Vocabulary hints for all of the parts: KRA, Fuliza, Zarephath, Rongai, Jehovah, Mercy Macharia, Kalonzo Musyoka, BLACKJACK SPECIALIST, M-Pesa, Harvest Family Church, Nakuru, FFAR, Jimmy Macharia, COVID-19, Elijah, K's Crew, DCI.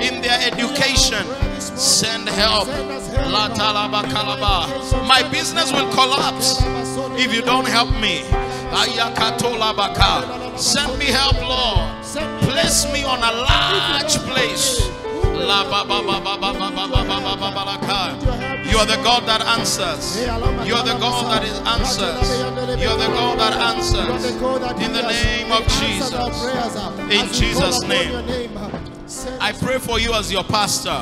in their education. Send help. My business will collapse if you don't help me. Send me help, Lord. Place me on a large place. You are the God that answers. You are the God that is answers. You are the God that answers. In the name of Jesus. In Jesus' name. I pray for you as your pastor.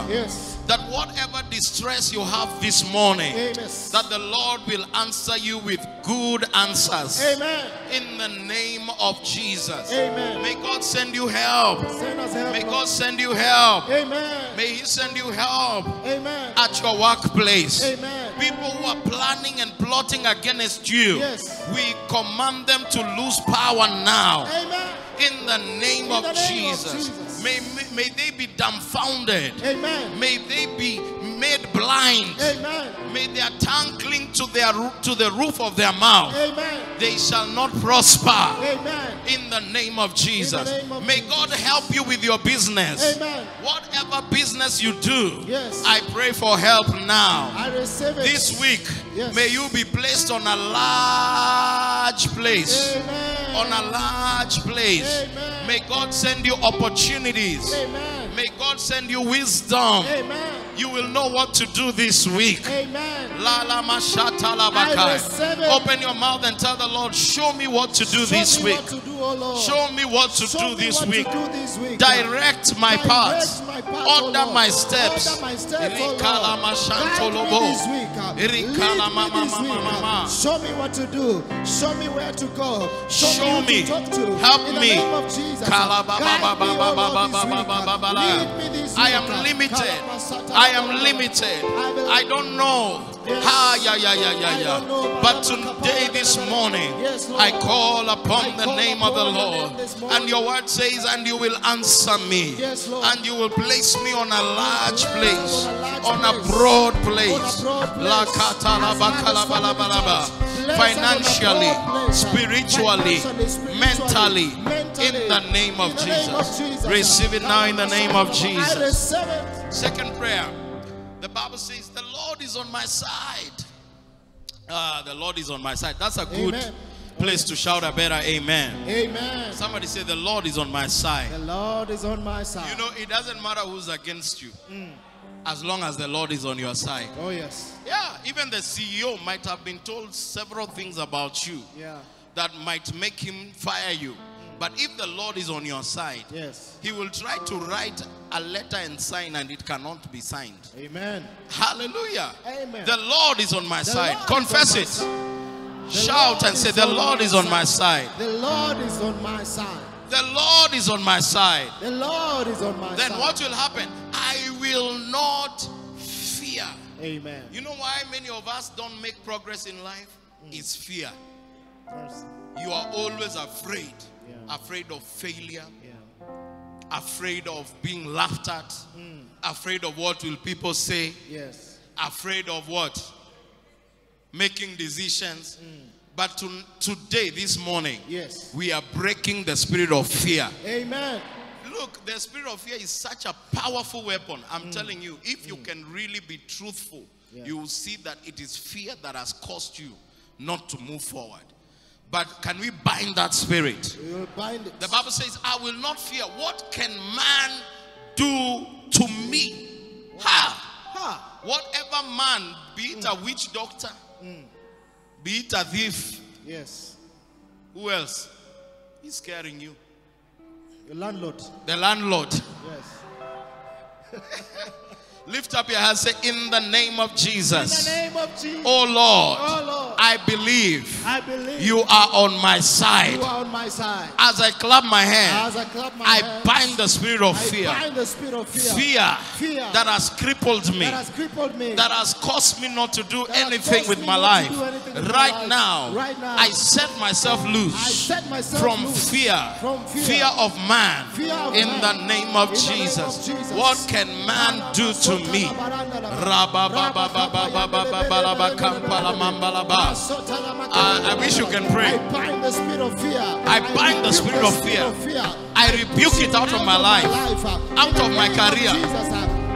That whatever distress you have this morning, that the Lord will answer you with good answers. Amen. In the name of Jesus. Amen. May God send you help. Send us help. May God send you help. Amen. May He send you help. Amen. At your workplace. Amen. People who are planning and plotting against you, yes, we command them to lose power now. Amen. In the name of Jesus. May they be dumbfounded. Amen. May they be made blind. Amen. May their tongue cling to the roof of their mouth. Amen. They shall not prosper. Amen. In the name of Jesus. Name of May Jesus. God help you with your business. Amen. Whatever business you do, yes, I pray for help now. I receive it. This week, yes, may you be placed on a large place. Amen. On a large place. Amen. May God send you opportunities. Amen. May God send you wisdom. Amen. You will know what to do this week. Amen. Open your mouth and tell the Lord, show me what to do this week. Show me what to do this week. Direct my paths. Order my steps. Show me what to do. Show me where to go. Show me. Help me. I am limited. I am limited. I don't know. Yes. Ah, yeah, yeah, yeah, yeah, yeah. But today, this morning, yes, I call upon the name of the Lord. And your word says, and you will answer me. Yes, and you will place me on a large place, on a broad place. La financially, spiritually, mentally, in the name of Jesus. Receive it now in the name of Jesus. Second prayer. The Bible says, the Lord is on my side. The Lord is on my side. That's a good place to shout a better amen. Amen. Somebody say, the Lord is on my side. The Lord is on my side. You know, it doesn't matter who's against you. As long as the Lord is on your side. Oh, yes. Yeah, even the CEO might have been told several things about you that might make him fire you. But if the Lord is on your side, yes, He will try to write a letter and sign, and it cannot be signed. Amen. Hallelujah. Amen. The Lord is on my side. Confess it. Shout and say, the Lord is on my side. The Lord is on my side. The Lord is on my side. The Lord is on my side. Then what will happen? I will not fear. Amen. You know why many of us don't make progress in life? It's fear. You are always afraid. Afraid of failure, afraid of being laughed at, afraid of what will people say, yes, afraid of what? Making decisions. But today, this morning, yes, we are breaking the spirit of fear. Amen. Look, the spirit of fear is such a powerful weapon. I'm telling you, if you can really be truthful, you will see that it is fear that has caused you not to move forward. But can we bind that spirit? We will bind it. The Bible says, I will not fear. What can man do to me? Whatever man, be it a witch doctor, be it a thief. Yes. Who else is scaring you? The landlord. The landlord. Yes. Lift up your hands, say, in the name of Jesus. In the name of Jesus. Oh Lord, I believe you are on my side. You are on my side. As I clap my hands, I bind the spirit of fear. Fear that has crippled me. That has caused me not to do anything with my life. Right now, I set myself loose from fear. Fear of man. In the name of Jesus. What can man do to me? I wish you can pray. I bind the spirit of fear. I rebuke it out of my life, out of my career,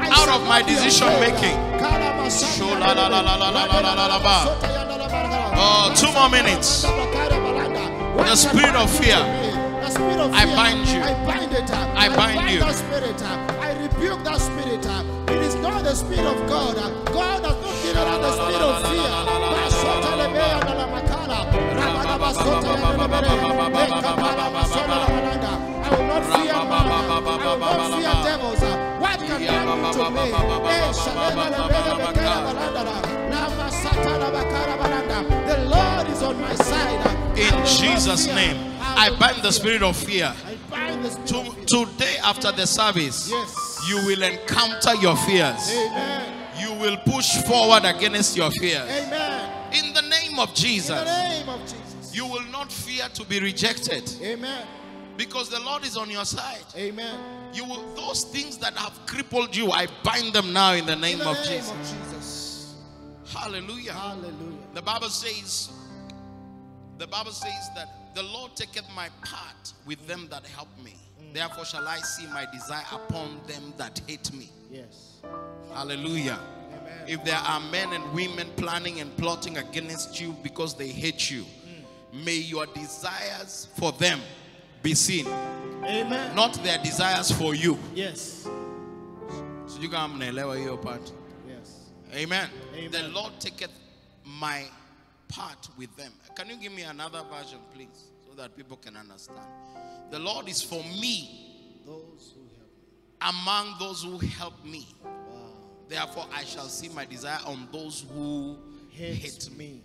out of my decision making. Oh, 2 more minutes. The spirit of fear, I bind you. I bind you. I rebuke that spirit. It is not the spirit of God. God has not given us the spirit of fear. I will not fear man. I will not fear devils. What can man do to me? The Lord is on my side. In Jesus' name, I bind the spirit of fear. Today after the service, you will encounter your fears. You will push forward against your fears. In the name of Jesus, you will not fear to be rejected. Amen. Because the Lord is on your side. Amen. You will, those things that have crippled you, I bind them now in the name of Jesus. Hallelujah. Hallelujah. The Bible says that the Lord taketh my part with them that help me. Therefore shall I see my desire upon them that hate me. Yes. Hallelujah. Amen. If there are men and women planning and plotting against you because they hate you, may your desires for them be seen. Amen. Not their desires for you. Yes. So you can level your part. Yes. Amen. Amen. The Lord taketh my part with them. Can you give me another version, please, so that people can understand? The Lord is for me, those who help me. Among those who help me. Wow. Therefore I shall see my desire on those who hate me.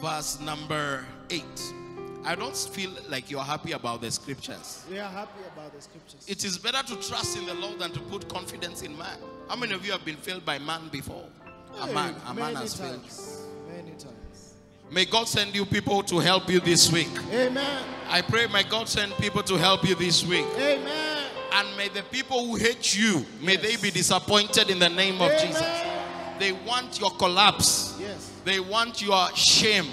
Verse number 8. I don't feel like you're happy about the scriptures. We are happy about the scriptures. It is better to trust in the Lord than to put confidence in man. How many of you have been failed by man before? A man has failed you. Many times. May God send you people to help you this week. Amen. I pray may God send people to help you this week. Amen. And may the people who hate you, may they be disappointed in the name of Jesus. They want your collapse. Yes. They want your shame.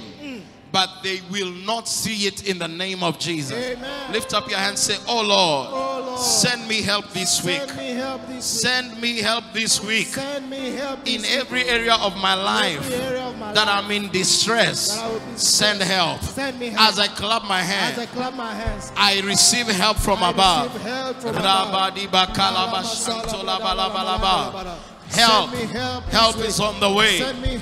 But they will not see it in the name of Jesus. Amen. Lift up your hands, say, oh Lord, send me help this week. Send me help this week. In every area of my life that I'm in distress, send help. As I clap my hands, I receive help from above. Help is on the way. Send me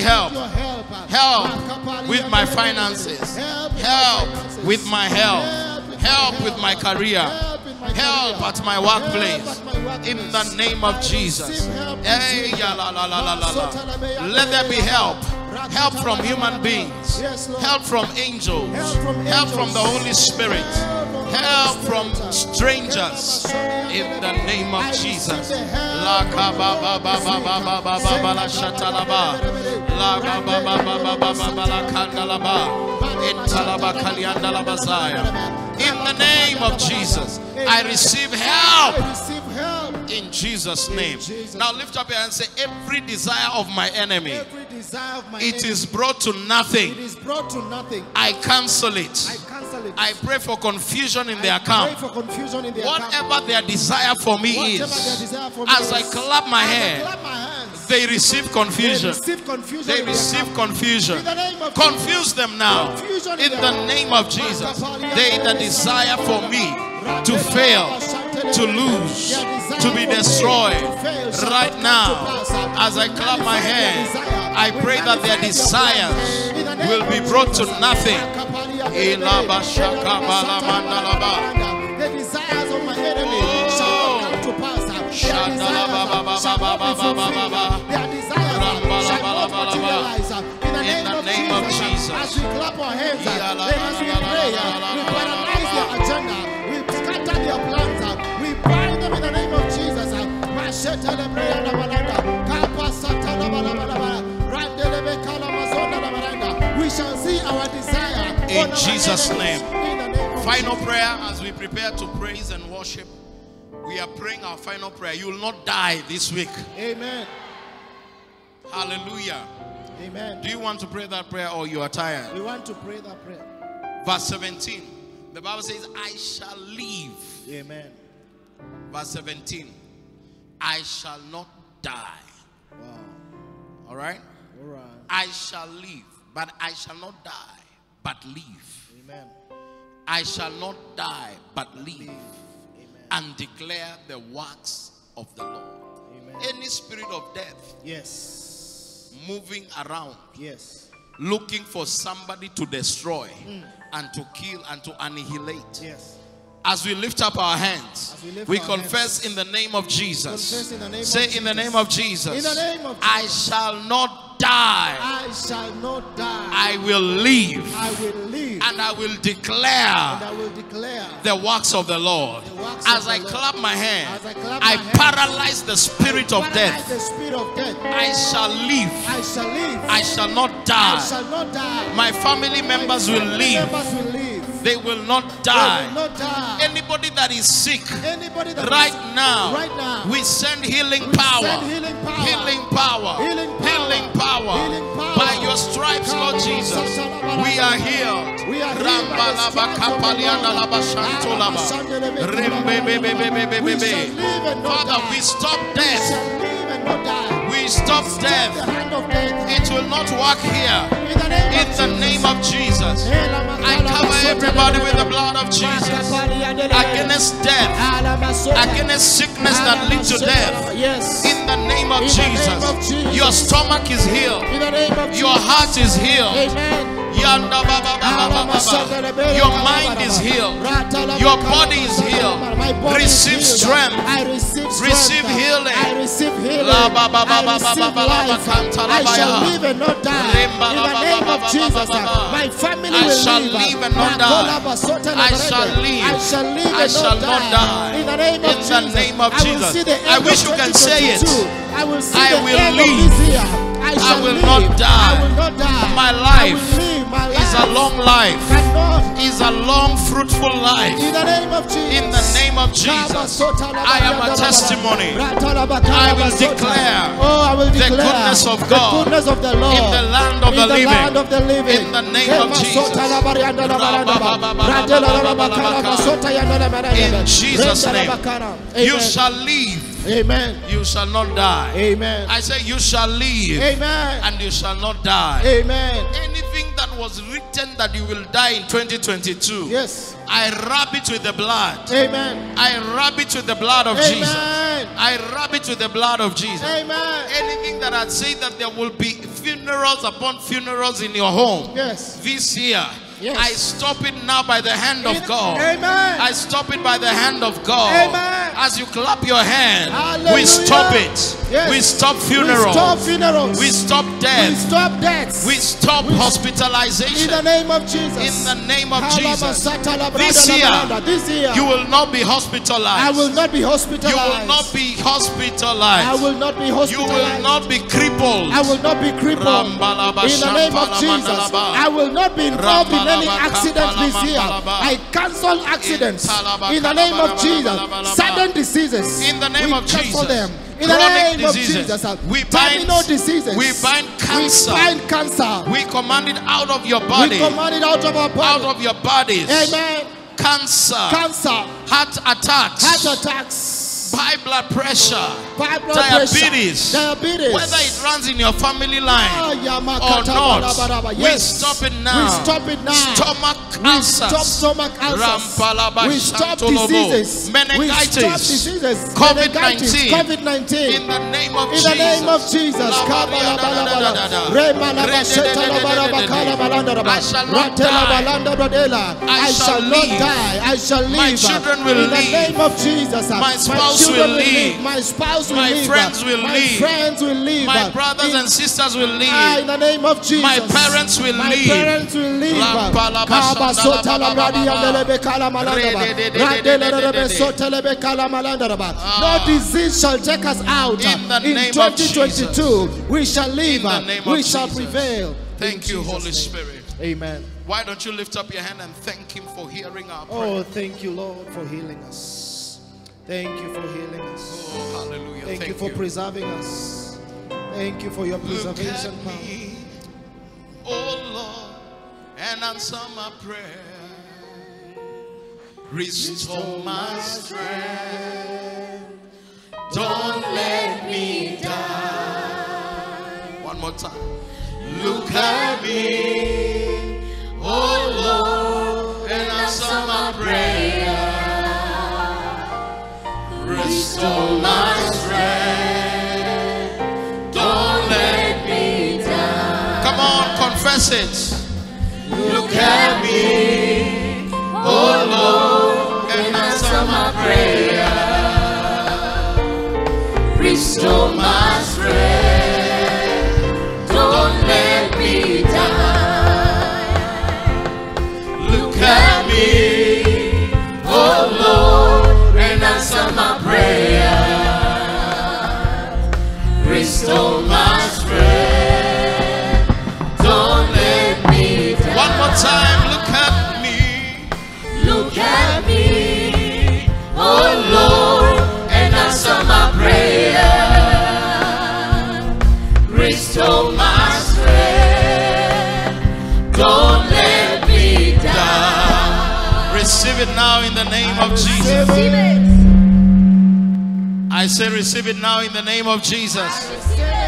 help. Help with my finances. Help with my health. Help with my career. Help at my workplace. In the name of Jesus. Let there be help. Help from human beings. Help from angels. Help from the Holy Spirit. Help from strangers. In the name of Jesus. In the name of Jesus, I receive help. In Jesus' name. Now lift up your hand and say, every desire of my enemy, it is brought to nothing. I cancel it. I pray for confusion in their account. Whatever their desire for me is, as I clap my hands, they receive confusion. They receive confusion. Confuse them now. In the name of Jesus. They that desire for me to fail, to lose, to be destroyed. Right now, as I clap my hands, I pray that their desires will be brought to nothing. The desires of my enemy shall come to pass. Their desires shall not be fulfilled. Their desires shall not materialize. In the name of Jesus, as we clap our hands, as we pray, we paralyze their agenda. We bind them in the name of Jesus. We shall see our desire in Jesus' name. Final prayer as we prepare to praise and worship. We are praying our final prayer. You will not die this week. Amen. Hallelujah. Amen. Do you want to pray that prayer or you are tired? We want to pray that prayer. Verse 17. The Bible says, I shall live. Amen. Verse 17. I shall not die. Wow. All right? All right. I shall live, but I shall not die, but live. Amen. I shall not die, but live. Amen. And declare the works of the Lord. Amen. Any spirit of death. Yes. Moving around. Yes. Looking for somebody to destroy. Mm. And to kill and to annihilate. Yes. As we lift up our hands, we confess in the name of Jesus. Say, in the name of Jesus, I shall not die. I shall not die. I will live. I will live. And I will declare the works of the Lord. As I clap my hand, I paralyze the spirit of death. I shall live. I shall live. I shall not die. I shall not die. My family members will live. They will not die. Anybody that is sick right now, we send healing power. Healing power. Healing power. By your stripes, Lord Jesus, we are healed. Father, we stop death. We stop death. It will not work here. In the name of Jesus, I cover everybody with the blood of Jesus. Against death, against sickness that leads to death. In the name of Jesus, your stomach is healed. Your heart is healed. Your mind is healed. Your body is healed. Receive strength. Receive healing. I shall live and not die. In the name of Jesus, my family will live. I shall live and not die. I shall live. I shall not die. In the name of Jesus. I wish you can say it. I will live. I will not die. My life is a long life, is a long fruitful life. In the name of Jesus, I am a testimony. I will declare the goodness of God in the land of the living. In the name of Jesus, in Jesus' name, you shall live. Amen. You shall not die. Amen. I say you shall live. Amen. And you shall not die. Amen. Anything that was written that you will die in 2022. Yes. I rub it with the blood. Amen. I rub it with the blood of Amen. Jesus. I rub it with the blood of Jesus. Amen. Anything that I'd say that there will be funerals upon funerals in your home. Yes. This year. Yes. I stop it now by the hand of God. Amen. I stop it by the hand of God. Amen. As you clap your hand, hallelujah. We stop it. Yes. We stop funerals. We stop funerals. We stop death. We stop deaths. We stop hospitalization. In the name of Jesus. In the name of Jesus. This year, you will not be hospitalized. I will not be hospitalized. You will not be hospitalized. I will not be hospitalized. You will not be crippled. I will not be crippled. In the name of Jesus. I will not be involved in any accident this year. I cancel accidents in the name of Jesus. Sudden diseases, in the name of Jesus. Them. In the name of Jesus, we bind diseases. We bind cancer. We command it out of your body. We command it out of our body. Out of your bodies. Amen. Cancer. Heart attacks. High blood pressure, diabetes, whether it runs in your family line or not, yes. We stop it now. We stop it now. Stomach ulcers. We stop diseases. Meningitis. COVID-19. In the name of Jesus. I shall not die. I shall not die. I shall live. My children will live. In the name of Jesus. My spouse will live. My spouse will live. My friends will live. My brothers and sisters will live. In the name of Jesus. My parents will live. No disease shall take us out. In 2022, we shall live. We shall prevail. Thank you, Holy Spirit. Amen. Why don't you lift up your hand and thank Him for hearing our prayer? Oh, thank you, Lord, for healing us. Thank you for healing us. Oh, hallelujah. Thank you for preserving us. Thank you for your preservation power. Oh Lord, and answer my prayer. Restore my strength. Don't let me die. One more time. Look at me, oh Lord, and answer my prayer. Restore my strength. Don't let me down. Come on, confess it. Look at me, oh Lord, and answer my prayer. Restore my strength. Don't let me down. Look at me, oh Lord, and answer my prayer. Restore my strength. Don't let me down. One more time, look at me. Look at me, oh Lord, and answer my prayer. Restore my strength. Don't let me down. Receive it now in the name of Jesus. Receive it. I say receive it now in the name of Jesus.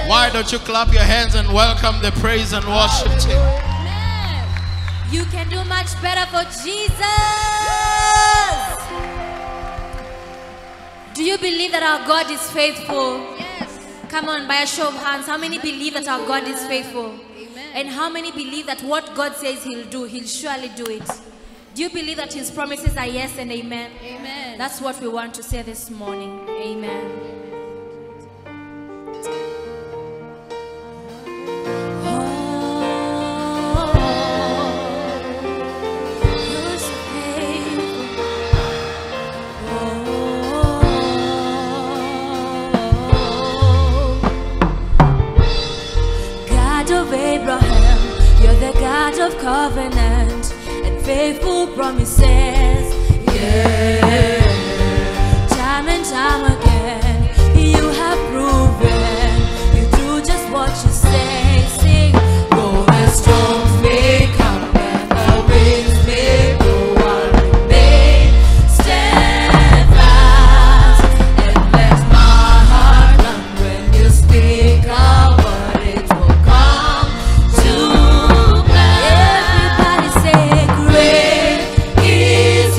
Why don't you clap your hands and welcome the praise and worship team? You can do much better for Jesus. Do you believe that our God is faithful? Yes. Come on, by a show of hands, how many believe that our God is faithful? Amen. And how many believe that what God says He'll do, He'll surely do it? Do you believe that His promises are yes and amen? Amen. That's what we want to say this morning. Amen. Oh, God of Abraham, You're the God of covenant. Faithful promises, yeah. Time and time again, You have proven You do just what You say. Sing, go and storm may come and the winds may blow, and may stand fast, and let my heart run when You speak out. Everybody say, great is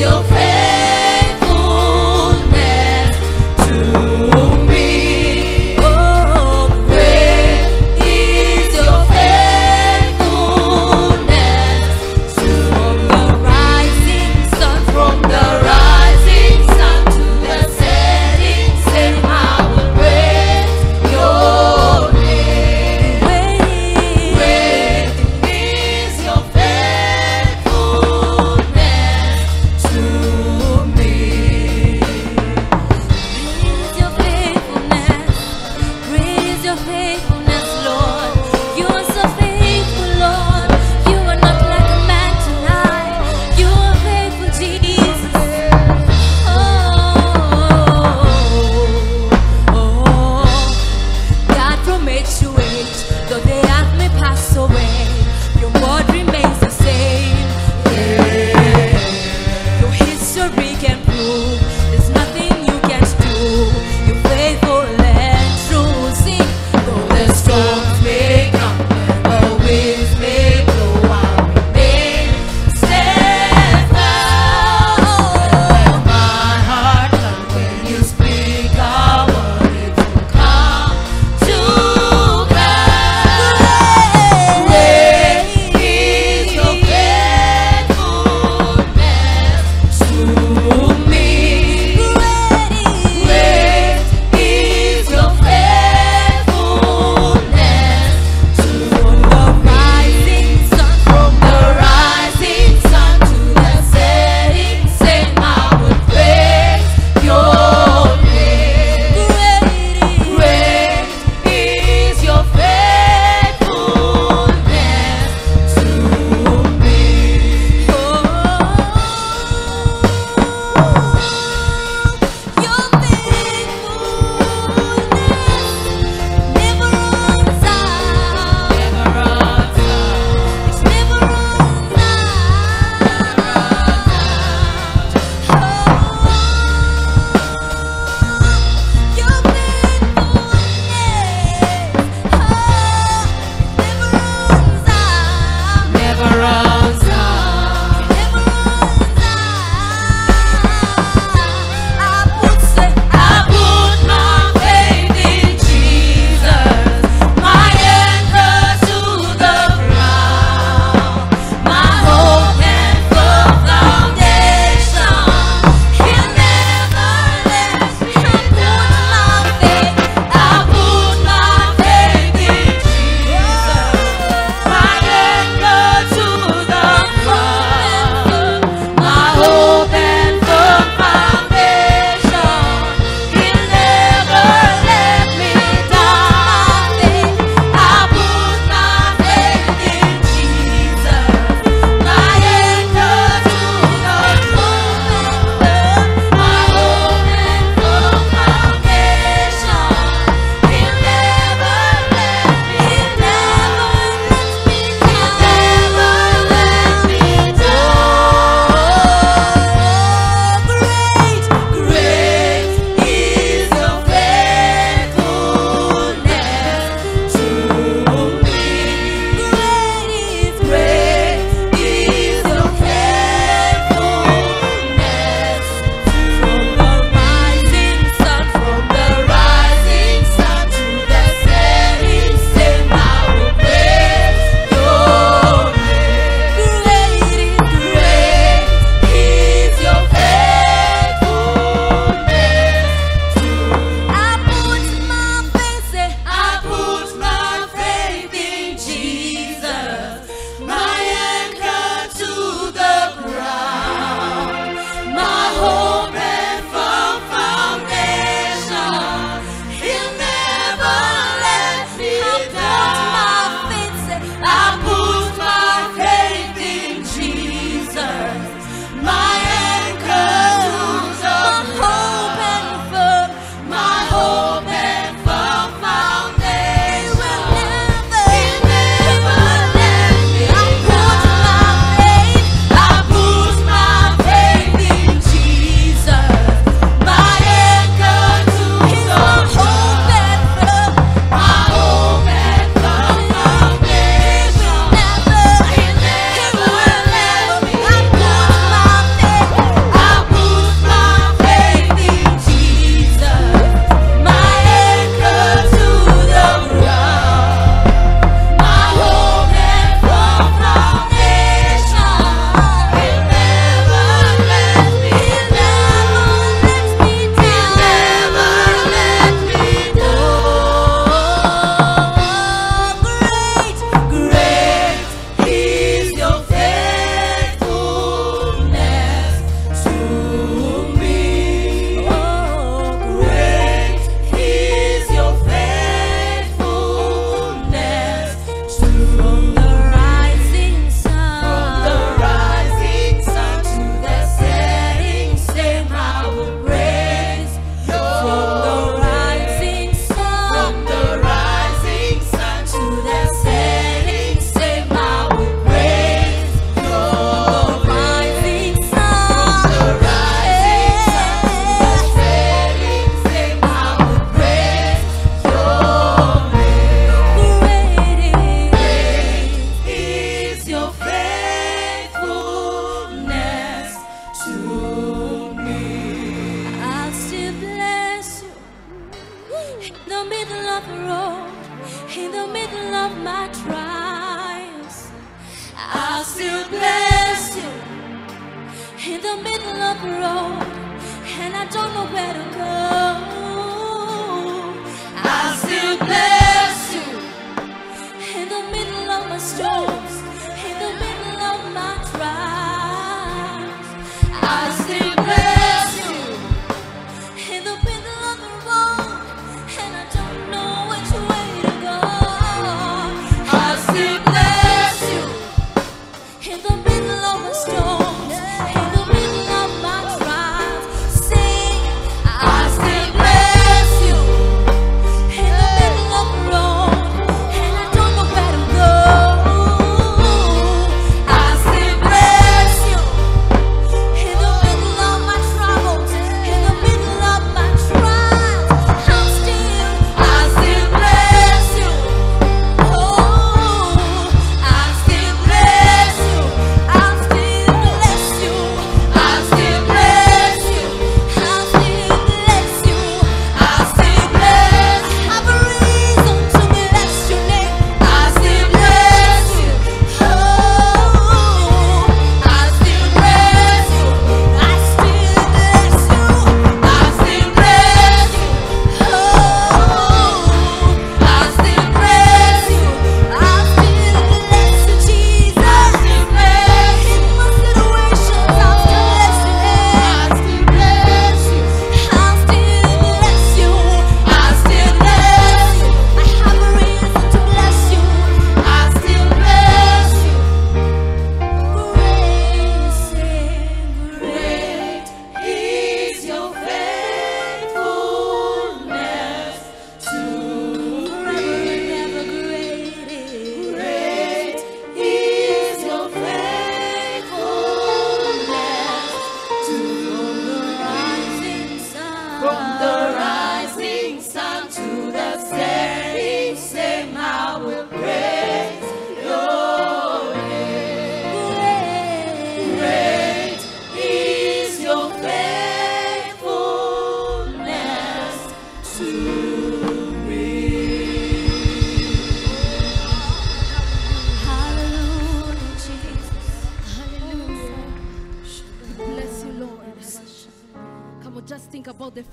road, and I don't know where to go, I still bless you. In the middle of my storms, in the middle of my trials, I still bless you. In the middle of the road, and I don't know which way to go, I still bless you. In the middle of my storms,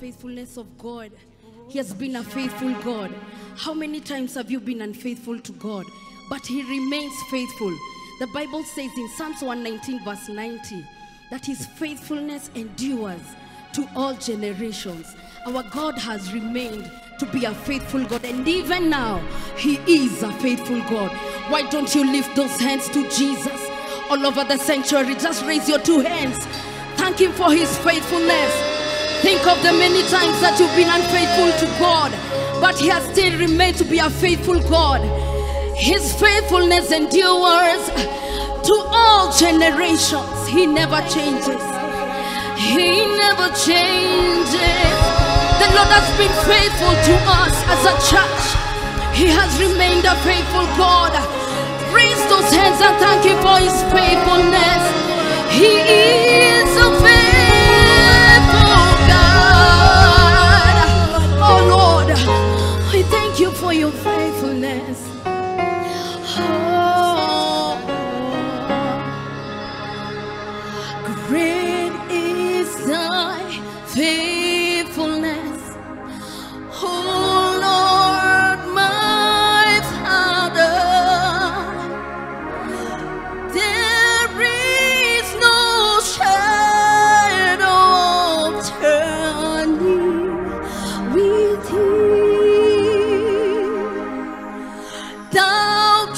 faithfulness of God. He has been a faithful God. How many times have you been unfaithful to God? But he remains faithful. The Bible says in Psalms 119 verse 90 that his faithfulness endures to all generations. Our God has remained to be a faithful God, and even now he is a faithful God. Why don't you lift those hands to Jesus all over the sanctuary? Just raise your two hands. Thank him for his faithfulness. Think of the many times that you've been unfaithful to God, but he has still remained to be a faithful God. His faithfulness endures to all generations. He never changes. He never changes. The Lord has been faithful to us as a church. He has remained a faithful God. Raise those hands and thank him for his faithfulness. He is a faithful God. Oh Lord, we thank you for your faithfulness. Oh, great is thy faithfulness. Oh Lord, my Father, there is no shadow.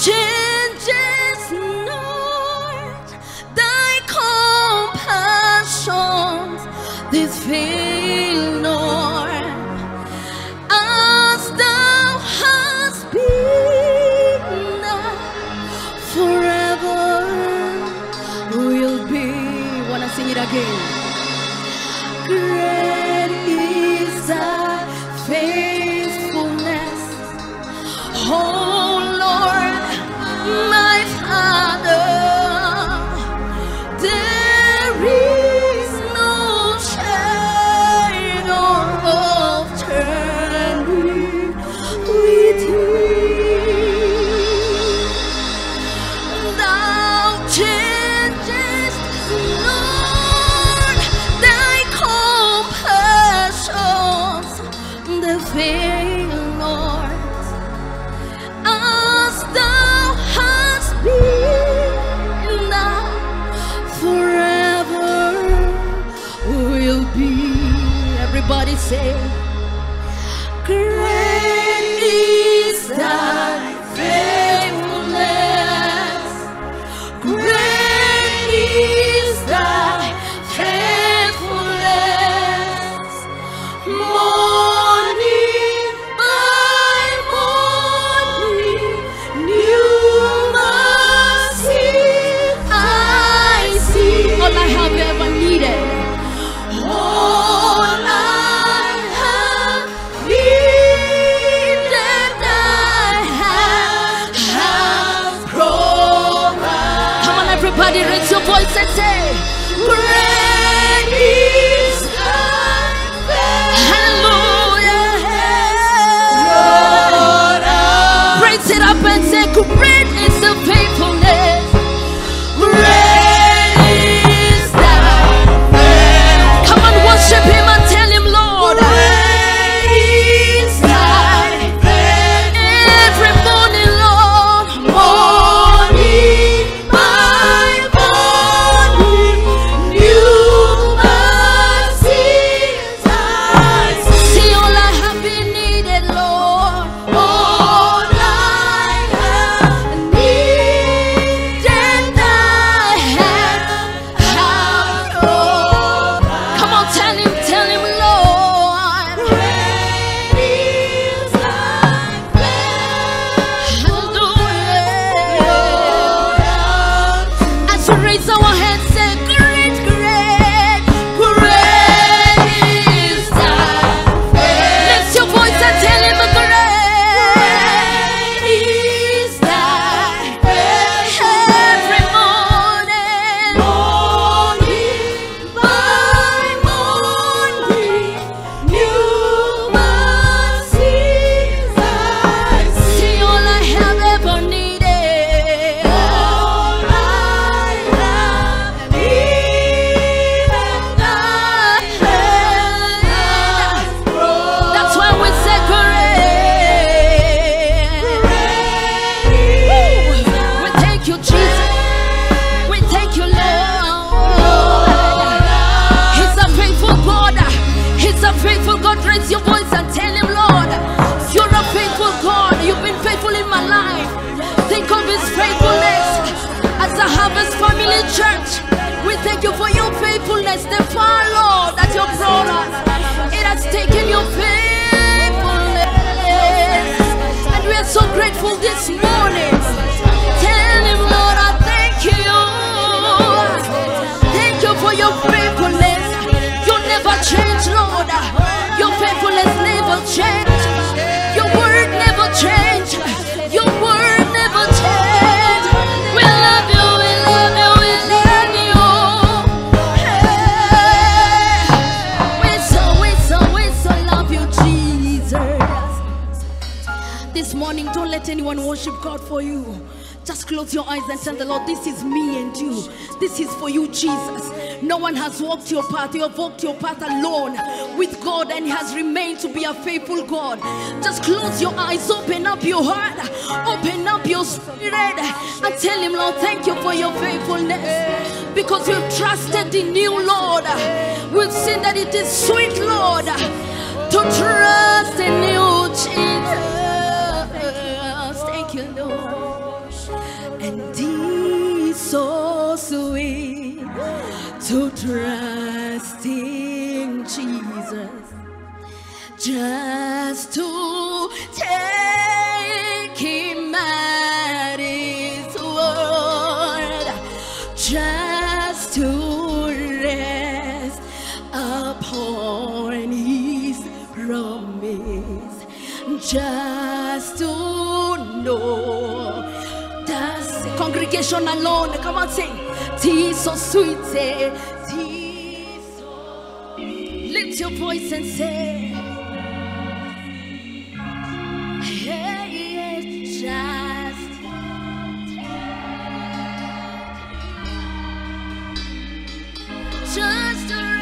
Changes, Lord. Everybody say, great is thy faithfulness. Great is thy faithfulness. Morning by morning, new mercy I see. All I have ever needed. All I have needed, I have provided. Come on, everybody, raise your voice and say, great is thy faithfulness. Hallelujah. Lord, raise it up and say, great is the faithfulness. Worship him and tell him, Lord, great is thy faithfulness. Every morning, Lord, morning by morning, new mercies I see. See, all I have been needed, Lord, all I have needed, I have provided. Come on, tell him. Harvest Family Church, we thank you for your faithfulness, the far Lord that you brought us. It has taken your faithfulness, and we are so grateful this morning. Tell him, Lord, I thank you. Thank you for your faithfulness. You never change, Lord. Your faithfulness never change. Your word never change. Your word never change. Don't let anyone worship God for you. Just close your eyes and tell the Lord, this is me and you. This is for you, Jesus. No one has walked your path. You have walked your path alone with God, and he has remained to be a faithful God. Just close your eyes, open up your heart, open up your spirit, and tell him, Lord, thank you for your faithfulness. Because we've trusted in you, Lord. We've seen that it is sweet, Lord, to trust in you, Jesus. You know, and it's so sweet to trust in Jesus, just to take him at his word, just to rest upon his promise, just to know that's the congregation alone. Come on, sing. Tis so sweet, tis so sweet. Lift your voice and say, hey, it's just a sweet,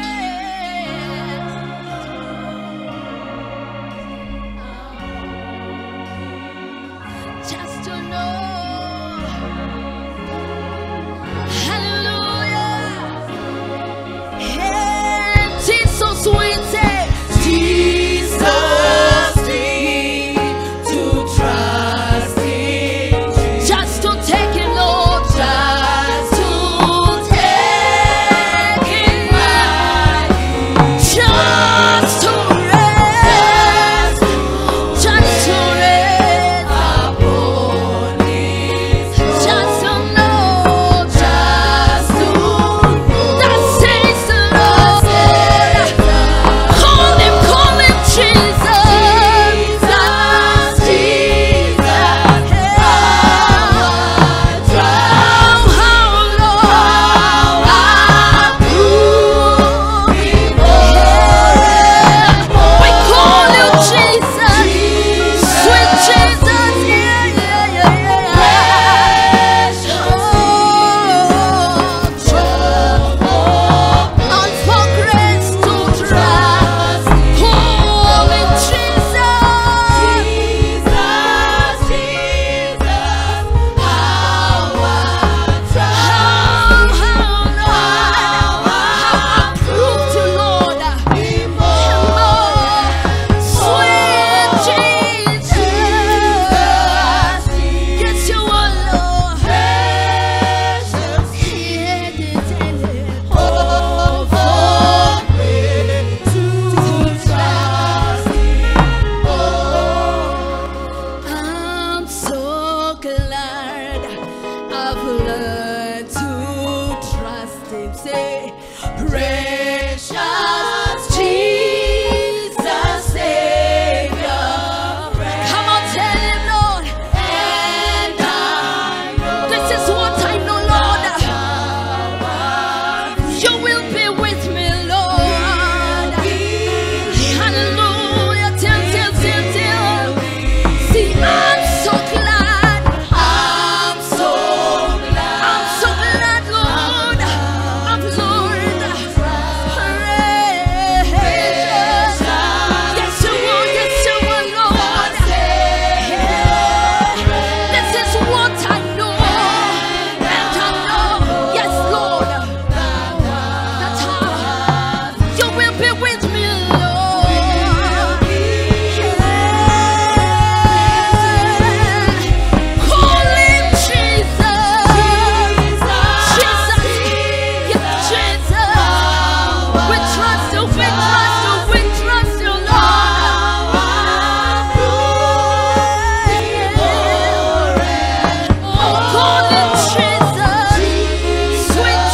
say, precious Jesus, Savior. Come on, tell him, Lord. And I know this is what I know, Lord. You will be with me, Lord. Hallelujah. Till. See, I'm so glad. I'm so glad, Lord. I'm Lord. Precious. Yes, you are, Lord. This is what I know. And I know, yes, Lord, that you will be with me, Lord. Call him Jesus. Yes, Jesus. We trust you, we trust you, we trust you, Lord. Oh, call him Jesus. Sweet Jesus.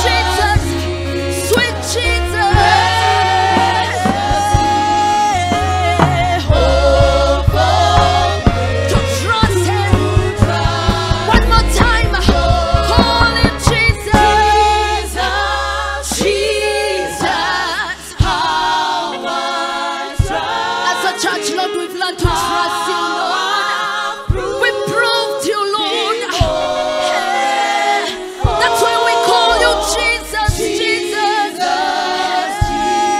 Sweet Jesus. To trust him.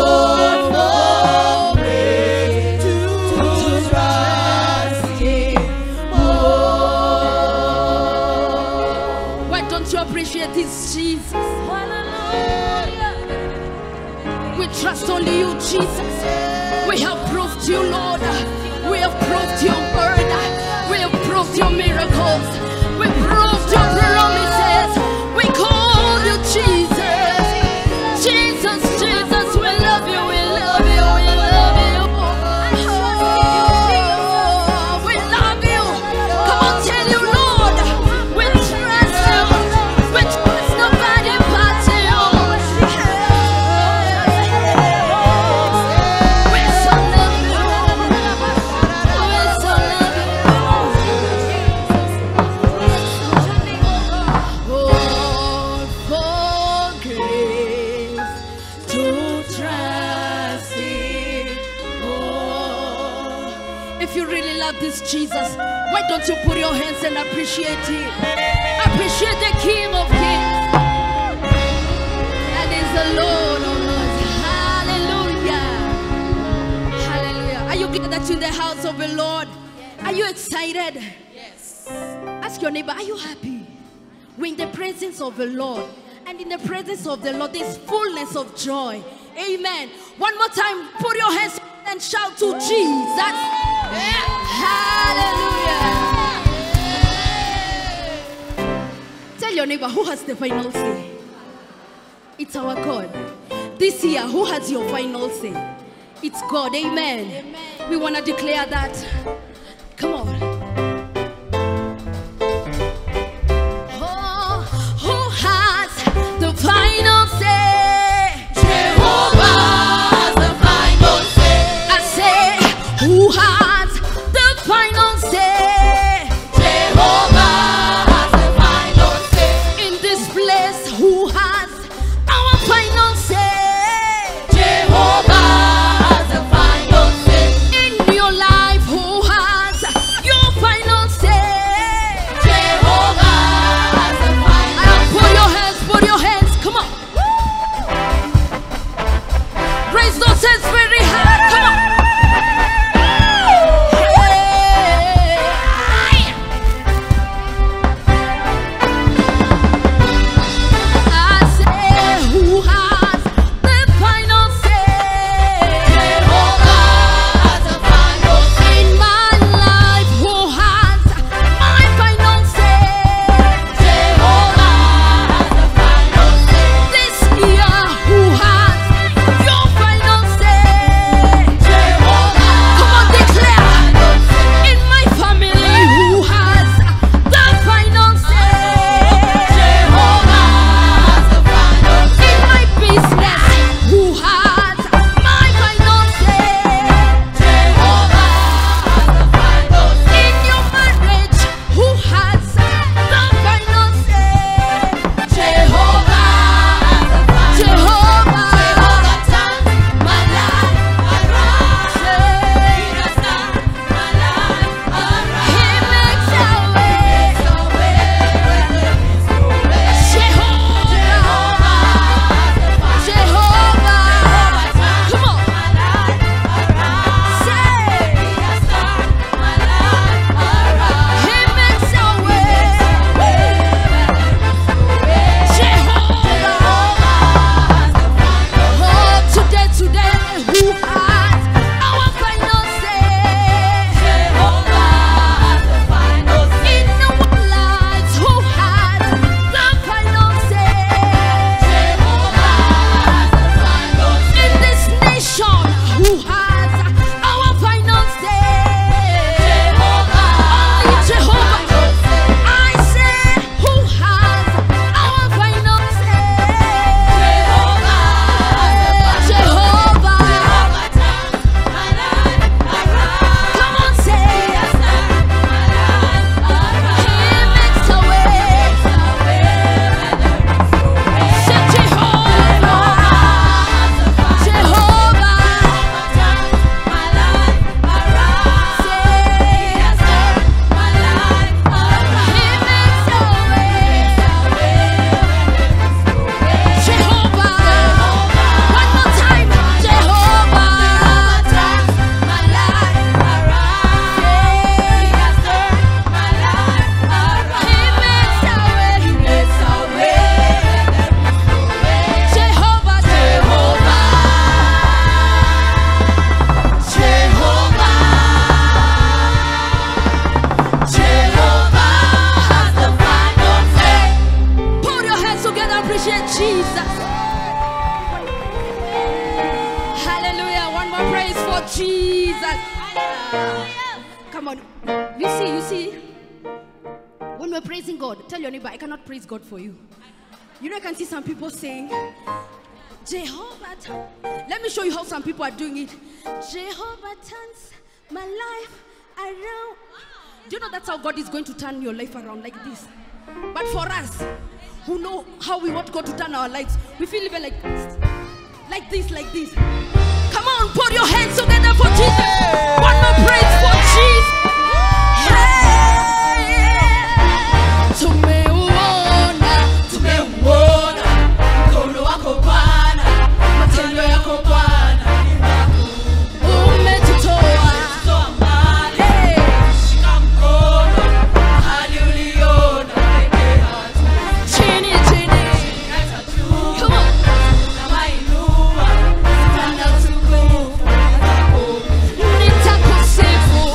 One more time. Call him Jesus. Jesus. As a church, Lord, we've learned to trust you, Lord. We proved you, Lord. That's why we call you Jesus. Jesus. Precious Jesus. Oh, for me to trust him. Oh. Why don't you appreciate this Jesus? Hallelujah. We trust only you, Jesus. We have proved you, Lord. We have proved your word. We have proved your miracles. We proved your promises. We call you Jesus. Jesus, Jesus, we love you, we love you, we love you. Oh, we love you. Come on, tell you, Lord. We trust you. We trust nobody but you. We so love you. We so love you. Oh, for grace to trust him. Oh. If you really love this Jesus, why don't you put your hands and appreciate him? Appreciate the King of Kings. That is the Lord of Lords. Hallelujah. Hallelujah. Are you gathered in the house of the Lord? Are you excited? Yes. Ask your neighbor, are you happy? We're in the presence of the Lord. And in the presence of the Lord, there's fullness of joy. Amen. One more time, put your hands and shout to Jesus. Hallelujah. Tell your neighbor, who has the final say? It's our God. This year, who has your final say? It's God. Amen. We want to declare that. Come on. Oh, who has the final say? Jehovah has the final say. I say, who has the final say? Jehovah has the final say. In this place, who has our final say? Jehovah has the final say. In your life, who has Come on. You see. When we're praising God, tell your neighbor, I cannot praise God for you. You know, I can see some people saying, Jehovah, let me show you how some people are doing it. Jehovah turns my life around. Do you know that's how God is going to turn your life around, like this? But for us, who know how we want God to turn our lives, we feel even like this. Like this. Come on, put your hands together for Jesus. One more praise for Jesus. Hey! Tumeuona mkono wako Bwana, matendo yako Bwana ni makuu. Umejitoa mbali, shika mkono hadi uliona peke yako. Chini shika tu na mainua, tanda tukufu nitakusifu.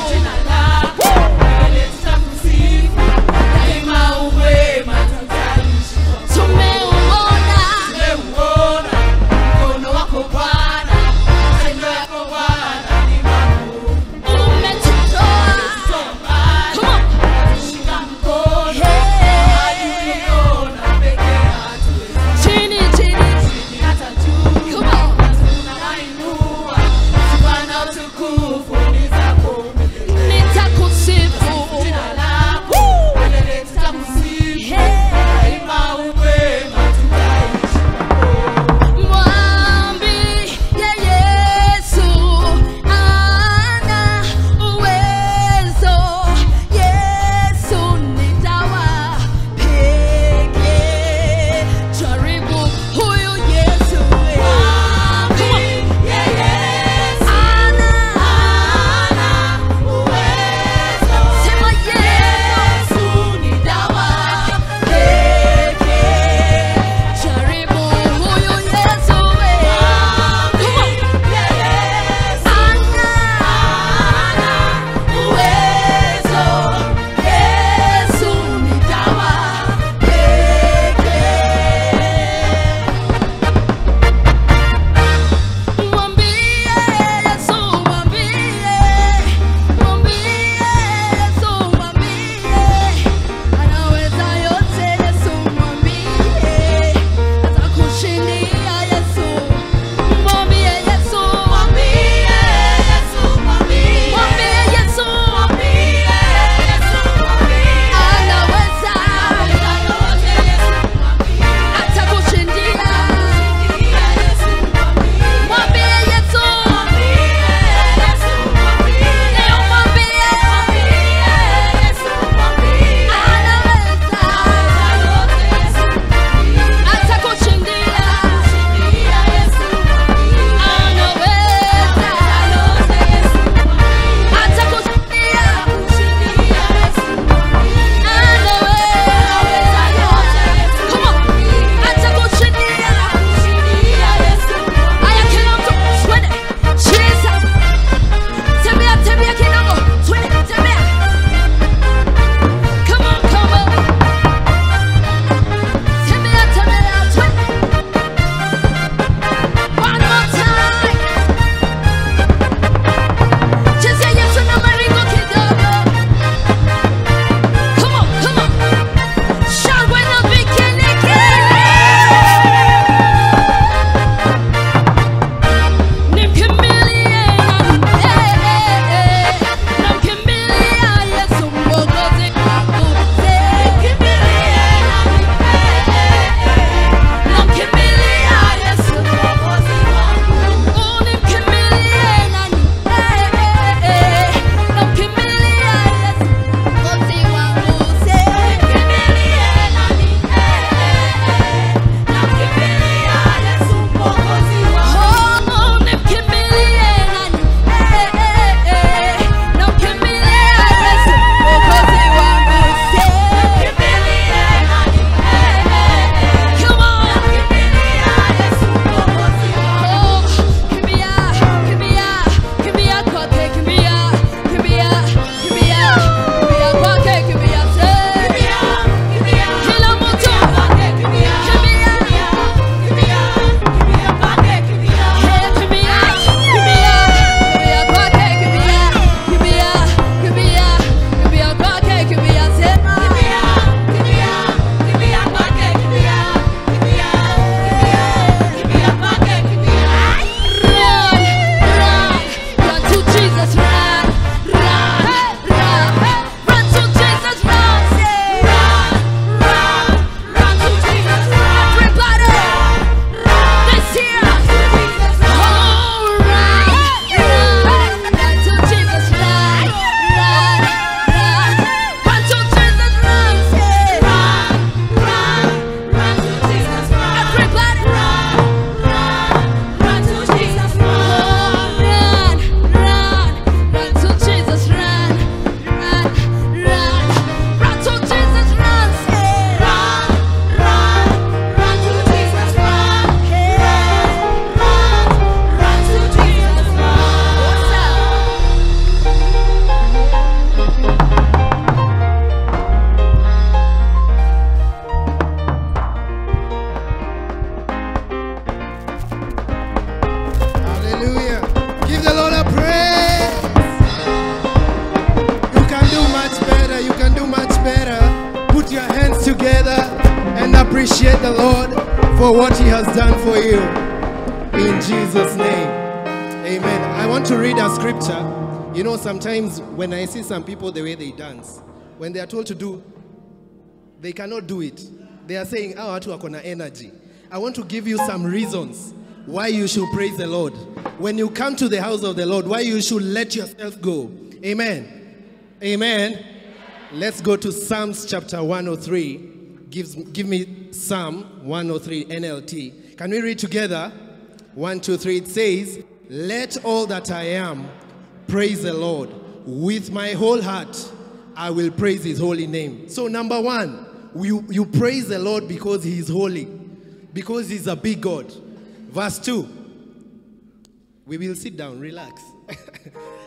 your hands together and appreciate the Lord for what he has done for you. In Jesus' name, amen. I want to read a scripture. You know, sometimes when I see some people, the way they dance, when they are told to do, they cannot do it. They are saying, oh, watu wako na energy. I want to give you some reasons why you should praise the Lord. When you come to the house of the Lord, why you should let yourself go. Amen. Amen. Let's go to Psalms chapter 103. Give me Psalm 103 NLT. Can we read together? 1, 2, 3. It says, let all that I am praise the Lord. With my whole heart, I will praise his holy name. So number one, you praise the Lord because he is holy. Because he's a big God. Verse 2. We will sit down, relax.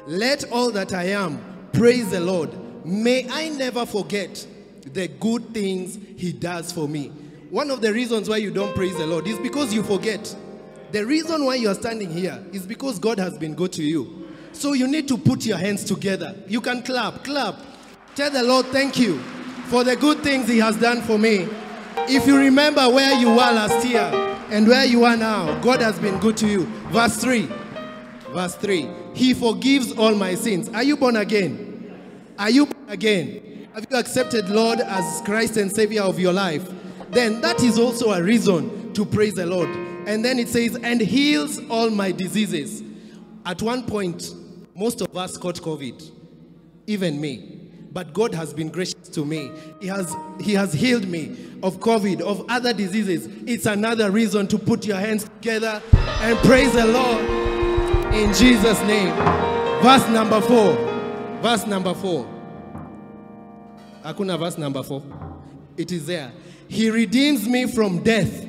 Let all that I am praise the Lord. May I never forget the good things he does for me. One of the reasons why you don't praise the Lord is because you forget. The reason why you are standing here is because God has been good to you. So you need to put your hands together. You can clap, clap. Tell the Lord, thank you for the good things he has done for me. If you remember where you were last year and where you are now, God has been good to you. Verse 3. Verse 3. He forgives all my sins. Are you born again? Are you born again? Have you accepted Lord as Christ and Savior of your life? Then that is also a reason to praise the Lord. And then it says, and heals all my diseases. At one point, most of us caught COVID, even me. But God has been gracious to me. He has healed me of COVID, of other diseases. It's another reason to put your hands together and praise the Lord in Jesus' name. Verse number 4. Verse number 4. Hakuna verse number 4. It is there. He redeems me from death.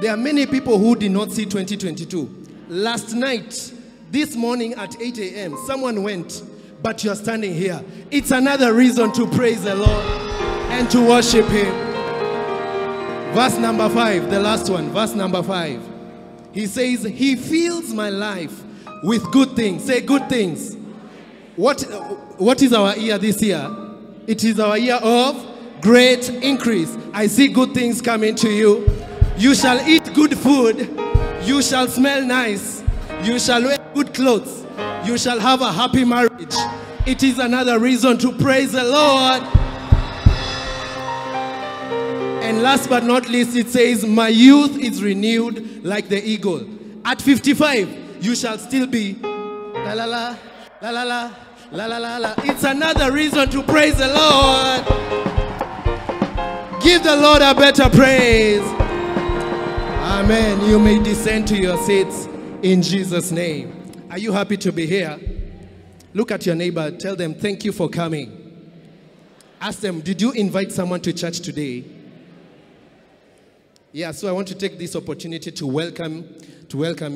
There are many people who did not see 2022. Last night, this morning at 8 a.m., someone went, but you're standing here. It's another reason to praise the Lord and to worship him. Verse number 5, the last one. Verse number 5. He says, he fills my life with good things. Say good things. What is our year this year? It is our year of great increase. I see good things coming to you. You shall eat good food. You shall smell nice. You shall wear good clothes. You shall have a happy marriage. It is another reason to praise the Lord. And last but not least, it says, my youth is renewed like the eagle. At 55, you shall still be la la la. La la la, la la la la. It's another reason to praise the Lord. Give the Lord a better praise. Amen. You may descend to your seats in Jesus' name. Are you happy to be here? Look at your neighbor. Tell them, thank you for coming. Ask them, did you invite someone to church today? Yeah, so I want to take this opportunity to welcome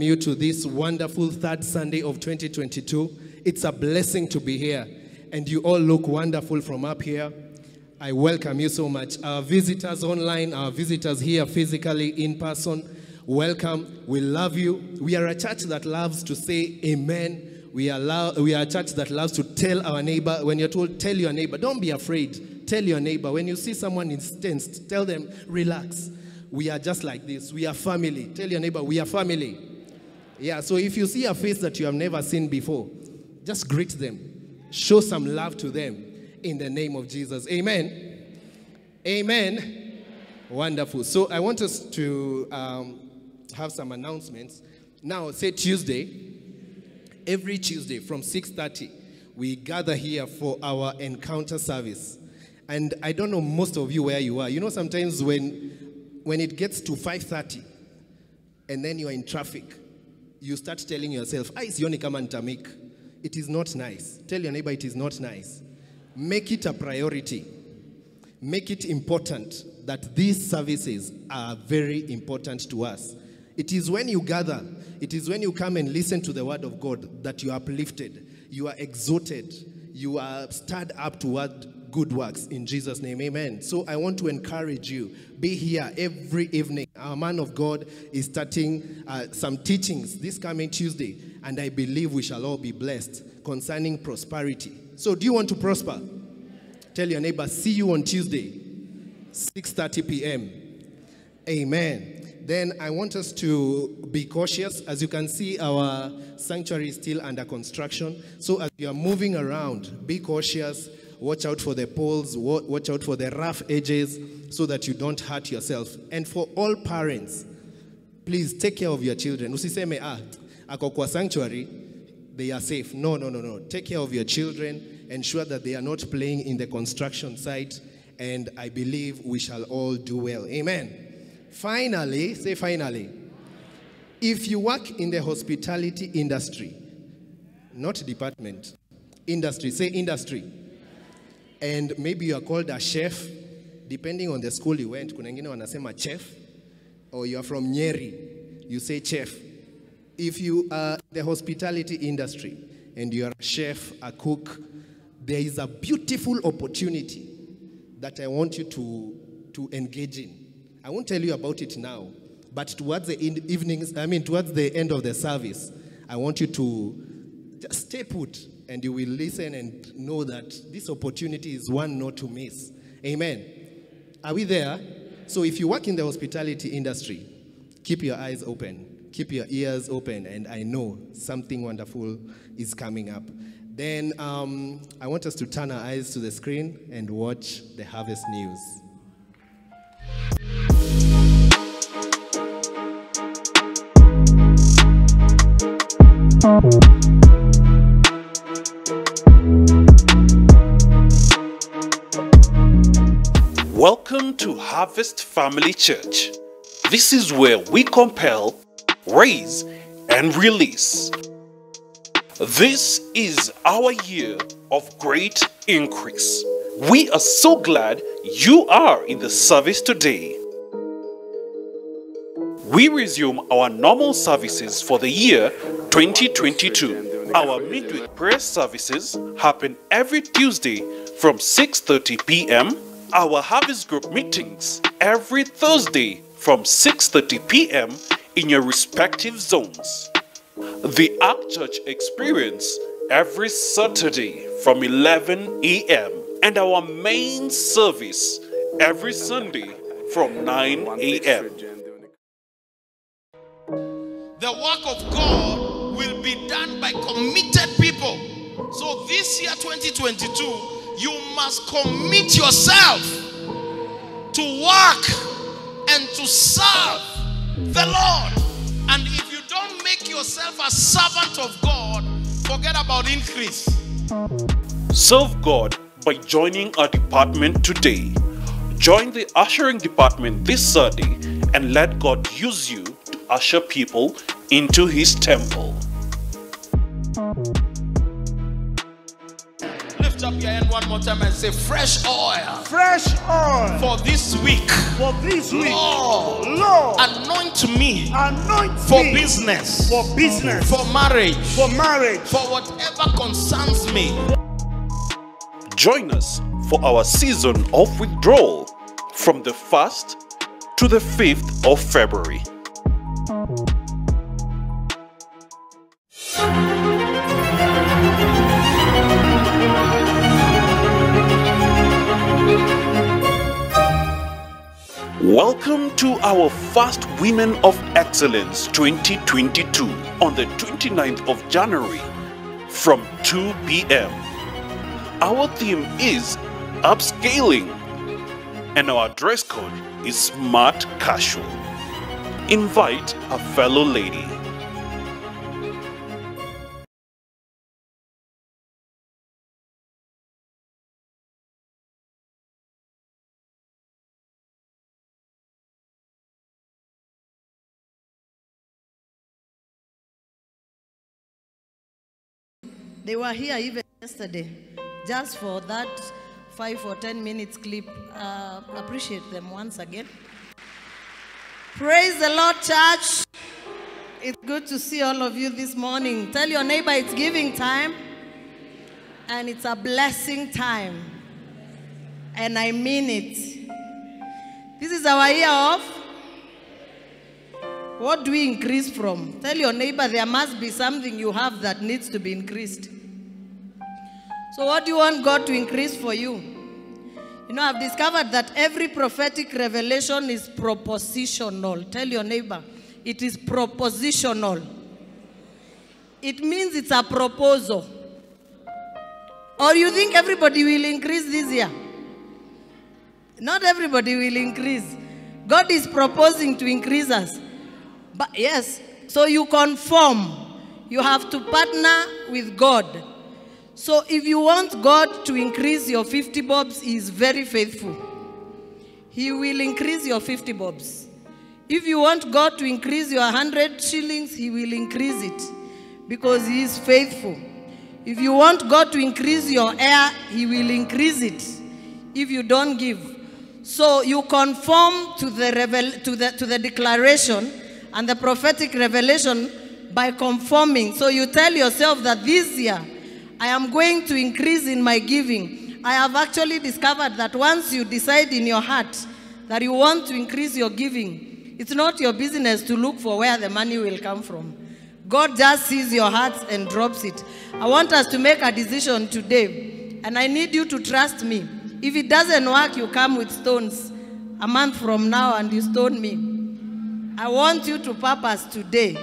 you to this wonderful third Sunday of 2022. It's a blessing to be here, and you all look wonderful from up here. I welcome you so much. Our visitors online, our visitors here physically, in person, welcome. We love you. We are a church that loves to say amen. We are a church that loves to tell our neighbor. When you're told, tell your neighbor. Don't be afraid. Tell your neighbor. When you see someone is tensed, tell them, relax. We are just like this. We are family. Tell your neighbor, we are family. Yeah, so if you see a face that you have never seen before, just greet them. Show some love to them in the name of Jesus. Amen. Amen. Amen. Wonderful. So I want us to have some announcements. Now, say Tuesday. Every Tuesday from 6:30, we gather here for our encounter service. And I don't know most of you where you are. You know, sometimes when it gets to 5:30 and then you're in traffic, you start telling yourself, I sioni kama nitamik. It is not nice. Tell your neighbor it is not nice. Make it a priority. Make it important that these services are very important to us. It is when you gather, it is when you come and listen to the word of God that you are uplifted, you are exhorted, you are stirred up toward good works in Jesus' name. Amen. So I want to encourage you. Be here every evening. Our man of God is starting some teachings this coming Tuesday. And I believe we shall all be blessed concerning prosperity. So do you want to prosper? Tell your neighbor, see you on Tuesday. 6:30 p.m. Amen. Then I want us to be cautious. As you can see, our sanctuary is still under construction. So as you are moving around, be cautious. Watch out for the poles. Watch out for the rough edges so that you don't hurt yourself. And for all parents, please take care of your children. Usiseme, ako kwa sanctuary, they are safe. No. Take care of your children. Ensure that they are not playing in the construction site. And I believe we shall all do well. Amen. Finally, say finally. If you work in the hospitality industry, not department, industry, say industry. And maybe you are called a chef, depending on the school you went. Kuna wengine wanasema chef, or you are from Nyeri, you say chef. If you are the hospitality industry and you are a chef, a cook, there is a beautiful opportunity that I want you to engage in. I won't tell you about it now, but towards the towards the end of the service, I want you to just stay put, and you will listen and know that this opportunity is one not to miss. Amen. Are we there? So if you work in the hospitality industry, keep your eyes open, keep your ears open, and I know something wonderful is coming up. Then I want us to turn our eyes to the screen and watch the Harvest News. Welcome to Harvest Family Church. This is where we compel, raise, and release. This is our year of great increase. We are so glad you are in the service today. We resume our normal services for the year 2022. Our midweek prayer services happen every Tuesday from 6:30 p.m. Our Harvest Group meetings every Thursday from 6:30 p.m. in your respective zones. The Ark Church Experience every Saturday from 11 a.m. and our main service every Sunday from 9 a.m. The work of God will be done by committed people. So this year 2022, you must commit yourself to work and to serve the Lord. And if you don't make yourself a servant of God, forget about increase. Serve God by joining our department today. Join the ushering department this Saturday and let God use you to usher people into His temple. Lift up your hand one more time and say, fresh oil. Fresh oil. For this week. For this week. Lord, Lord, anoint me. Anoint for me. Business. For business. For marriage. For marriage. For whatever concerns me. Join us for our season of withdrawal from the 1st to the 5th of February. Welcome to our first Women of Excellence 2022 on the 29th of January from 2 p.m. Our theme is upscaling and our dress code is smart casual. Invite a fellow lady. They were here even yesterday, just for that 5 or 10 minutes clip. Appreciate them once again. Praise the Lord, church. It's good to see all of you this morning. Tell your neighbor it's giving time, and it's a blessing time. And I mean it. This is our year of, what do we increase from? Tell your neighbor there must be something you have that needs to be increased. So what do you want God to increase for you? You know, I've discovered that every prophetic revelation is propositional. Tell your neighbor, it is propositional. It means it's a proposal. Or you think everybody will increase this year? Not everybody will increase. God is proposing to increase us. But yes, so you conform. You have to partner with God. So if you want God to increase your 50 bobs, He is very faithful. He will increase your 50 bobs. If you want God to increase your 100 shillings, He will increase it. Because He is faithful. If you want God to increase your air, He will increase it if you don't give. So you conform to the declaration and the prophetic revelation by conforming. So you tell yourself that this year, I am going to increase in my giving. I have actually discovered that once you decide in your heart that you want to increase your giving, it's not your business to look for where the money will come from. God just sees your hearts and drops it. I want us to make a decision today, and I need you to trust me. If it doesn't work, you come with stones a month from now and you stone me. I want you to purpose today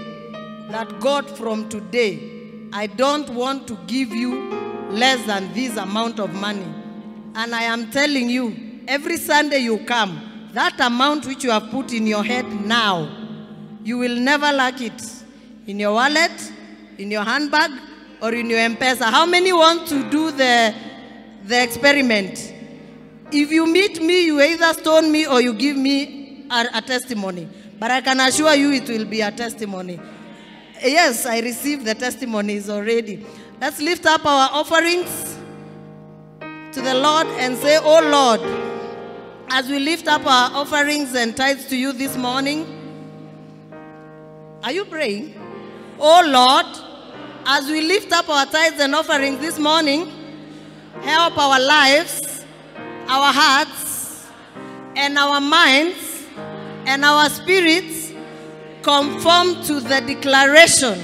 that God, from today, I don't want to give you less than this amount of money. And I am telling you, every Sunday you come, that amount which you have put in your head now, you will never lack it. In your wallet, in your handbag, or in your M-Pesa. How many want to do the experiment? If you meet me, you either stone me or you give me a testimony. But I can assure you it will be a testimony. Yes, I received the testimonies already. Let's lift up our offerings to the Lord and say, "Oh Lord," as we lift up our offerings and tithes to you this morning. Are you praying? Oh Lord, as we lift up our tithes and offerings this morning, help our lives, our hearts, and our minds, and our spirits conform to the declaration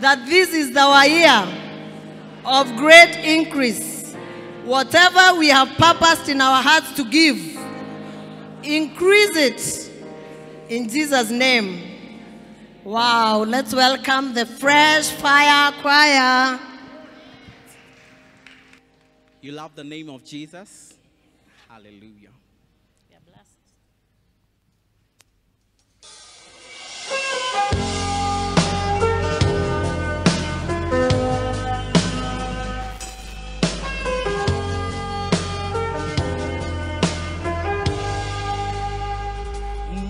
that this is our year of great increase. Whatever we have purposed in our hearts to give, increase it in Jesus' name. Wow, let's welcome the Fresh Fire Choir. You love the name of Jesus. Hallelujah.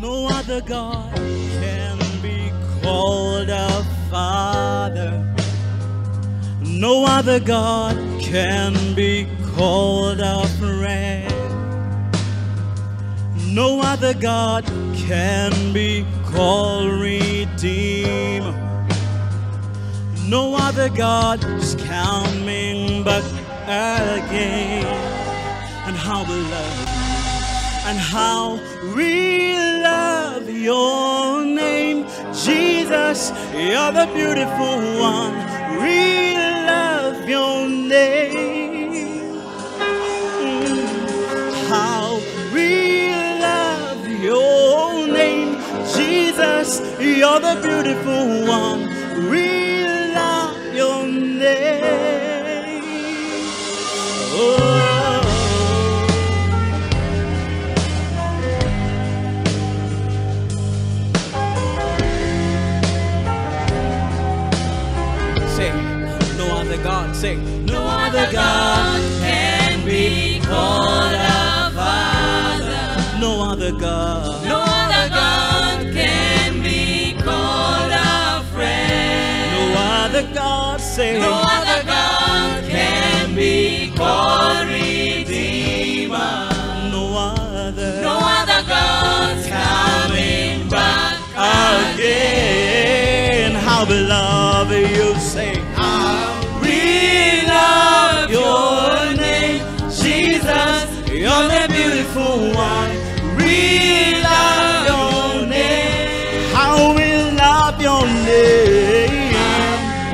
No other God can be called a Father. No other God can be called a friend. No other God can be called Redeemer. No other God is coming back again. And how we love you, and how we love your name, Jesus. You're the beautiful one. We love your name. How we love your name, Jesus. You're the beautiful one. We love your name. Oh. God, say, no other God can be called a Father. No other God, no other God can be called a friend. No other God, say, no other God can be called Redeemer. No other God's coming back again. How beloved you say. Your name, Jesus, you're the beautiful one. We love your name. How we love your name.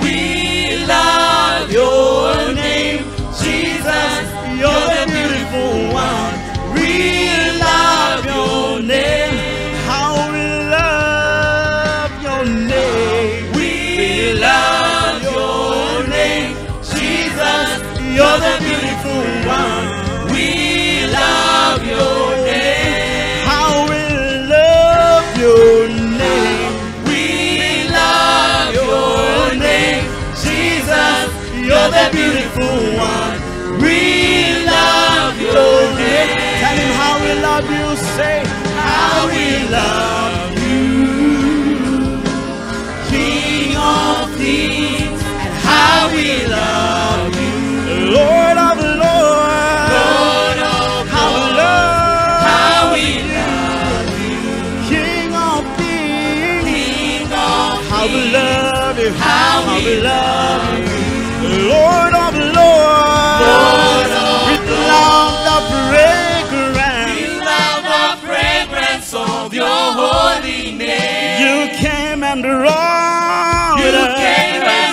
We love your name, Jesus, you're the beautiful one. love you, say, I will love you, King of kings, and I will love you, Lord of lords, Lord of lords, I will love you, King of kings, I will love you, I will love you, Lord of lords, Lord of with love the fragrance, we love the fragrance of your holy name. You came and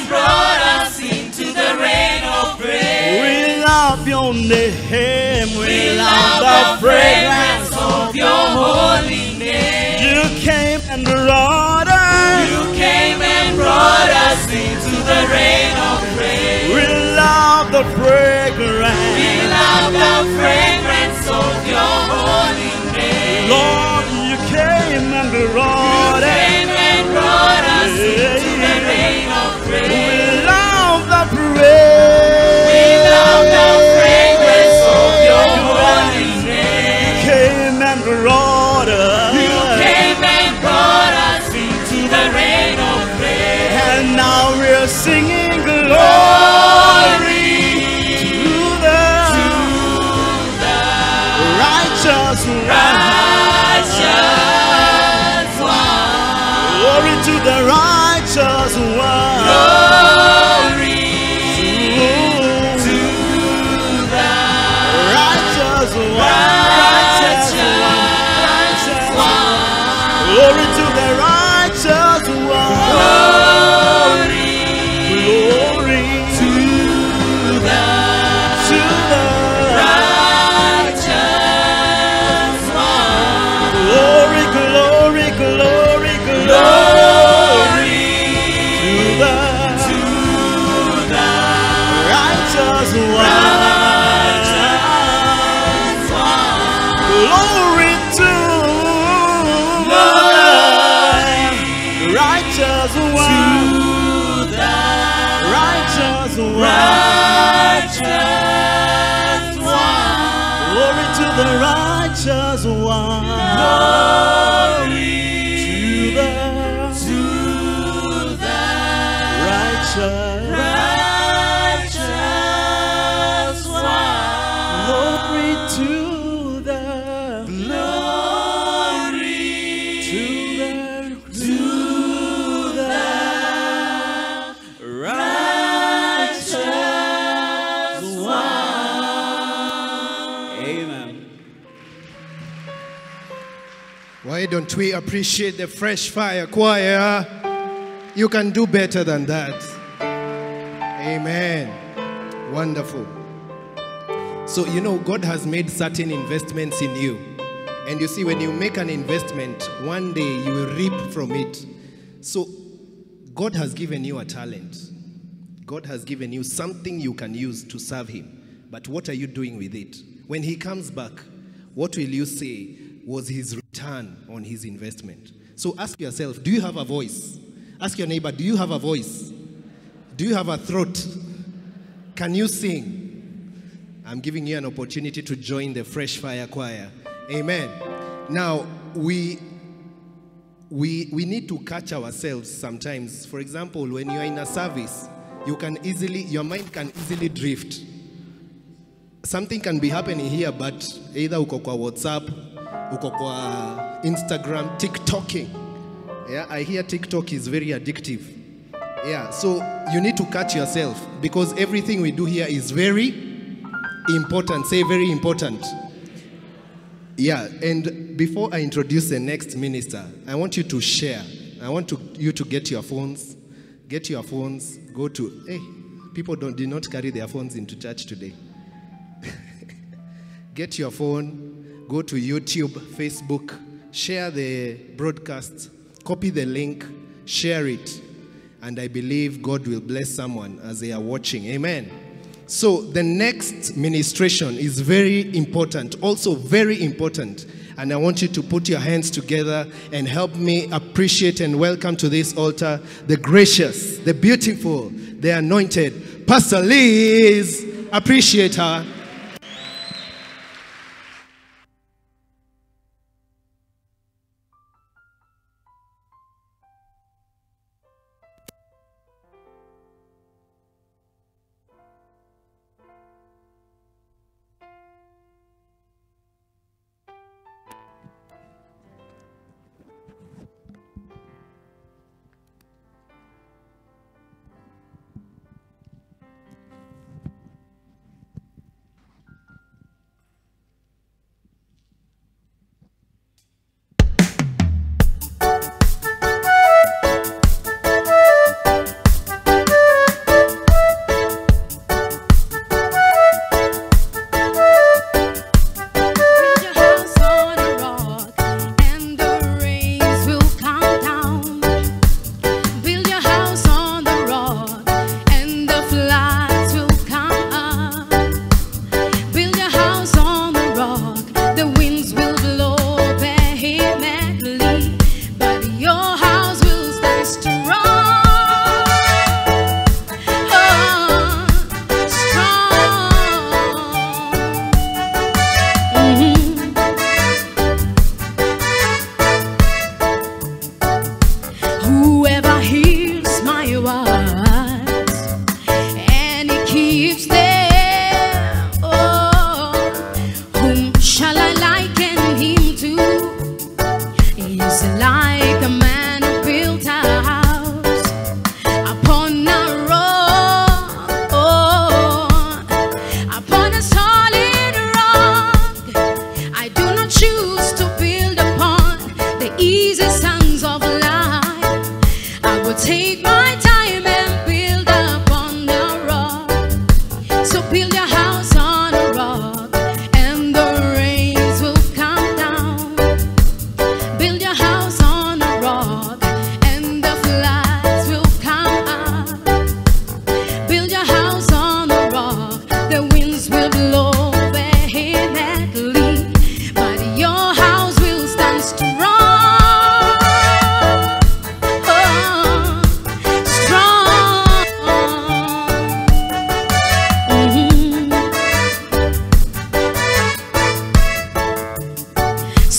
brought us into the reign of grace. We love your name. We love the fragrance of your holy name. You came and brought us into the reign of grace. We love the fragrance. We love the fragrance of your holy name. Lord, you came and brought us into the reign of grace. We love the praise. We love the fragrance of your holy name. You came and brought us into the reign of grace. And now we're singing glory to the righteous one. Glory to the righteous one. Glory to the righteous one. Glory to the righteous one. Glory to the righteous one. Glory, glory, glory, glory to the righteous one. Glory to the righteous one. Righteous one. Righteous one. Glory to the righteous one. Glory to the righteous one. Glory to the righteous one. Amen. Why don't we appreciate the Fresh Fire Choir? You can do better than that. Amen. Wonderful. So, you know, God has made certain investments in you. And you see, when you make an investment, one day you will reap from it. So, God has given you a talent. God has given you something you can use to serve Him. But what are you doing with it? When He comes back, what will you say was His return on His investment? So ask yourself, do you have a voice? Ask your neighbor, do you have a voice? Do you have a throat? Can you sing? I'm giving you an opportunity to join the Fresh Fire Choir. Amen. Now, we need to catch ourselves sometimes. For example, when you're in a service, your mind can easily drift. Something can be happening here, but either uko kwa WhatsApp, uko kwa Instagram, TikToking. Yeah, I hear TikTok is very addictive. Yeah, so you need to catch yourself, because everything we do here is very important. Say very important. Yeah, and before I introduce the next minister, I want you to share. I want you to get your phones. Get your phones. Go to... Hey, people did not carry their phones into church today. Get your phone. Go to YouTube, Facebook. Share the broadcast. Copy the link. Share it. And I believe God will bless someone as they are watching. Amen. So the next ministration is very important, also very important. And I want you to put your hands together and help me appreciate and welcome to this altar the gracious, the beautiful, the anointed Pastor Liz. Appreciate her.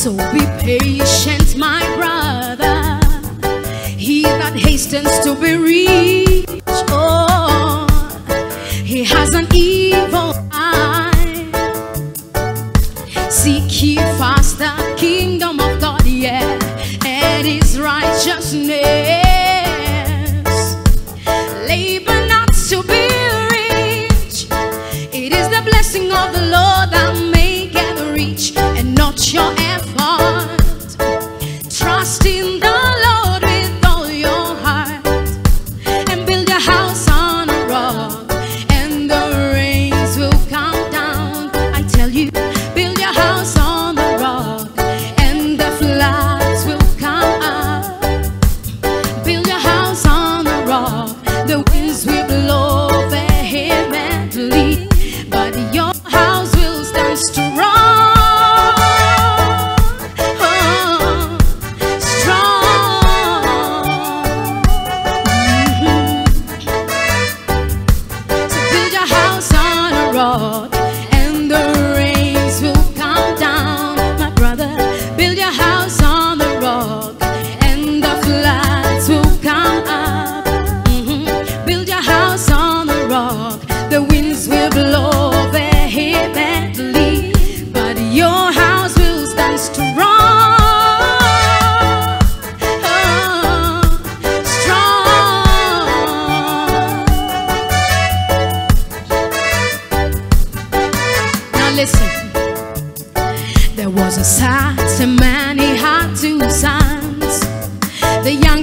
So be patient, my brother. He that hastens to be rich, oh, he has an evil eye. Seek ye first the kingdom of God, yeah, and his righteousness. Labor not to be rich. It is the blessing of the Lord that maketh rich, and not your effort. Trust in the Lord with all your heart, and build a house on a rock, and the rains will come down. I tell you, build your house on the rock, and the floods will come up. Build your house on the rock. The winds will blow their heavily, but your house will stand strong.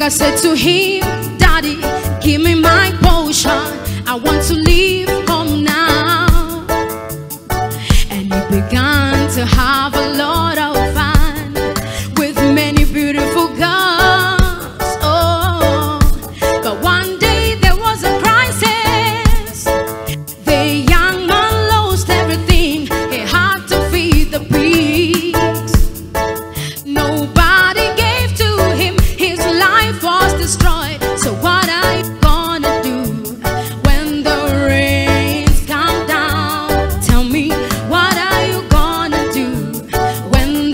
I said to him, Daddy, give me my portion. I want to leave home now. And he began to have a lot of fun with many beautiful girls. Oh, but one day there was a crisis. The young man lost everything. He had to feed the pigs. Nobody gave to him. His life was destroyed. So what are you gonna do when the rains come down? Tell me, what are you gonna do when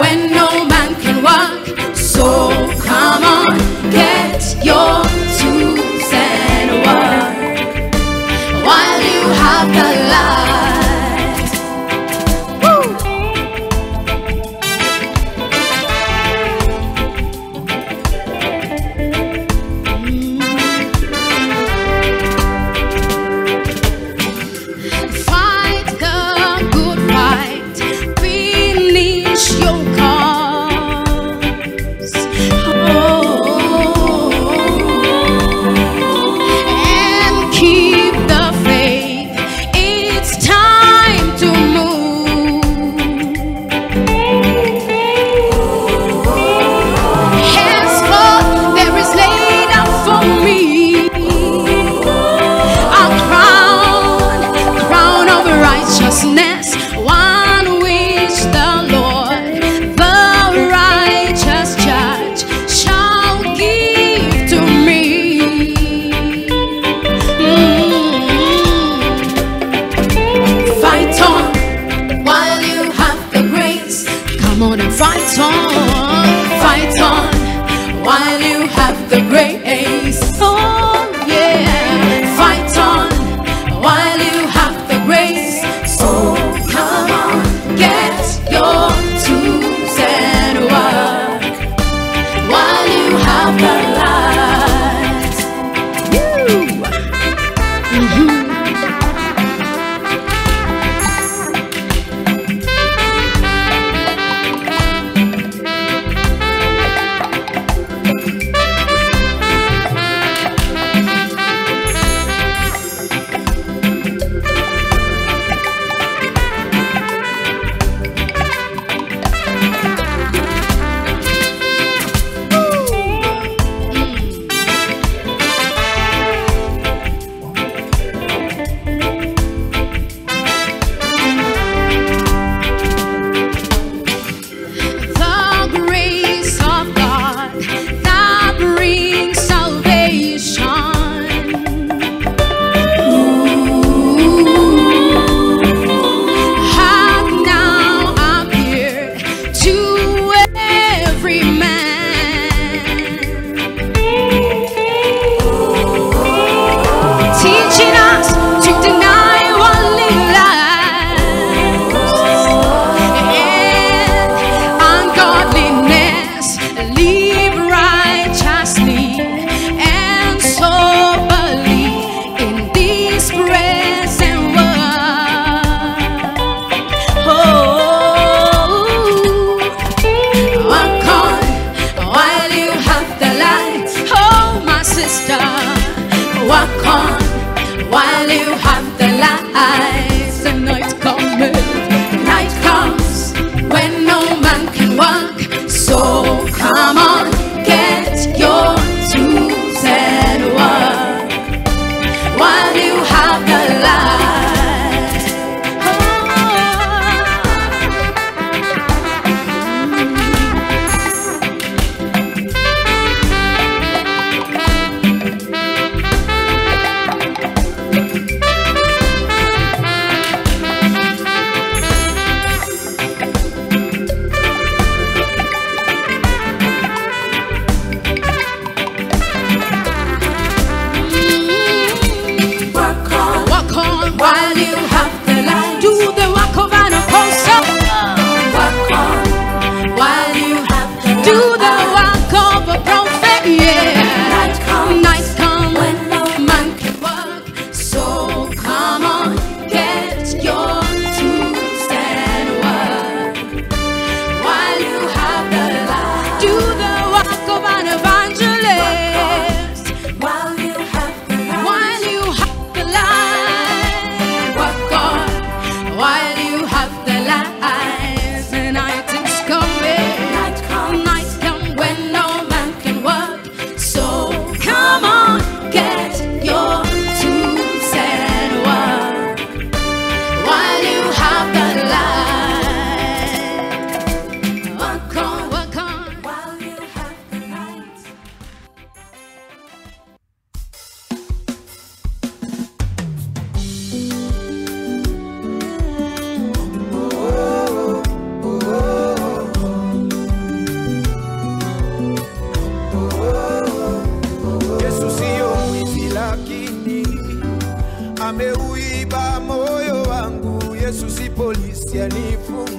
when no man can walk. So come on, get your 2 cent worth while you have the light. Fight the good fight, finish your cause. And keep the faith. It's time to move. Henceforth, there is laid out for me a crown of righteousness, one which the Lord, the righteous judge, shall give to me. Fight on while you have the grace. Come on and fight on while you have the grace. Oh yeah, fight on while you have the grace. So come on, get your 2 cent work while you have the light.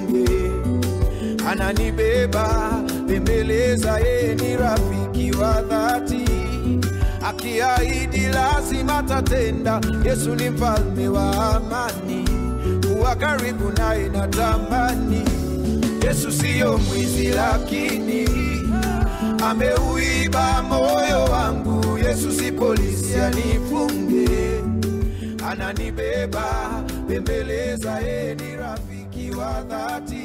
mwenye ananibeba mbeleza, yeye ni rafiki wa dhati, akiahidi lazima atatenda. Yesu ni mfalme wa amani, kuwa karibu naye natamani. Yesu sio mwizi, lakini ameuiba moyo wangu. Yesu si polisi anifunge, ananibeba bembeleza, yeye ni rafiki wa dhati.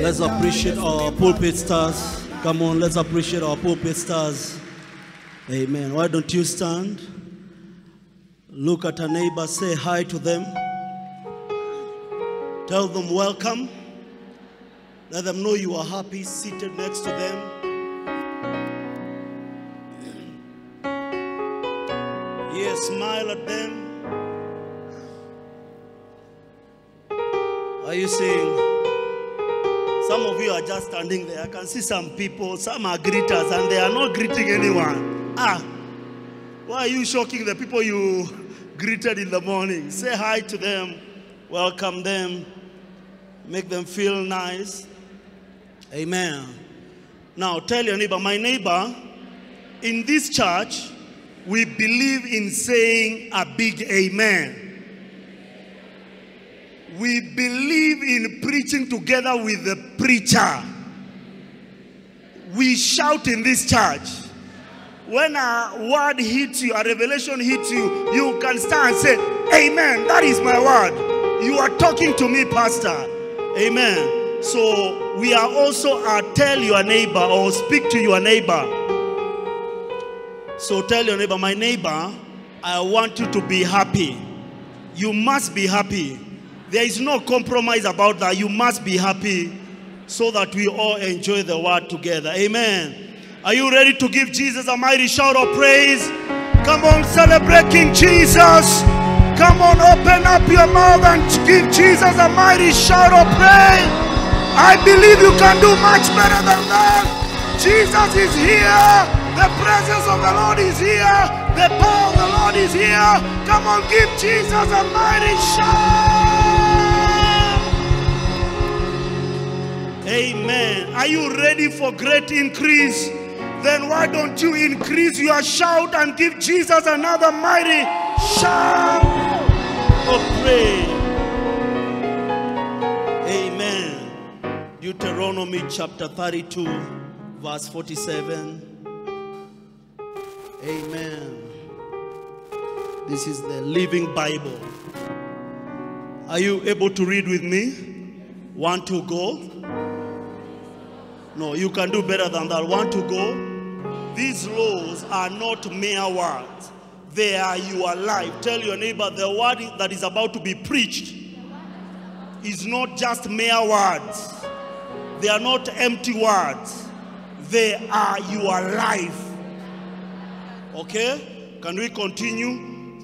Let's appreciate our pulpit stars. Come on, let's appreciate our pulpit stars. Amen. Why don't you stand? Look at a neighbor, say hi to them. Tell them welcome. Let them know you are happy seated next to them. Yes, smile at them. Are you saying? Some of you are just standing there. I can see some people, some are greeters, and they are not greeting anyone. Why are you shocking the people you greeted in the morning? Say hi to them, welcome them, make them feel nice. Amen. Now tell your neighbor, my neighbor, in this church, we believe in saying a big amen. We believe in preaching together with the preacher. We shout in this church. When a word hits you, a revelation hits you, you can stand and say, amen, that is my word. You are talking to me, pastor. Amen. So we are also tell your neighbor or speak to your neighbor. So tell your neighbor, my neighbor, I want you to be happy. You must be happy. There is no compromise about that. You must be happy so that we all enjoy the word together. Amen. Are you ready to give Jesus a mighty shout of praise? Come on, celebrate King Jesus. Come on, open up your mouth and give Jesus a mighty shout of praise. I believe you can do much better than that. Jesus is here. The presence of the Lord is here. The power of the Lord is here. Come on, give Jesus a mighty shout. Amen. Are you ready for great increase? Then why don't you increase your shout and give Jesus another mighty shout of praise? Amen. Deuteronomy chapter 32, verse 47. Amen. This is the Living Bible. Are you able to read with me? Want to go? No, you can do better than that. Want to go? These laws are not mere words. They are your life. Tell your neighbor, the word that is about to be preached is not just mere words. They are not empty words. They are your life. Okay, can we continue?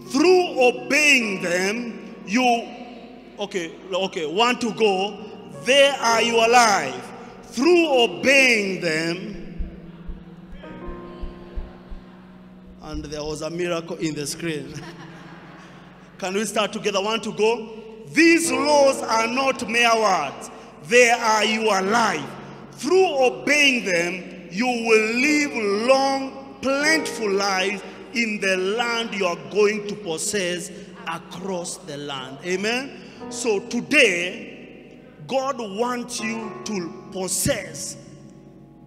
Through obeying them, want to go, they are your life. Through obeying them, and there was a miracle in the screen. Can we start together? Want to go? These laws are not mere words. They are your life. Through obeying them, you will live long, plentiful life in the land you are going to possess across the land. Amen. So today, God wants you to possess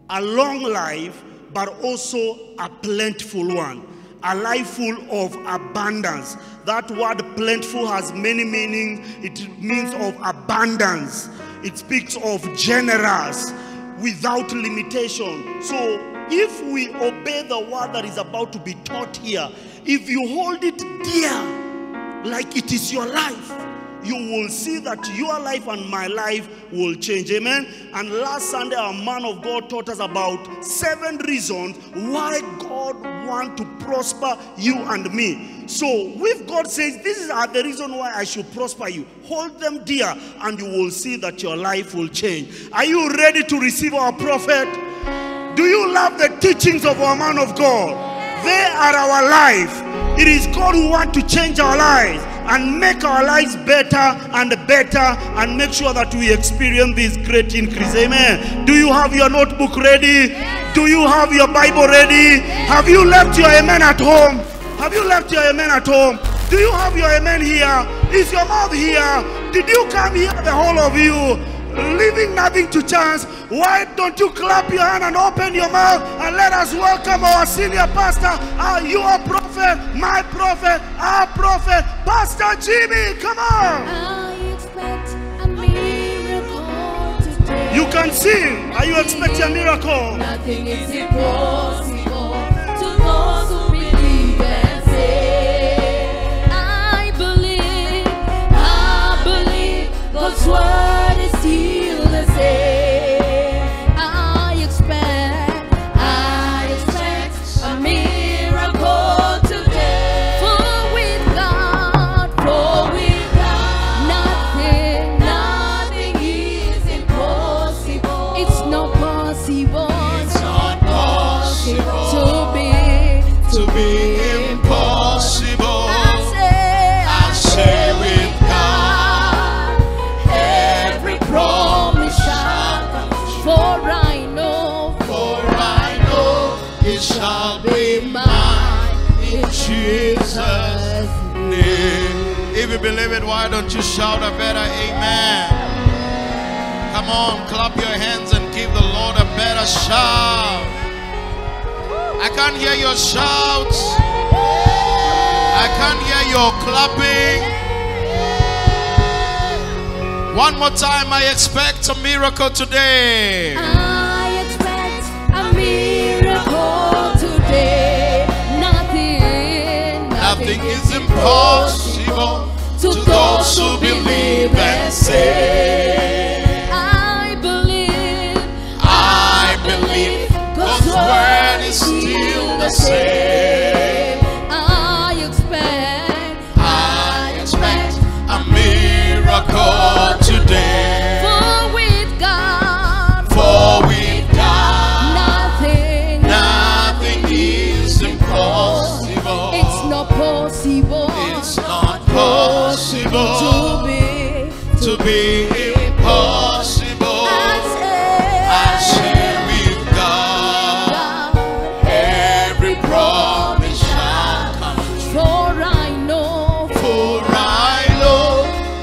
a long life, but also a plentiful one, a life full of abundance. That word plentiful has many meanings. It means of abundance. It speaks of generous, without limitation. So if we obey the word that is about to be taught here, if you hold it dear, like it is your life, you will see that your life and my life will change. Amen. And last Sunday, our man of God taught us about 7 reasons why God wants to prosper you and me. So if God says, these are the reason why I should prosper you, hold them dear and you will see that your life will change. Are you ready to receive our prophet? Do you love the teachings of our man of God? They are our life. It is God who wants to change our lives. and make our lives better and better, and make sure that we experience this great increase. Amen. Do you have your notebook ready? Yes. Do you have your Bible ready? Yes. Have you left your amen at home? Have you left your amen at home? Do you have your amen here? Is your mouth here? Did you come here, the whole of you, leaving nothing to chance? Why don't you clap your hand and open your mouth and let us welcome our senior pastor, your prophet, my prophet, our prophet, Pastor Jimmy. Come on. I expect a miracle today. You can sing. Are you expecting a miracle? Nothing is impossible to those who believe and say, I believe God's word. Believe it, why don't you shout a better amen? Come on, clap your hands and give the Lord a better shout. I can't hear your shouts. I can't hear your clapping. One more time, I expect a miracle today. I expect a miracle today. Nothing is impossible to those who believe and say, I believe God's word is still the same. I expect a miracle today. For with God, nothing is impossible. It's not possible to be impossible. I share with God every promise shall come true. For I know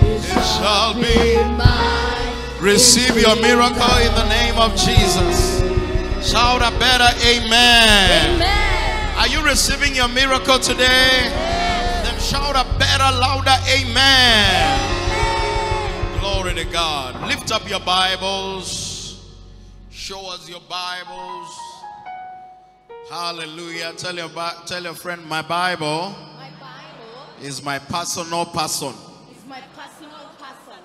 it shall be mine. Receive your miracle in the name of Jesus. Shout a better amen. Are you receiving your miracle today? Shout a better, louder amen. Glory to God. Lift up your Bibles. Show us your Bibles. Hallelujah. Tell your friend, my Bible. My Bible is my personal person. It's my personal person.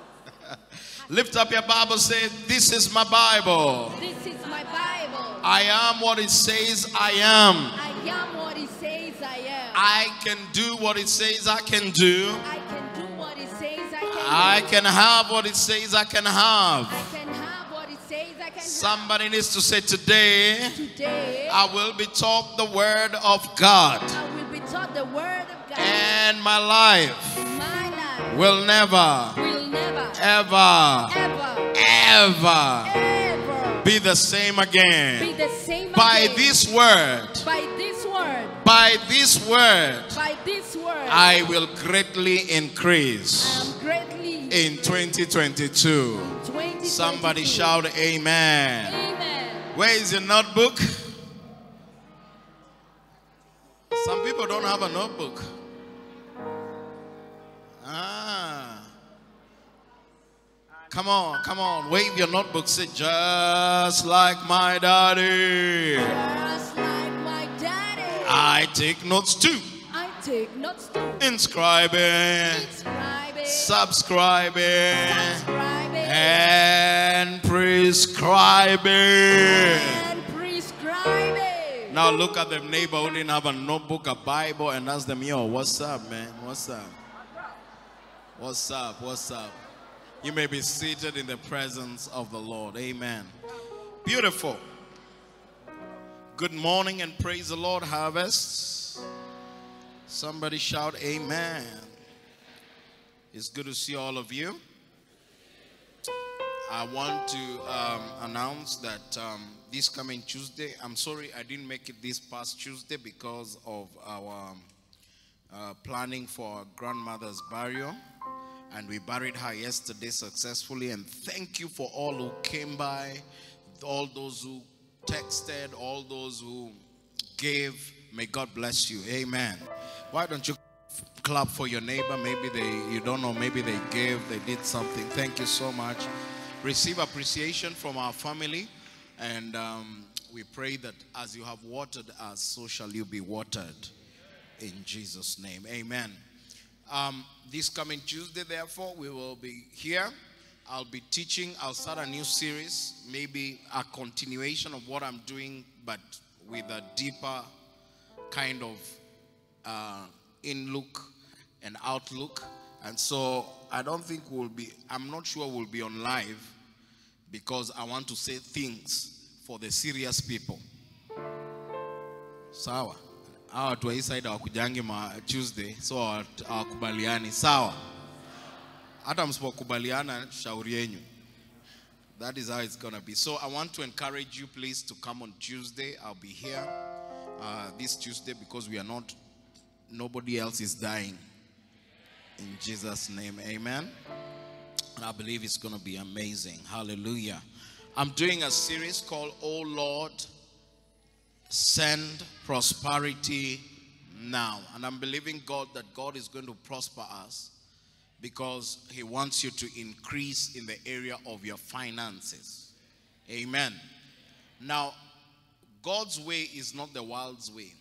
Lift up your Bible. Say, this is my Bible. This is my Bible. I am what it says I am. I am what it says I am. I can do what it says I can do. I can do what it says I can do. I can have what it says I can have. I can have what it says I can have. Somebody needs to say, today I will be taught the word of God. I will be taught the word of God. And my life will never ever be the same again. Be the same by again. By this word, I will greatly increase. In 2022. Somebody shout amen. Amen. Where is your notebook? Some people don't have a notebook. Come on. Wave your notebook. Say, just like my daddy. Just like my daddy. I take notes too. Inscribing, subscribing, and prescribing. Now look at the neighbor who didn't have a notebook, a Bible, and ask them, yo, what's up, man? What's up? You may be seated in the presence of the Lord. Amen. Beautiful. Good morning and praise the Lord, Harvest. Somebody shout amen. It's good to see all of you. I want to announce that this coming Tuesday, I'm sorry I didn't make it this past Tuesday because of our planning for our grandmother's burial. And we buried her yesterday successfully. And thank you for all who came by, all those who texted, all those who gave. May God bless you. Amen. Why don't you clap for your neighbor? Maybe you don't know, maybe they gave, they did something. Thank you so much. Receive appreciation from our family, and we pray that as you have watered us, so shall you be watered, in Jesus' name. Amen. This coming Tuesday, therefore, we will be here. I'll be teaching. I'll start a new series, maybe a continuation of what I'm doing, but with a deeper kind of in-look and outlook. And so I don't think I'm not sure we'll be on live, because I want to say things for the serious people. Sawa. Hawa watu wa hii side hawakujangi ma Tuesday, so hawakubaliani. Sawa. Hata msipokubaliana shauri yenu. That is how it's going to be. So I want to encourage you, please, to come on Tuesday. I'll be here this Tuesday, because nobody else is dying. In Jesus' name, amen. And I believe it's going to be amazing. Hallelujah. I'm doing a series called, Oh Lord, Send Prosperity Now. And I'm believing God that God is going to prosper us, because he wants you to increase in the area of your finances. Amen. Now, God's way is not the world's way.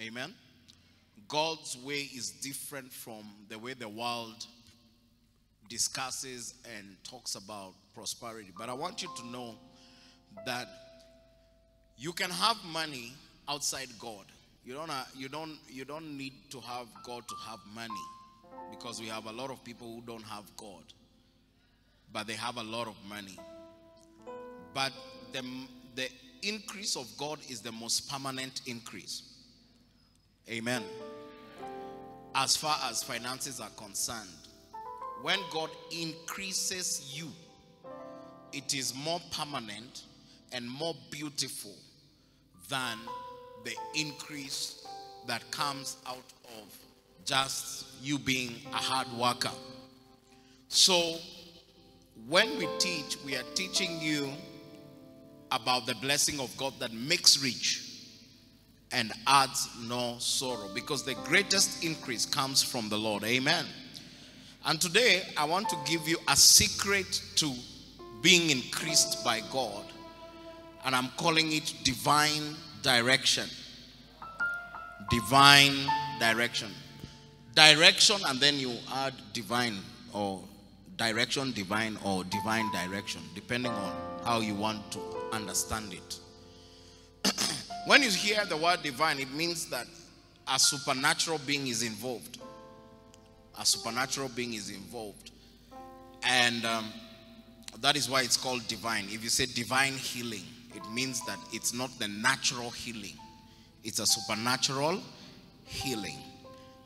Amen. God's way is different from the way the world discusses and talks about prosperity. But I want you to know that you can have money outside God. You don't need to have God to have money, because we have a lot of people who don't have God, but they have a lot of money. But the increase of God is the most permanent increase. Amen. As far as finances are concerned, when God increases you, it is more permanent and more beautiful than the increase that comes out of just you being a hard worker. So when we teach, we are teaching you about the blessing of God that makes rich and adds no sorrow, because the greatest increase comes from the Lord. Amen. And today I want to give you a secret to being increased by God, and I'm calling it divine direction. Divine direction. Direction, and then you add divine, or direction divine, or divine direction, depending on how you want to understand it. When you hear the word divine, it means that a supernatural being is involved. A supernatural being is involved. And that is why it's called divine. If you say divine healing, it means that it's not the natural healing. It's a supernatural healing.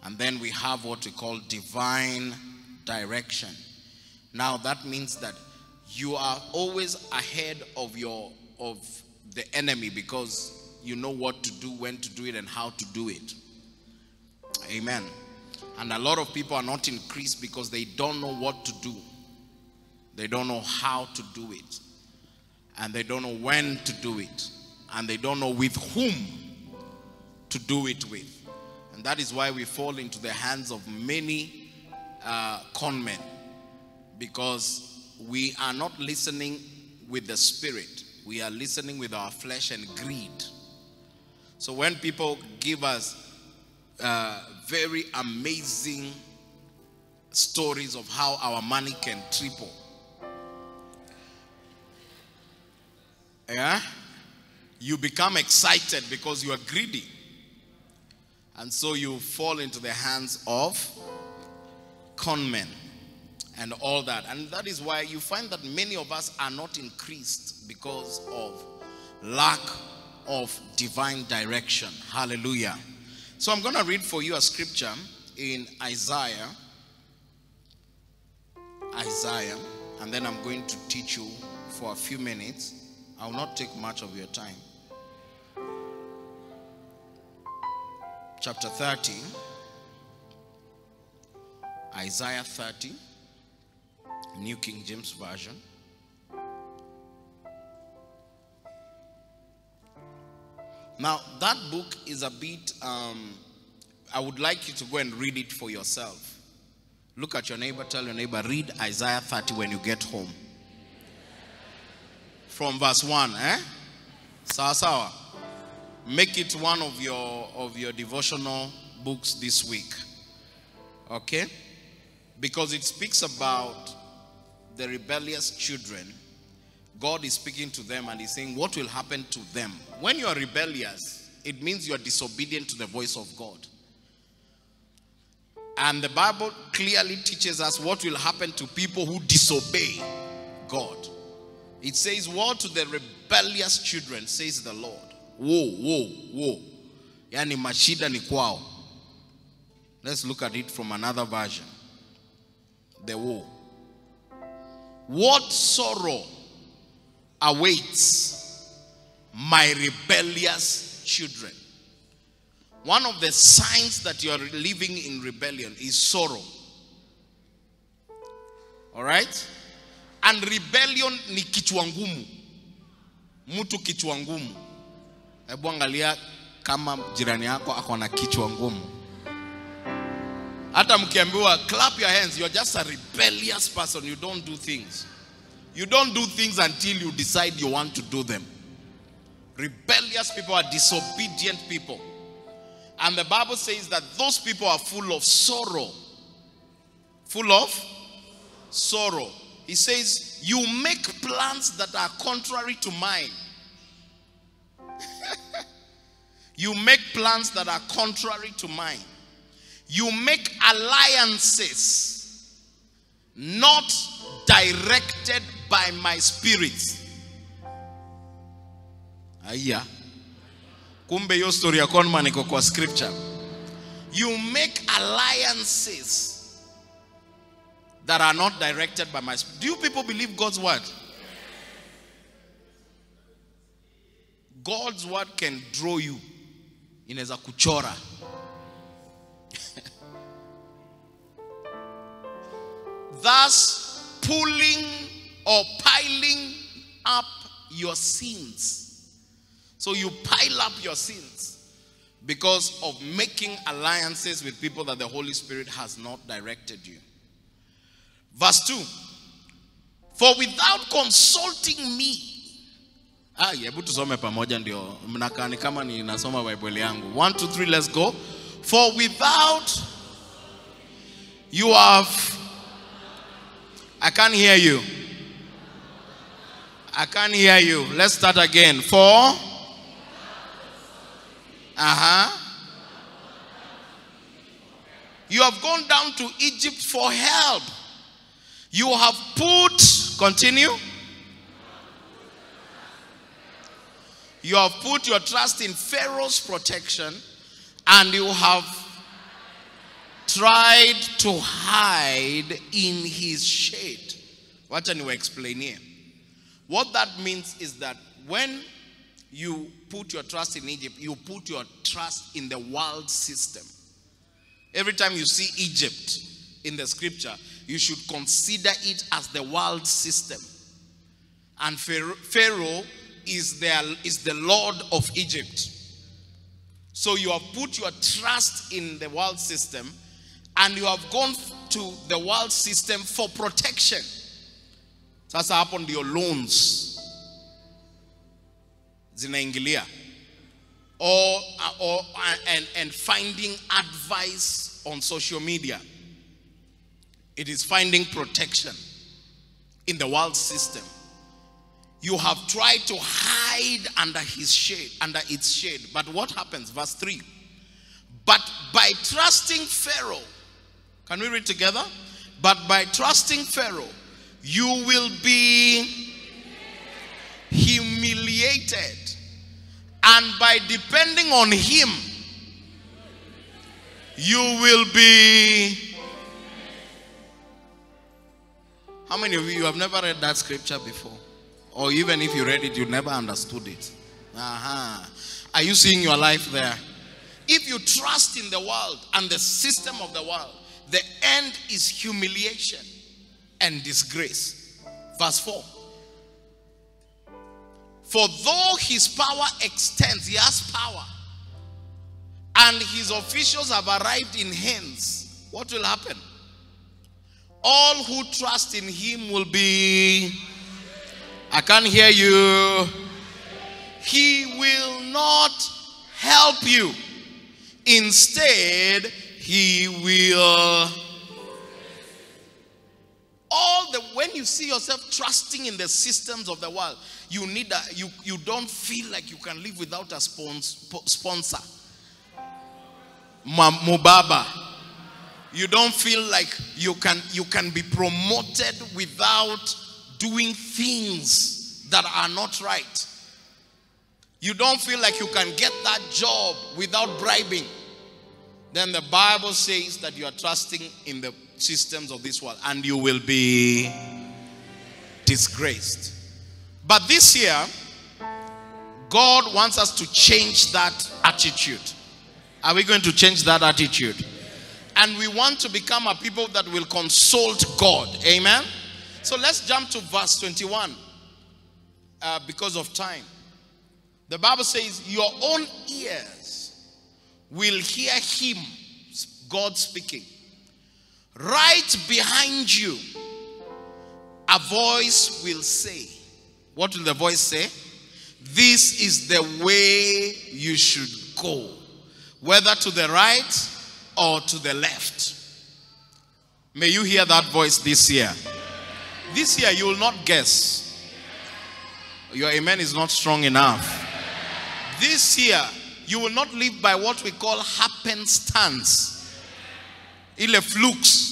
And then we have what we call divine direction. Now that means that you are always ahead of the enemy, because you know what to do, when to do it, and how to do it. Amen. And a lot of people are not increased because they don't know what to do. They don't know how to do it. And they don't know when to do it. And they don't know with whom to do it with. And that is why we fall into the hands of many con men. Because we are not listening with the spirit. We are listening with our flesh and greed. So when people give us very amazing stories of how our money can triple. Yeah? You become excited because you are greedy. And so you fall into the hands of con men and all that. And that is why you find that many of us are not increased, because of lack of divine direction. Hallelujah. So I'm going to read for you a scripture in Isaiah Isaiah, and then I'm going to teach you for a few minutes. I will not take much of your time. Chapter 30, Isaiah 30, New King James Version. Now, that book is a bit, I would like you to go and read it for yourself. Look at your neighbor, tell your neighbor, read Isaiah 30 when you get home. From verse 1, eh? Sawa sawa. Make it one of your devotional books this week. Okay? Because it speaks about the rebellious children. God is speaking to them and he's saying, what will happen to them? When you are rebellious, it means you are disobedient to the voice of God. And the Bible clearly teaches us what will happen to people who disobey God. It says, woe to the rebellious children, says the Lord. Woe, woe, woe. Yani mashida ni kwao. Let's look at it from another version. The woe. What sorrow awaits my rebellious children? One of the signs that you are living in rebellion is sorrow. All right? And rebellion ni kichwa ngumu. Mtu kichwa ngumu. Hebu angalia kama jirani yako ako na kichwa ngumu. Hata mkiambiwa clap your hands, you're just a rebellious person. You don't do things. You don't do things until you decide you want to do them. Rebellious people are disobedient people. And the Bible says that those people are full of sorrow. Full of sorrow. He says, you make plans that are contrary to mine. You make plans that are contrary to mine. You make alliances not directed by my spirit. Aya. Kumbe hiyo story yako niko kwa scripture. You make alliances that are not directed by my spirit. Do you people believe God's word? God's word can draw you. Inaweza kuchora. Thus pulling or piling up your sins. So you pile up your sins because of making alliances with people that the Holy Spirit has not directed you. Verse 2. For without consulting me. Ah, hebu tusome pamoja ndio. Mnakaa ni kama ninasoma Bible yangu. 1 2 3 let's go. For without you have I can't hear you. I can't hear you. Let's start again. For you have gone down to Egypt for help. You have put, continue. You have put your trust in Pharaoh's protection and you have tried to hide in his shade. What can you explain here? What that means is that when you put your trust in Egypt, you put your trust in the world system. Every time you see Egypt in the scripture, you should consider it as the world system. And Pharaoh is the Lord of Egypt. So you have put your trust in the world system and you have gone to the world system for protection. Sasa hapo ndio loans zinaingilia or finding advice on social media. It is finding protection in the world system. You have tried to hide under his shade, under its shade. But what happens? Verse 3. But by trusting Pharaoh, can we read together? But by trusting Pharaoh, you will be humiliated. And by depending on him, you will be How many of you have never read that scripture before? Or even if you read it, you never understood it. Are you seeing your life there? If you trust in the world and the system of the world, the end is humiliation and disgrace. Verse 4. For though his power extends, he has power, and his officials have arrived in hands, what will happen? All who trust in him will be... I can't hear you. He will not help you. Instead, he will. When you see yourself trusting in the systems of the world, you need that. You don't feel like you can live without a sponsor. Mubaba. You don't feel like you can be promoted without doing things that are not right. You don't feel like you can get that job without bribing. Then the Bible says that you are trusting in the systems of this world and you will be disgraced. But this year, God wants us to change that attitude. Are we going to change that attitude? And we want to become a people that will consult God. Amen? So let's jump to verse 21 because of time. The Bible says, your own ears will hear him, God speaking. Right behind you, a voice will say. What will the voice say? This is the way you should go, whether to the right or to the left. May you hear that voice this year. This year you will not guess. Your amen is not strong enough. This year you will not live by what we call happenstance. Ile flukes.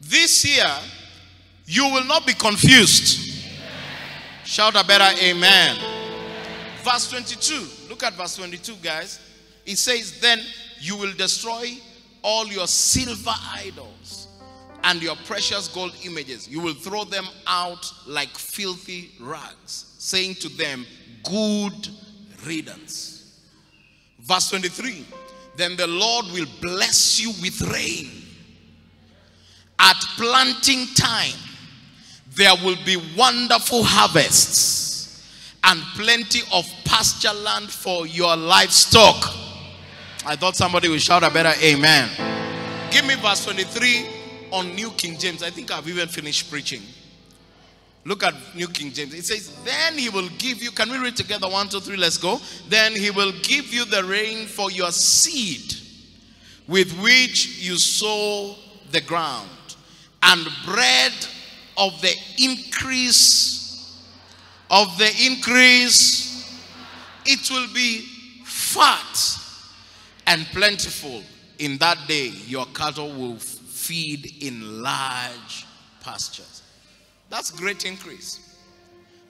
This year you will not be confused. Shout a better amen. Verse 22. Look at verse 22, guys. It says, then you will destroy all your silver idols and your precious gold images. You will throw them out like filthy rags, saying to them, good riddance. Verse 23, then the Lord will bless you with rain. At planting time, there will be wonderful harvests and plenty of pasture land for your livestock. I thought somebody would shout a better amen. Give me verse 23. On New King James. I think I've even finished preaching. Look at New King James. It says, then he will give you. Can we read together? 1, 2, 3. Let's go. Then he will give you the rain for your seed, with which you sow the ground, and bread of the increase. It will be fat and plentiful. In that day, your cattle will feed in large pastures. That's great increase.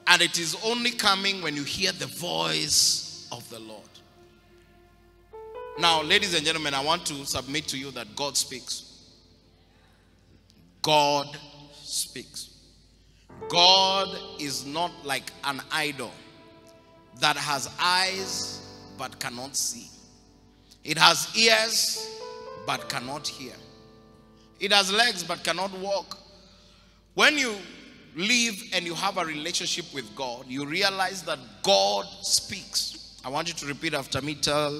And it is only coming when you hear the voice of the Lord. Now, ladies and gentlemen, I want to submit to you that God speaks. God speaks. God is not like an idol that has eyes but cannot see. It has ears but cannot hear. It has legs but cannot walk. When you live and you have a relationship with God, you realize that God speaks. I want you to repeat after me. Tell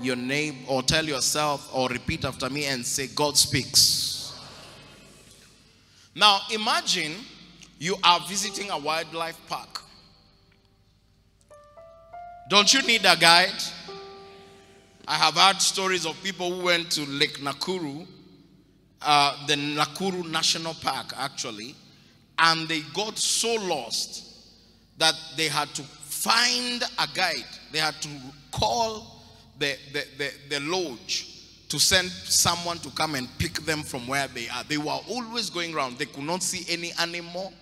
your name or tell yourself or repeat after me and say, God speaks. Now imagine you are visiting a wildlife park. Don't you need a guide? I have heard stories of people who went to Lake Nakuru, the Nakuru National Park actually, and they got so lost that they had to find a guide. They had to call the lodge to send someone to come and pick them from where they are. They were always going around. They could not see any animal.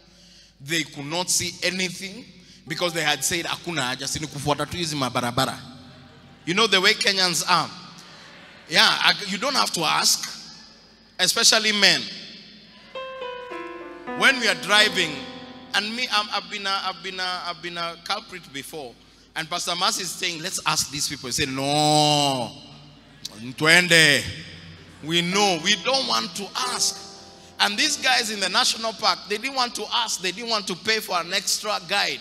They could not see anything because they had said, "Hakuna haja, si nikufuata tu hizi mabarabara." You know the way Kenyans are. Yeah, you don't have to ask. Especially men. When we are driving, and me, I've been a culprit before, and Pastor Mas is saying, let's ask these people. He said, no, we know, we don't want to ask. And these guys in the national park, they didn't want to ask, they didn't want to pay for an extra guide.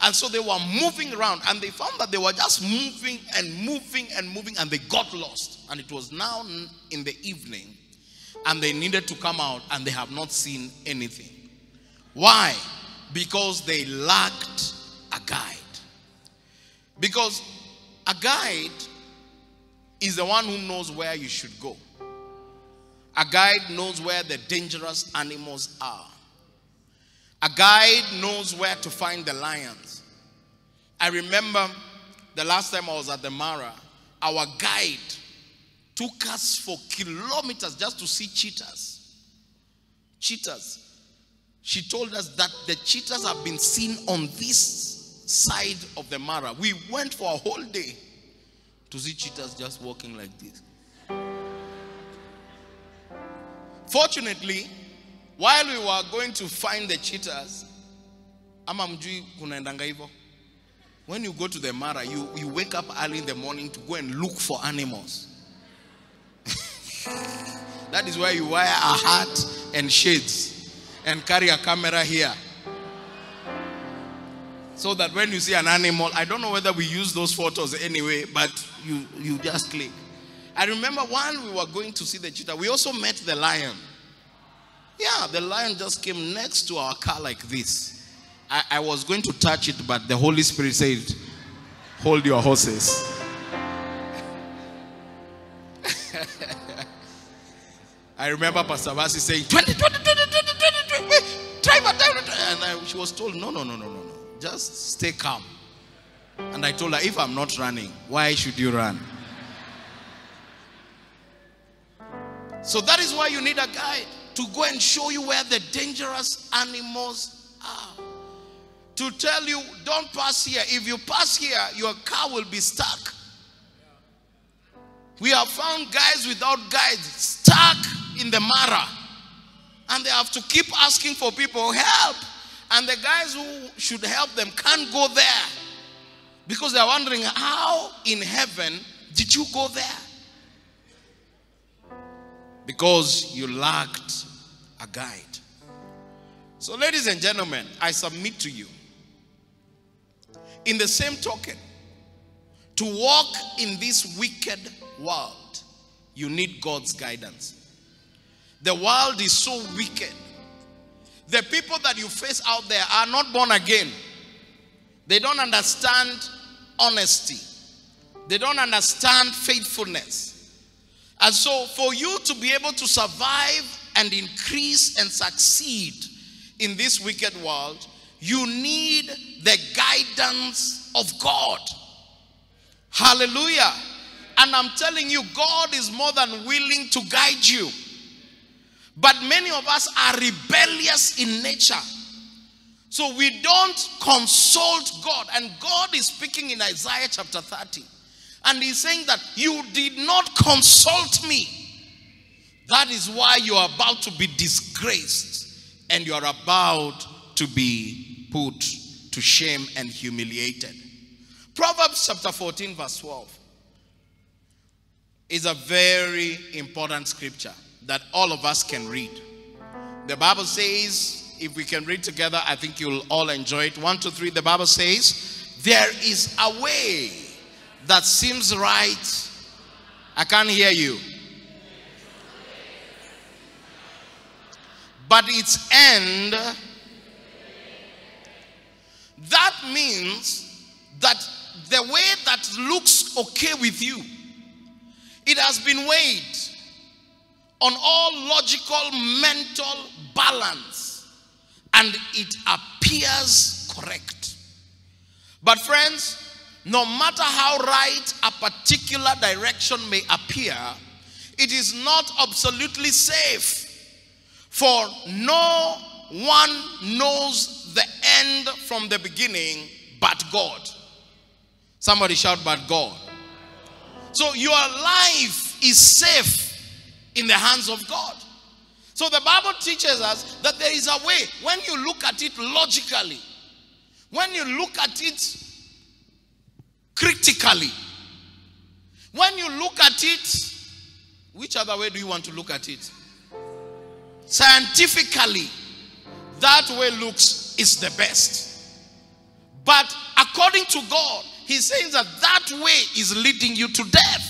And so they were moving around, and they found that they were just moving and moving and moving, and they got lost. And it was now in the evening, and they needed to come out, and they have not seen anything. Why? Because they lacked a guide. Because a guide is the one who knows where you should go. A guide knows where the dangerous animals are. A guide knows where to find the lions. I remember the last time I was at the Mara, our guide took us for kilometers just to see cheetahs. Cheetahs. She told us that the cheetahs have been seen on this side of the Mara. We went for a whole day to see cheetahs just walking like this. Fortunately, while we were going to find the cheetahs, when you go to the Mara, you wake up early in the morning to go and look for animals. That is why you wear a hat and shades and carry a camera here. So that when you see an animal, I don't know whether we use those photos anyway, but you just click. I remember while we were going to see the cheetah, we also met the lion. Yeah, the lion just came next to our car like this. I was going to touch it, but the Holy Spirit said, hold your horses. I remember Pastor Vasi saying, 20, 20, 20, 20, 20, 20, 20, 20, 20. And she was told, no. Just stay calm. And I told her, if I'm not running, why should you run? So that is why you need a guide, to go and show you where the dangerous animals are. To tell you, don't pass here. If you pass here, your car will be stuck. We have found guys without guides stuck in the Mara. And they have to keep asking for people, help. And the guys who should help them can't go there. Because they're wondering, how in heaven did you go there? Because you lacked a guide. So ladies and gentlemen, I submit to you, in the same token, to walk in this wicked world, you need God's guidance. The world is so wicked. The people that you face out there are not born again. They don't understand honesty. They don't understand faithfulness. And so for you to be able to survive and increase and succeed in this wicked world, you need the guidance of God. Hallelujah. And I'm telling you, God is more than willing to guide you. But many of us are rebellious in nature. So we don't consult God. And God is speaking in Isaiah chapter 30. And he's saying that you did not consult me. That is why you are about to be disgraced, and you are about to be put to shame and humiliated. Proverbs chapter 14 verse 12 is a very important scripture that all of us can read. The Bible says, if we can read together, I think you'll all enjoy it. 1, 2, 3, the Bible says, there is a way that seems right. I can't hear you. But its end. That means that the way that looks okay with you, it has been weighed on all logical, mental balance, and it appears correct. But friends, no matter how right a particular direction may appear, it is not absolutely safe. For no one knows the end from the beginning but God. Somebody shout, but God. So your life is safe in the hands of God. So the Bible teaches us that there is a way. When you look at it logically, when you look at it critically, when you look at it, which other way do you want to look at it? Scientifically, that way looks is the best. But according to God, He's saying that that way is leading you to death.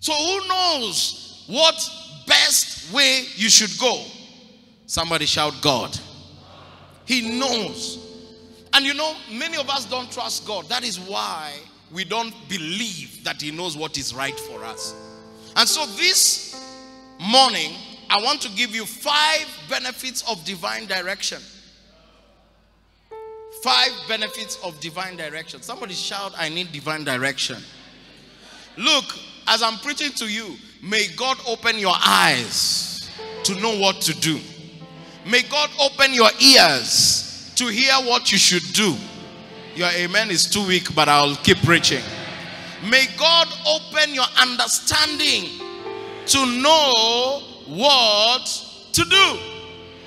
So who knows what best way you should go? Somebody shout God. He knows. And you know, many of us don't trust God. That is why we don't believe that He knows what is right for us. And so this morning, I want to give you 5 benefits of divine direction. 5 benefits of divine direction. Somebody shout, I need divine direction. Look, as I'm preaching to you, may God open your eyes to know what to do. May God open your ears to hear what you should do. Your amen is too weak, but I'll keep preaching. May God open your understanding to know what to do.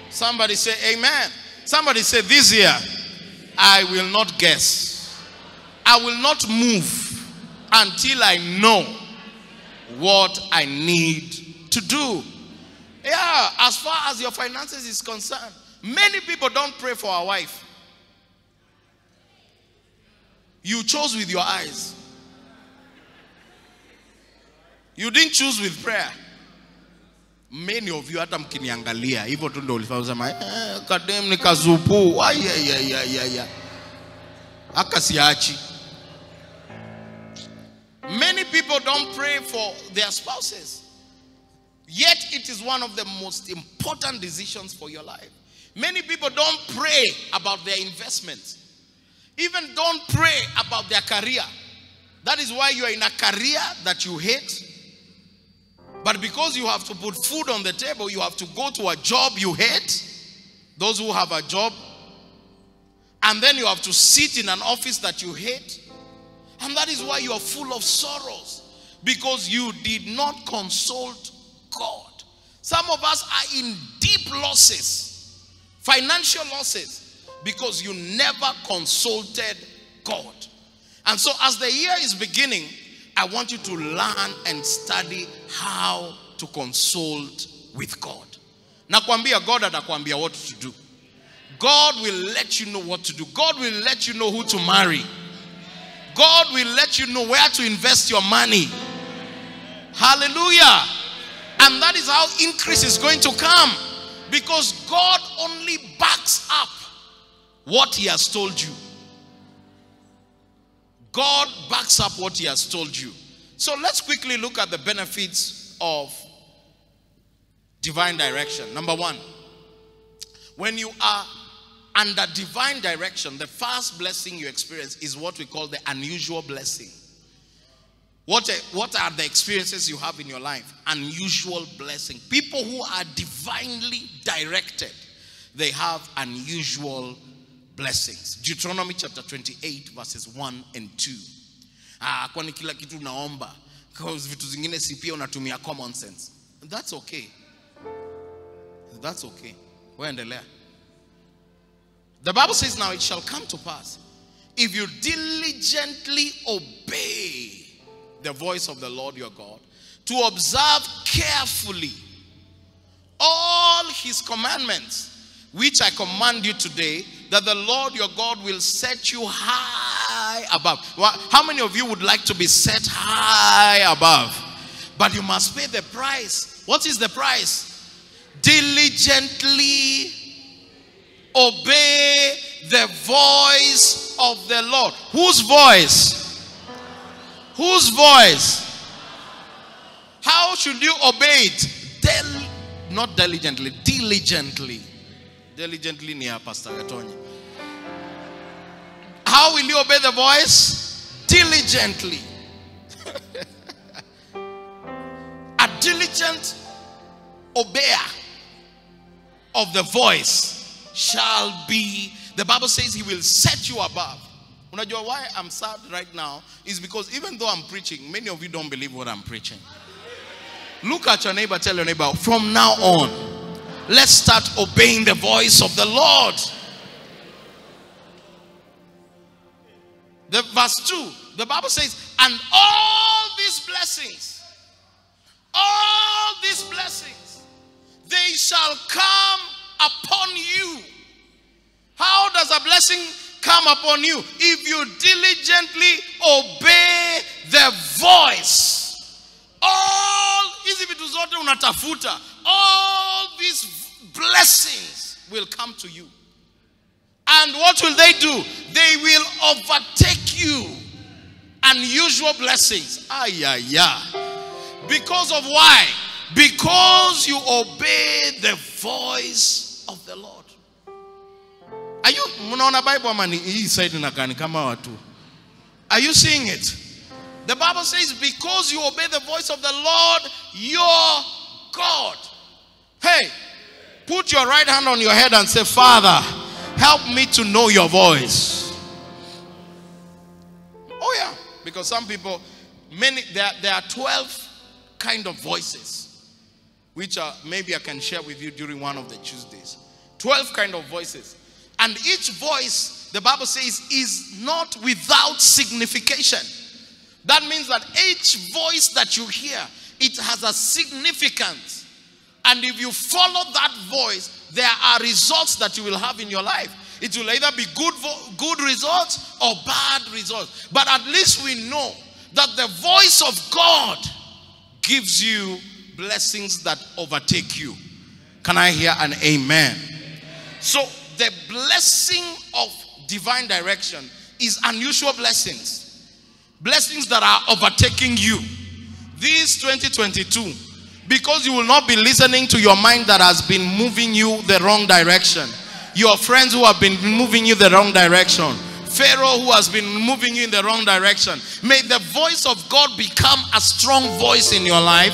Somebody say amen. Somebody say, this year I will not guess. I will not move until I know what I need to do. Yeah, as far as your finances is concerned, many people don't pray for a wife. You chose with your eyes. You didn't choose with prayer. Many of you hata mkiniangalia hivyo tu ndio ulisema kadem nikazupu ayayayaya akasiachi. Many people don't pray for their spouses, yet it is one of the most important decisions for your life. Many people don't pray about their investments, even don't pray about their career. That is why you are in a career that you hate. But because you have to put food on the table, you have to go to a job you hate. Those who have a job. And then you have to sit in an office that you hate. And that is why you are full of sorrows. Because you did not consult God. Some of us are in deep losses. Financial losses. Because you never consulted God. And so as the year is beginning, I want you to learn and study how to consult with God. Nakwambia God atakwambia what to do. God will let you know what to do. God will let you know who to marry. God will let you know where to invest your money. Hallelujah. And that is how increase is going to come. Because God only backs up what He has told you. God backs up what He has told you. So let's quickly look at the benefits of divine direction. Number one, when you are under divine direction, the first blessing you experience is what we call the unusual blessing. What are the experiences you have in your life? Unusual blessing. People who are divinely directed, they have unusual blessings. Blessings. Deuteronomy chapter 28 verses 1 and 2. Kwani kila kitu naomba. Because vitu zingine si pia unatumia common sense. That's okay. That's okay. Waendelea. The Bible says, now it shall come to pass, if you diligently obey the voice of the Lord your God, to observe carefully all His commandments, which I command you today, that the Lord your God will set you high above. How many of you would like to be set high above? But you must pay the price. What is the price? Diligently obey the voice of the Lord. Whose voice? Whose voice? How should you obey it? Not diligently, diligently. Diligently near Pastor Gatonye. How will you obey the voice? Diligently. A diligent obeyer of the voice shall be, the Bible says, He will set you above. Unajua why I'm sad right now is because even though I'm preaching, many of you don't believe what I'm preaching. Look at your neighbor, tell your neighbor, from now on, let's start obeying the voice of the Lord. The verse 2, the Bible says, and all these blessings, they shall come upon you. How does a blessing come upon you? If you diligently obey the voice. All these blessings will come to you. And what will they do? They will overtake you. Unusual blessings. Because of why? Because you obey the voice of the Lord. Are you seeing it? The Bible says, because you obey the voice of the Lord your God. Hey, put your right hand on your head and say, Father, help me to know your voice. Oh yeah, because some people, there are 12 kind of voices, which are, maybe I can share with you during one of the Tuesdays. 12 kind of voices. And each voice, the Bible says, is not without signification. That means that each voice that you hear, it has a significance. And if you follow that voice, there are results that you will have in your life. It will either be good results or bad results. But at least we know that the voice of God gives you blessings that overtake you. Can I hear an amen? So the blessing of divine direction is unusual blessings. Blessings that are overtaking you. This 2022, because you will not be listening to your mind that has been moving you the wrong direction. Your friends who have been moving you the wrong direction. Pharaoh who has been moving you in the wrong direction. May the voice of God become a strong voice in your life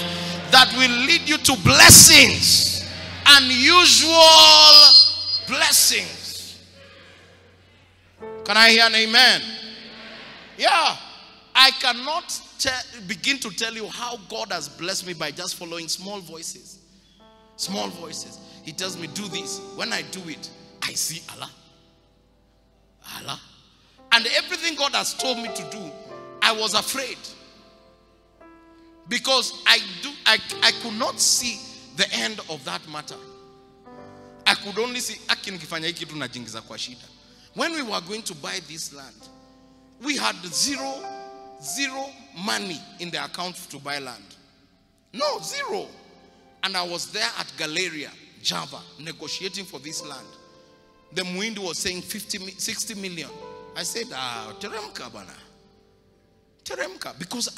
that will lead you to blessings. Unusual blessings. Can I hear an amen? Yeah. I cannot begin to tell you how God has blessed me by just following small voices. Small voices. He tells me, do this. When I do it, I see Allah. Allah. And everything God has told me to do, I was afraid. Because I could not see the end of that matter. I could only see, when we were going to buy this land, we had zero money in the account to buy land. No, zero. And I was there at Galeria, Java, negotiating for this land. The Muindi was saying 60 million. I said, teremka bana. Teremka. Because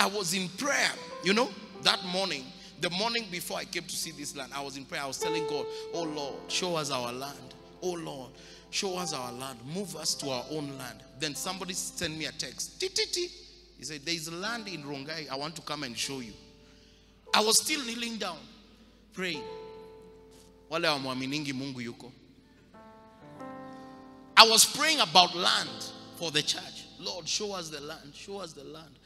I was in prayer. You know, that morning, the morning before I came to see this land, I was in prayer. I was telling God, oh Lord, show us our land. Oh Lord, show us our land. Move us to our own land. Then somebody sent me a text. He said, there is land in Rongai. I want to come and show you. I was still kneeling down, praying. I was praying about land for the church. Lord, show us the land. Show us the land.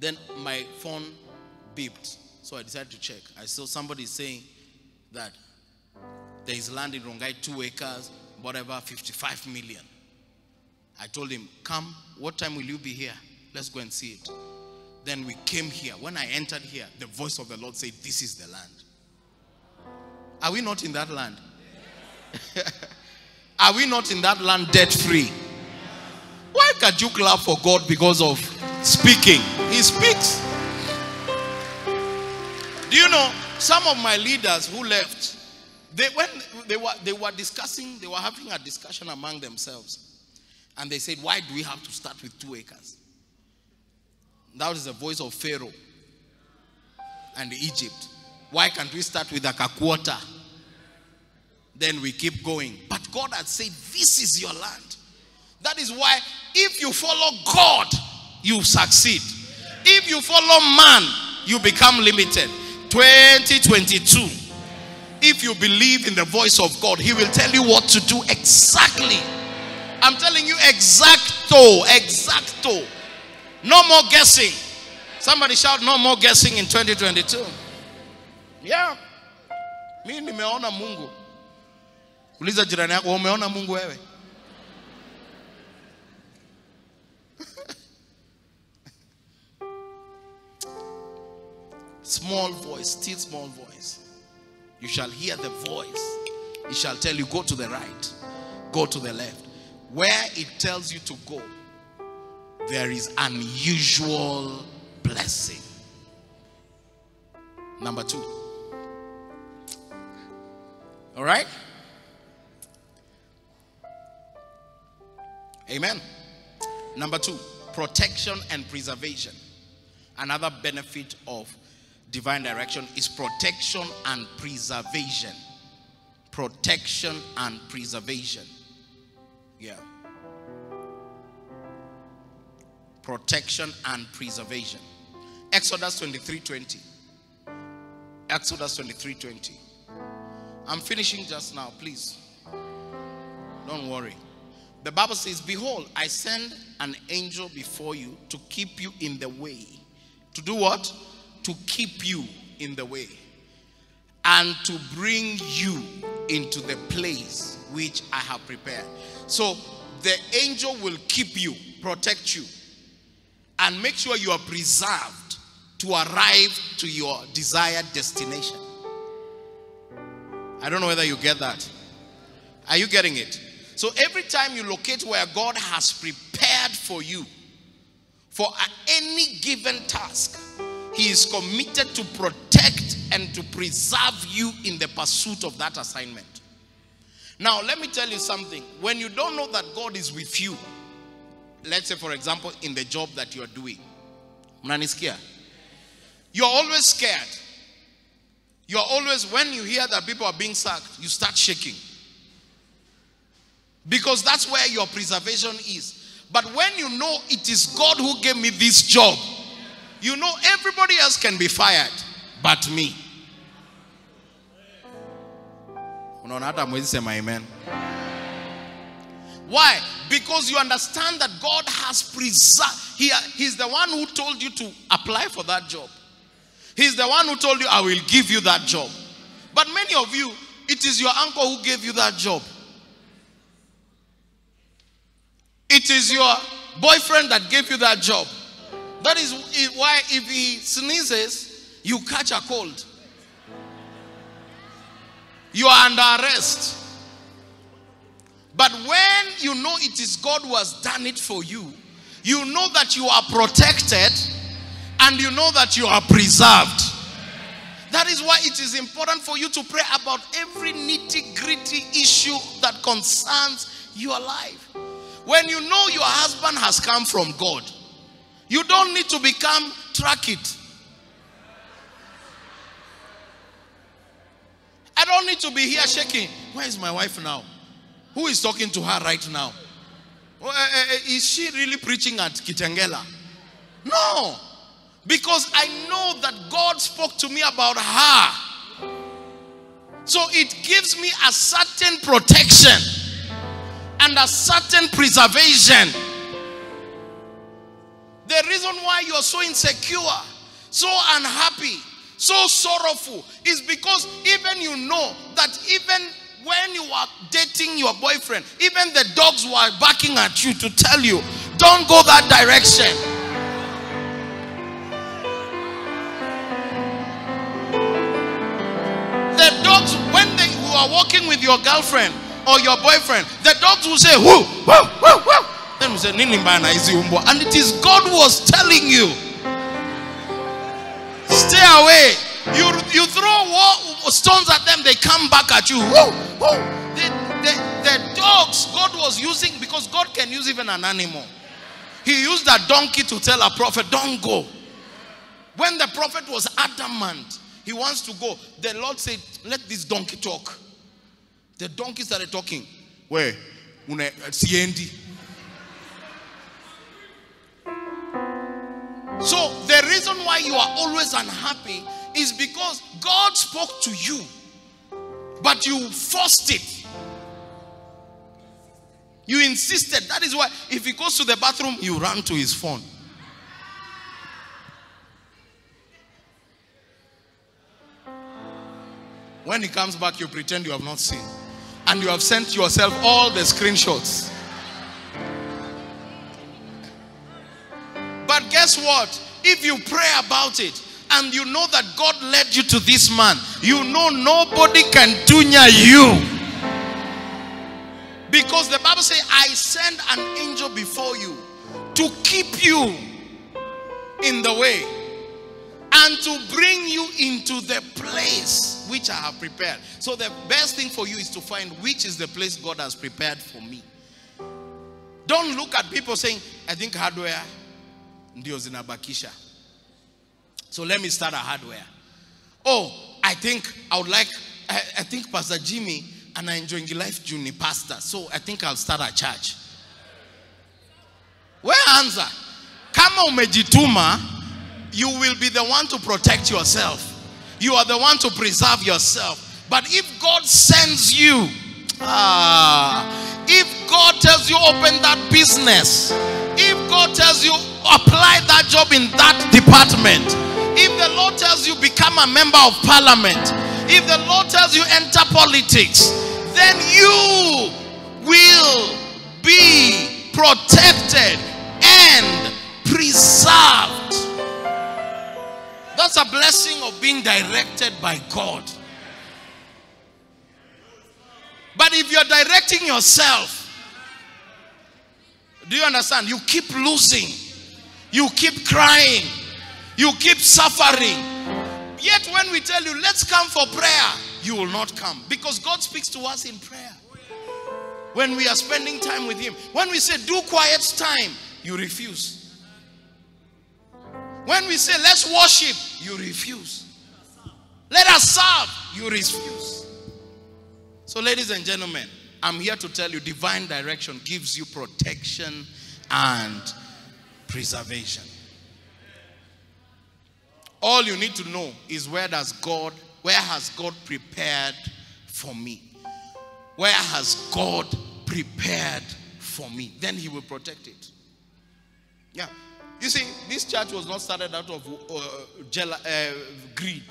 Then my phone beeped. So I decided to check. I saw somebody saying that there is land in Rongai, 2 acres, whatever, 55 million. I told him, come, what time will you be here? Let's go and see it. Then we came here. When I entered here, the voice of the Lord said, this is the land. Are we not in that land? Yes. Are we not in that land debt free? Why can't you clap for God because of speaking? He speaks. Do you know, some of my leaders who left, they were having a discussion among themselves. And they said, why do we have to start with 2 acres? That is the voice of Pharaoh and Egypt. Why can't we start with like a quarter? Then we keep going. But God had said, this is your land. That is why if you follow God, you succeed. If you follow man, you become limited. 2022. If you believe in the voice of God, he will tell you what to do exactly. I'm telling you, exacto, exacto. No more guessing. Somebody shout, no more guessing in 2022. Yeah. Mimi nimeona Mungu. Uliza jirani yako, umeona Mungu wewe? Small voice, still small voice. You shall hear the voice. It shall tell you, go to the right, go to the left. Where it tells you to go, there is unusual blessing. Number two. All right? Amen. Number two, protection and preservation. Another benefit of divine direction is protection and preservation. Protection and preservation. Yeah. Protection and preservation. Exodus 23:20. Exodus 23:20. I'm finishing just now, please. Don't worry. The Bible says, behold, I send an angel before you to keep you in the way. To do what? To keep you in the way. And to bring you into the place which I have prepared. So the angel will keep you, protect you, and make sure you are preserved to arrive to your desired destination. I don't know whether you get that. Are you getting it? So every time you locate where God has prepared for you, for any given task, He is committed to protect and to preserve you in the pursuit of that assignment. Now, let me tell you something. When you don't know that God is with you, let's say, for example, in the job that you are doing, you're always scared. You're always, when you hear that people are being sacked, you start shaking. Because that's where your preservation is. But when you know it is God who gave me this job, you know everybody else can be fired but me. Amen. Why? Because you understand that God has preserved. He's the one who told you to apply for that job. He's the one who told you, I will give you that job. But many of you, it is your uncle who gave you that job. It is your boyfriend that gave you that job. That is why if he sneezes, you catch a cold. You are under arrest. But when you know it is God who has done it for you, you know that you are protected and you know that you are preserved. That is why it is important for you to pray about every nitty-gritty issue that concerns your life. When you know your husband has come from God, you don't need to become track it. I don't need to be here shaking. Where is my wife now? Who is talking to her right now? Is she really preaching at Kitengela? No. Because I know that God spoke to me about her. So it gives me a certain protection and a certain preservation. The reason why you're so insecure, so unhappy, so sorrowful is because even you know that even when you are dating your boyfriend, even the dogs were barking at you to tell you, don't go that direction. The dogs, when you are walking with your girlfriend or your boyfriend, the dogs will say, whoo, whoo, whoo, whoo. And it is God who was telling you, stay away. You throw stones at them, they come back at you. Whoa, whoa. The dogs God was using, because God can use even an animal. He used a donkey to tell a prophet, don't go. When the prophet was adamant, he wants to go, the Lord said, let this donkey talk. The donkey started talking. Where? So the reason why you are always unhappy is because God spoke to you, but you forced it. You insisted. That is why if he goes to the bathroom, you run to his phone. When he comes back, you pretend you have not seen. And you have sent yourself all the screenshots. But guess what? If you pray about it, and you know that God led you to this man, you know nobody can tunya you. Because the Bible says, I send an angel before you to keep you in the way and to bring you into the place which I have prepared. So the best thing for you is to find which is the place God has prepared for me. Don't look at people saying, I think hardware ndio zinabakisha. So let me start a hardware. Oh, I think I would like, I think Pastor Jimmy and I enjoying life junior pastor. So I think I'll start a church. Where answer? Kama umejituma, you will be the one to protect yourself. You are the one to preserve yourself. But if God sends you, if God tells you open that business, if God tells you apply that job in that department, if the Lord tells you become a member of parliament, if the Lord tells you enter politics, then you will be protected and preserved. That's a blessing of being directed by God. But if you're directing yourself, do you understand? You keep losing. You keep crying. You keep suffering. Yet when we tell you, let's come for prayer, you will not come. Because God speaks to us in prayer. When we are spending time with Him. When we say, do quiet time, you refuse. When we say, let's worship, you refuse. Let us serve, you refuse. So ladies and gentlemen, I'm here to tell you, divine direction gives you protection and preservation. All you need to know is where has God prepared for me? Where has God prepared for me? Then He will protect it. Yeah. You see, this church was not started out of greed.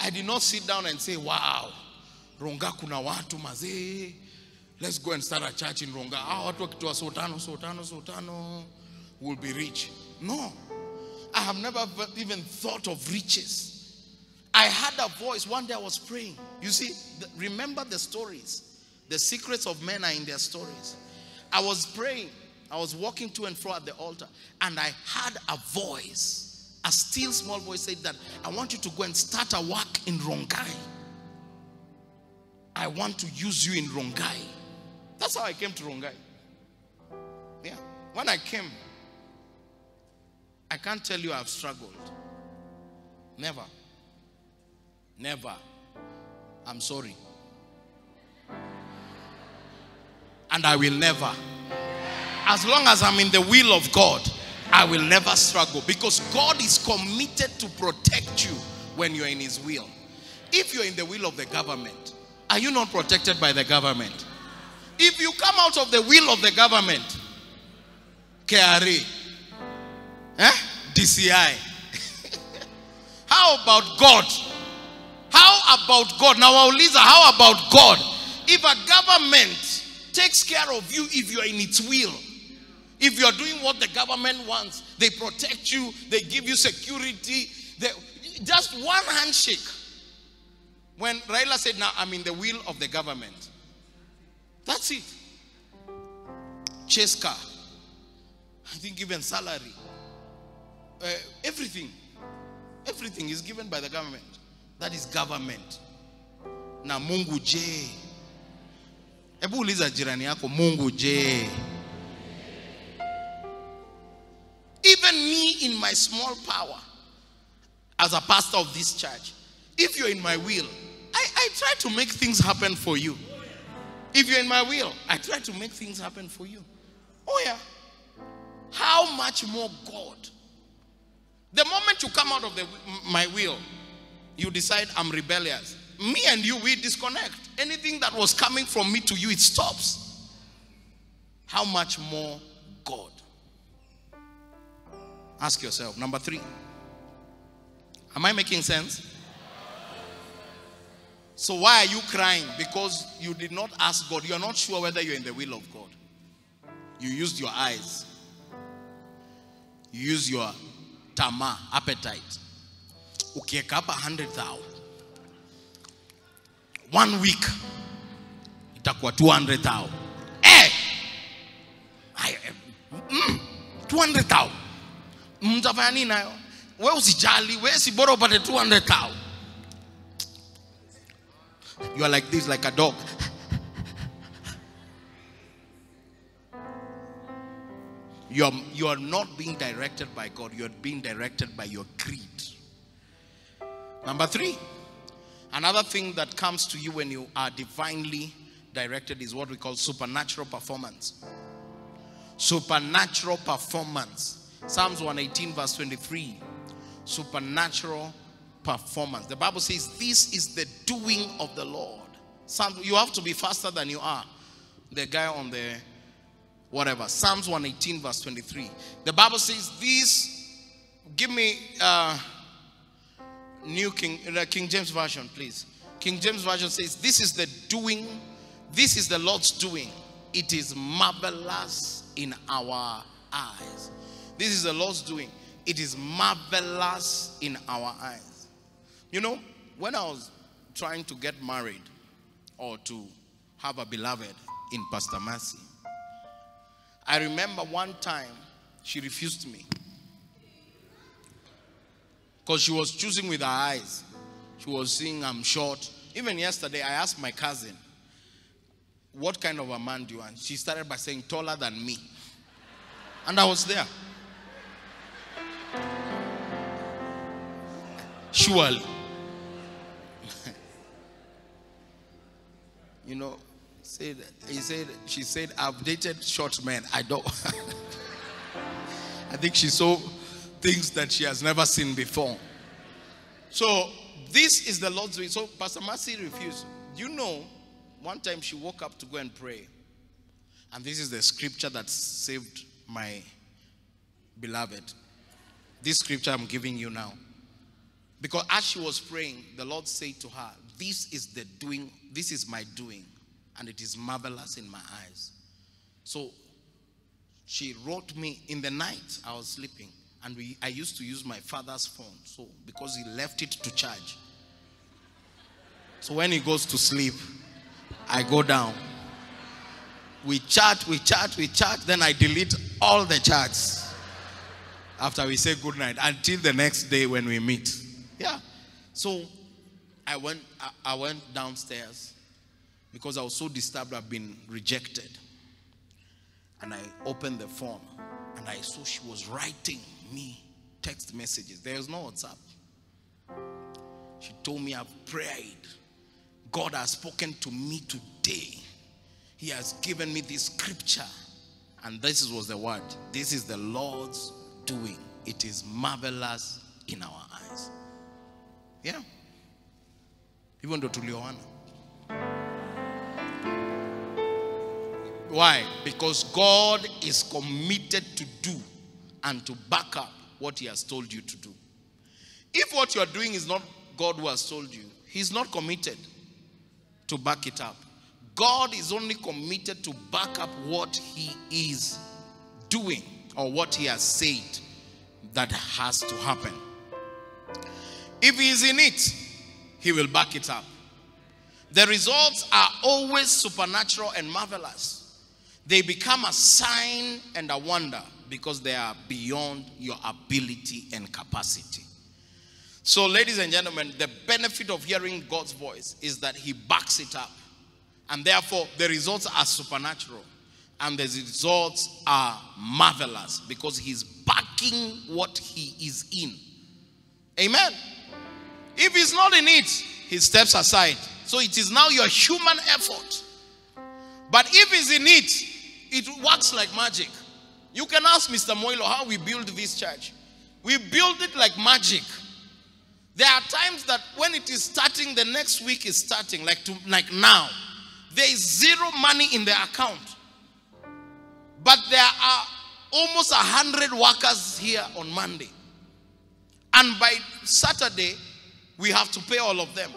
I did not sit down and say, wow, Ronga kuna watu mazee. Let's go and start a church in Ronga. We'll be rich. No. I have never even thought of riches. I had a voice. One day I was praying. You see, remember the stories. The secrets of men are in their stories. I was praying. I was walking to and fro at the altar. And I had a voice. A still small voice said that, I want you to go and start a work in Rongai. I want to use you in Rongai. That's how I came to Rongai. Yeah. When I came, I can't tell you I've struggled. Never. Never. I'm sorry. And I will never. As long as I'm in the will of God, I will never struggle. Because God is committed to protect you when you're in His will. If you're in the will of the government, are you not protected by the government? If you come out of the will of the government, KRA, DCI, how about God? How about God? Now, Auliza, how about God? If a government takes care of you, if you are in its will, if you are doing what the government wants, they protect you, they give you security, just one handshake. When Raila said, now I'm in the will of the government. That's it. Chase car. I think even salary. Everything. Everything is given by the government. That is government. Na Mungu je. Ebu uliza jirani yako, Mungu je. Even me in my small power, as a pastor of this church, if you're in my will, I try to make things happen for you. If you're in my will, I try to make things happen for you. Oh yeah. How much more God? The moment you come out of my will, you decide I'm rebellious. Me and you, we disconnect. Anything that was coming from me to you, it stops. How much more God? Ask yourself. Number three. Am I making sense? So why are you crying? Because you did not ask God. You are not sure whether you're in the will of God. You used your eyes. You used your tama, appetite. Okay, kapa 100,000. 1 week. Itakuwa 200,000. Eh! 200,000. Mtafanya nini nayo? Wewe usijali, wewe si bora upate 200,000. You are like this, like a dog. You are not being directed by God. You are being directed by your greed. Number three, another thing that comes to you when you are divinely directed is what we call supernatural performance. Supernatural performance. Psalms 118 verse 23. Supernatural performance. The Bible says this is the doing of the Lord. You have to be faster than you are. The guy on the whatever. Psalms 118 verse 23. The Bible says this. Give me King James Version, please. King James Version says this is the doing. This is the Lord's doing. It is marvelous in our eyes. This is the Lord's doing. It is marvelous in our eyes. You know, when I was trying to get married or to have a beloved in Pastor Mercy, I remember one time she refused me because she was choosing with her eyes. She was saying, I'm short. Even yesterday, I asked my cousin, what kind of a man do you want? She started by saying, taller than me. And I was there. Surely. You know, she said, I've dated short men. I don't. I think she saw things that she has never seen before. So this is the Lord's way. So Pastor Mercy refused. You know, one time she woke up to go and pray. And this is the scripture that saved my beloved. This scripture I'm giving you now. Because as she was praying, the Lord said to her, this is the doing, this is my doing, and it is marvelous in my eyes. So she wrote me in the night. I was sleeping, and I used to use my father's phone, so because he left it to charge. So when he goes to sleep, I go down. We chat, then I delete all the chats after we say good night until the next day when we meet. Yeah. So I went downstairs because I was so disturbed. I've been rejected. And I opened the phone and I saw she was writing me text messages. There was no WhatsApp. She told me, I've prayed. God has spoken to me today. He has given me this scripture. And this was the word. This is the Lord's doing. It is marvelous in our eyes. Yeah. Even though tulioana. Why? Because God is committed to do and to back up what he has told you to do. If what you are doing is not God who has told you, he's not committed to back it up. God is only committed to back up what he is doing or what he has said that has to happen. If he is in it, he will back it up. The results are always supernatural and marvelous. They become a sign and a wonder because they are beyond your ability and capacity. So, ladies and gentlemen, the benefit of hearing God's voice is that he backs it up. And therefore, the results are supernatural. And the results are marvelous because he's backing what he is in. Amen. If he's not in it, he steps aside. So it is now your human effort. But if he's in it, it works like magic. You can ask Mr. Moilo how we build this church. We build it like magic. There are times that when it is starting, the next week is starting, like now. There is zero money in the account. But there are almost 100 workers here on Monday. And by Saturday, we have to pay all of them.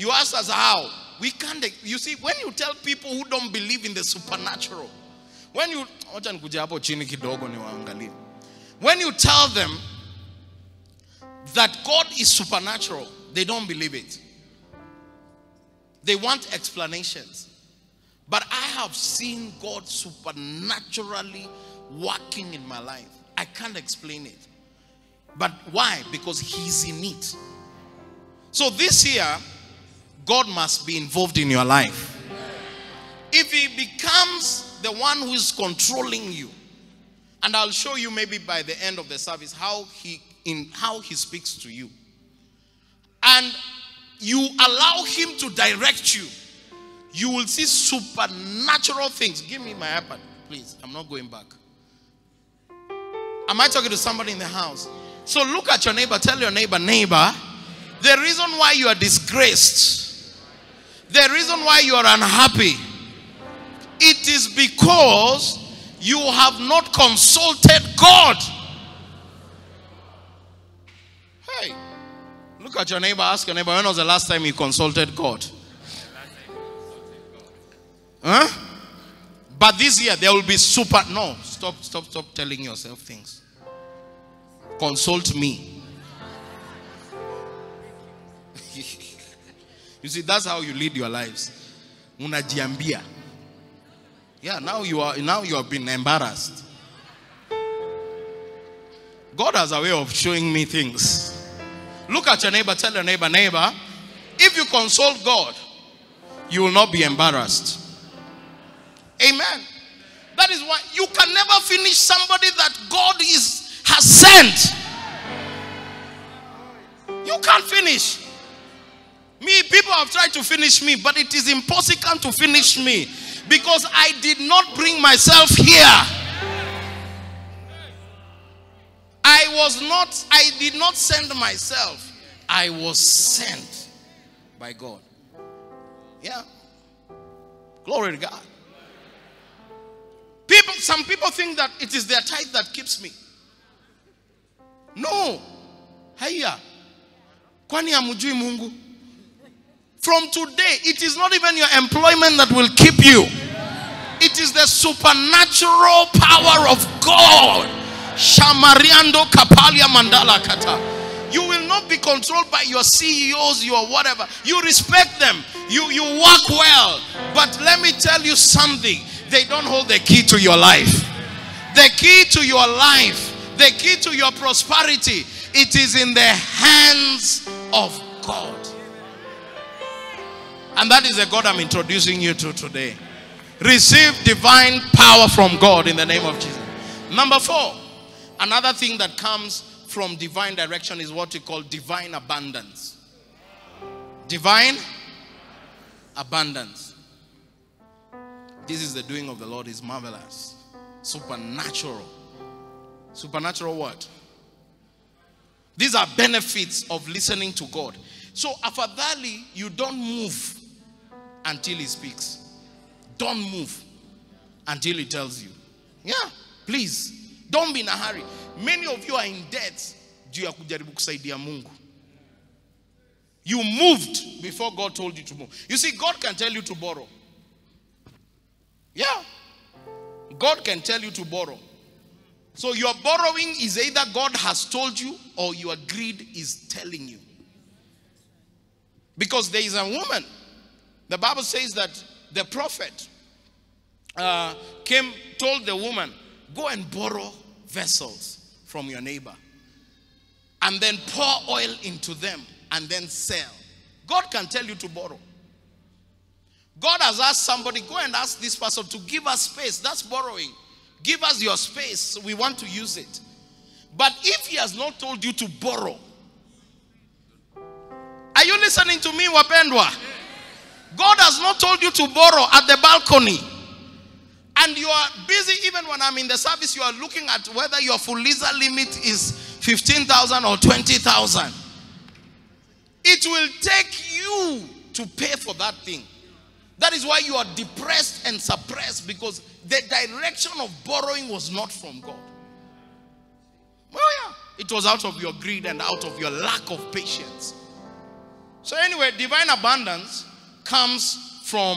You ask us how. We can't. You see, when you tell people who don't believe in the supernatural, when you tell them that God is supernatural, they don't believe it. They want explanations. But I have seen God supernaturally working in my life. I can't explain it. But why? Because he's in it. So this year, God must be involved in your life. If he becomes the one who is controlling you, and I'll show you maybe by the end of the service how he speaks to you, and you allow him to direct you, you will see supernatural things. Give me my iPad, please. I'm not going back. Am I talking to somebody in the house? So look at your neighbor. Tell your neighbor, neighbor, the reason why you are disgraced, the reason why you are unhappy, it is because you have not consulted God. Hey, look at your neighbor. Ask your neighbor, when was the last time you consulted God? Huh? But this year there will be super. No, stop telling yourself things. Consult me. You see, that's how you lead your lives. Unajiambia. Yeah, now you have been embarrassed. God has a way of showing me things. Look at your neighbor, tell your neighbor, neighbor, if you consult God, you will not be embarrassed. Amen. That is why you can never finish somebody that God has sent. You can't finish. Me, people have tried to finish me, but it is impossible to finish me because I did not bring myself here. I did not send myself. I was sent by God. Yeah. Glory to God. Some people think that it is their tithe that keeps me. No. Haya. Kwani hamjui Mungu? From today, it is not even your employment that will keep you. It is the supernatural power of God. Shamariando kapalia mandala kata. You will not be controlled by your CEOs, your whatever. You respect them. You work well. But let me tell you something. They don't hold the key to your life. The key to your life, the key to your prosperity, it is in the hands of God. And that is the God I'm introducing you to today. Receive divine power from God in the name of Jesus. Number 4, another thing that comes from divine direction is what we call divine abundance. Divine abundance. This is the doing of the Lord, is marvelous. Supernatural. Supernatural what? These are benefits of listening to God. So afadhali, you don't move until he speaks. Don't move until he tells you. Yeah, please. Don't be in a hurry. Many of you are in debt. You moved before God told you to move. You see, God can tell you to borrow. Yeah. God can tell you to borrow. So your borrowing is either God has told you or your greed is telling you. Because there is a woman. The Bible says that the prophet told the woman, go and borrow vessels from your neighbor and then pour oil into them and then sell. God can tell you to borrow. God has asked somebody, go and ask this person to give us space. That's borrowing. Give us your space. We want to use it. But if he has not told you to borrow, are you listening to me, wapendwa? God has not told you to borrow at the balcony. And you are busy, even when I'm in the service, you are looking at whether your Fuliza limit is 15,000 or 20,000. It will take you to pay for that thing. That is why you are depressed and suppressed, because the direction of borrowing was not from God. Well, yeah, it was out of your greed and out of your lack of patience. So anyway, divine abundance comes from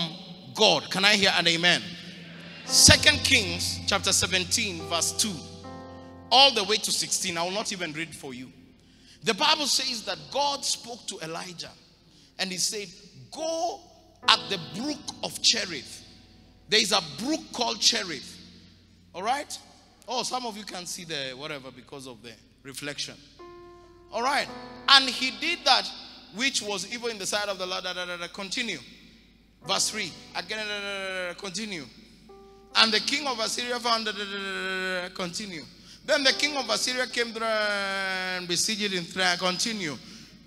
God. Can I hear an amen? 2 Kings chapter 17 verse 2, all the way to 16. I will not even read for you. The Bible says that God spoke to Elijah and he said, go at the brook of Cherith. There is a brook called Cherith. All right? Oh, some of you can see the whatever because of the reflection. All right. And he did that which was evil in the sight of the Lord. Continue. Verse 3. Again, continue. And the king of Assyria found. Continue. Then the king of Assyria came and besieged in Thrace. Continue.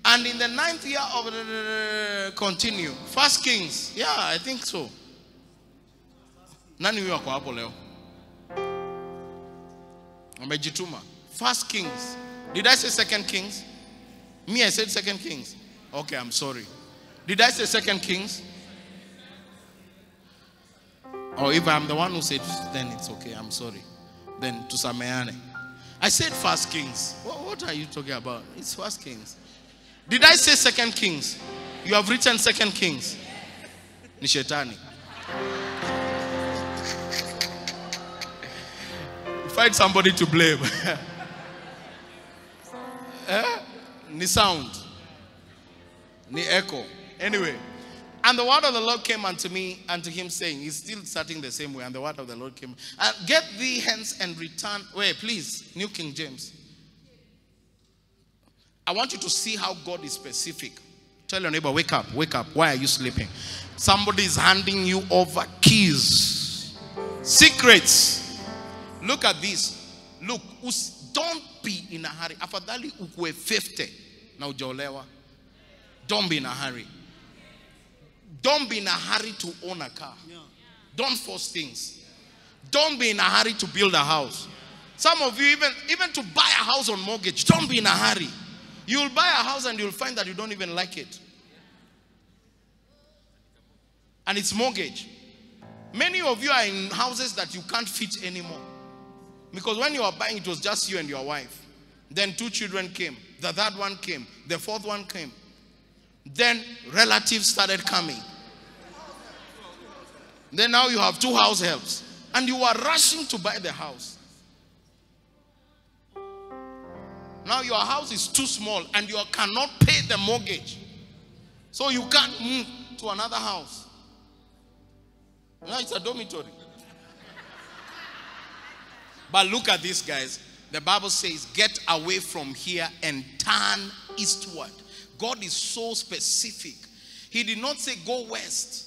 And in the 9th year of. Continue. 1 Kings. Yeah, I think so. Nani huyo kwa hapo leo? Amejituma. 1 Kings. Did I say 2 Kings? Me, I said 2 Kings. Okay, I'm sorry. Did I say 2 Kings? Or if I'm the one who said, then it's okay. I'm sorry. Then tusameane. I said 1 Kings. What are you talking about? It's 1 Kings. Did I say 2 Kings? You have written 2 Kings. Ni shetani. Find somebody to blame. Ni sound. Ni echo. Anyway. And the word of the Lord came unto me, unto him, saying, he's still starting the same way. And the word of the Lord came, get thee hence and return. Wait, please. New King James. I want you to see how God is specific. Tell your neighbor, wake up, wake up. Why are you sleeping? Somebody is handing you over keys. Secrets. Look at this. Look, don't be in a hurry. Afadhali ukue 50 na ujaolewa. Don't be in a hurry. Don't be in a hurry to own a car. Don't force things. Don't be in a hurry to build a house. Some of you even to buy a house on mortgage. Don't be in a hurry. You'll buy a house and you'll find that you don't even like it. And it's mortgage. Many of you are in houses that you can't fit anymore. Because when you were buying, it was just you and your wife. Then 2 children came. The 3rd one came. The 4th one came. Then relatives started coming. Then now you have 2 house helps. And you are rushing to buy the house. Now your house is too small and you cannot pay the mortgage. So you can't move to another house. Now it's a dormitory. But look at this, guys. The Bible says, get away from here and turn eastward. God is so specific. He did not say go west.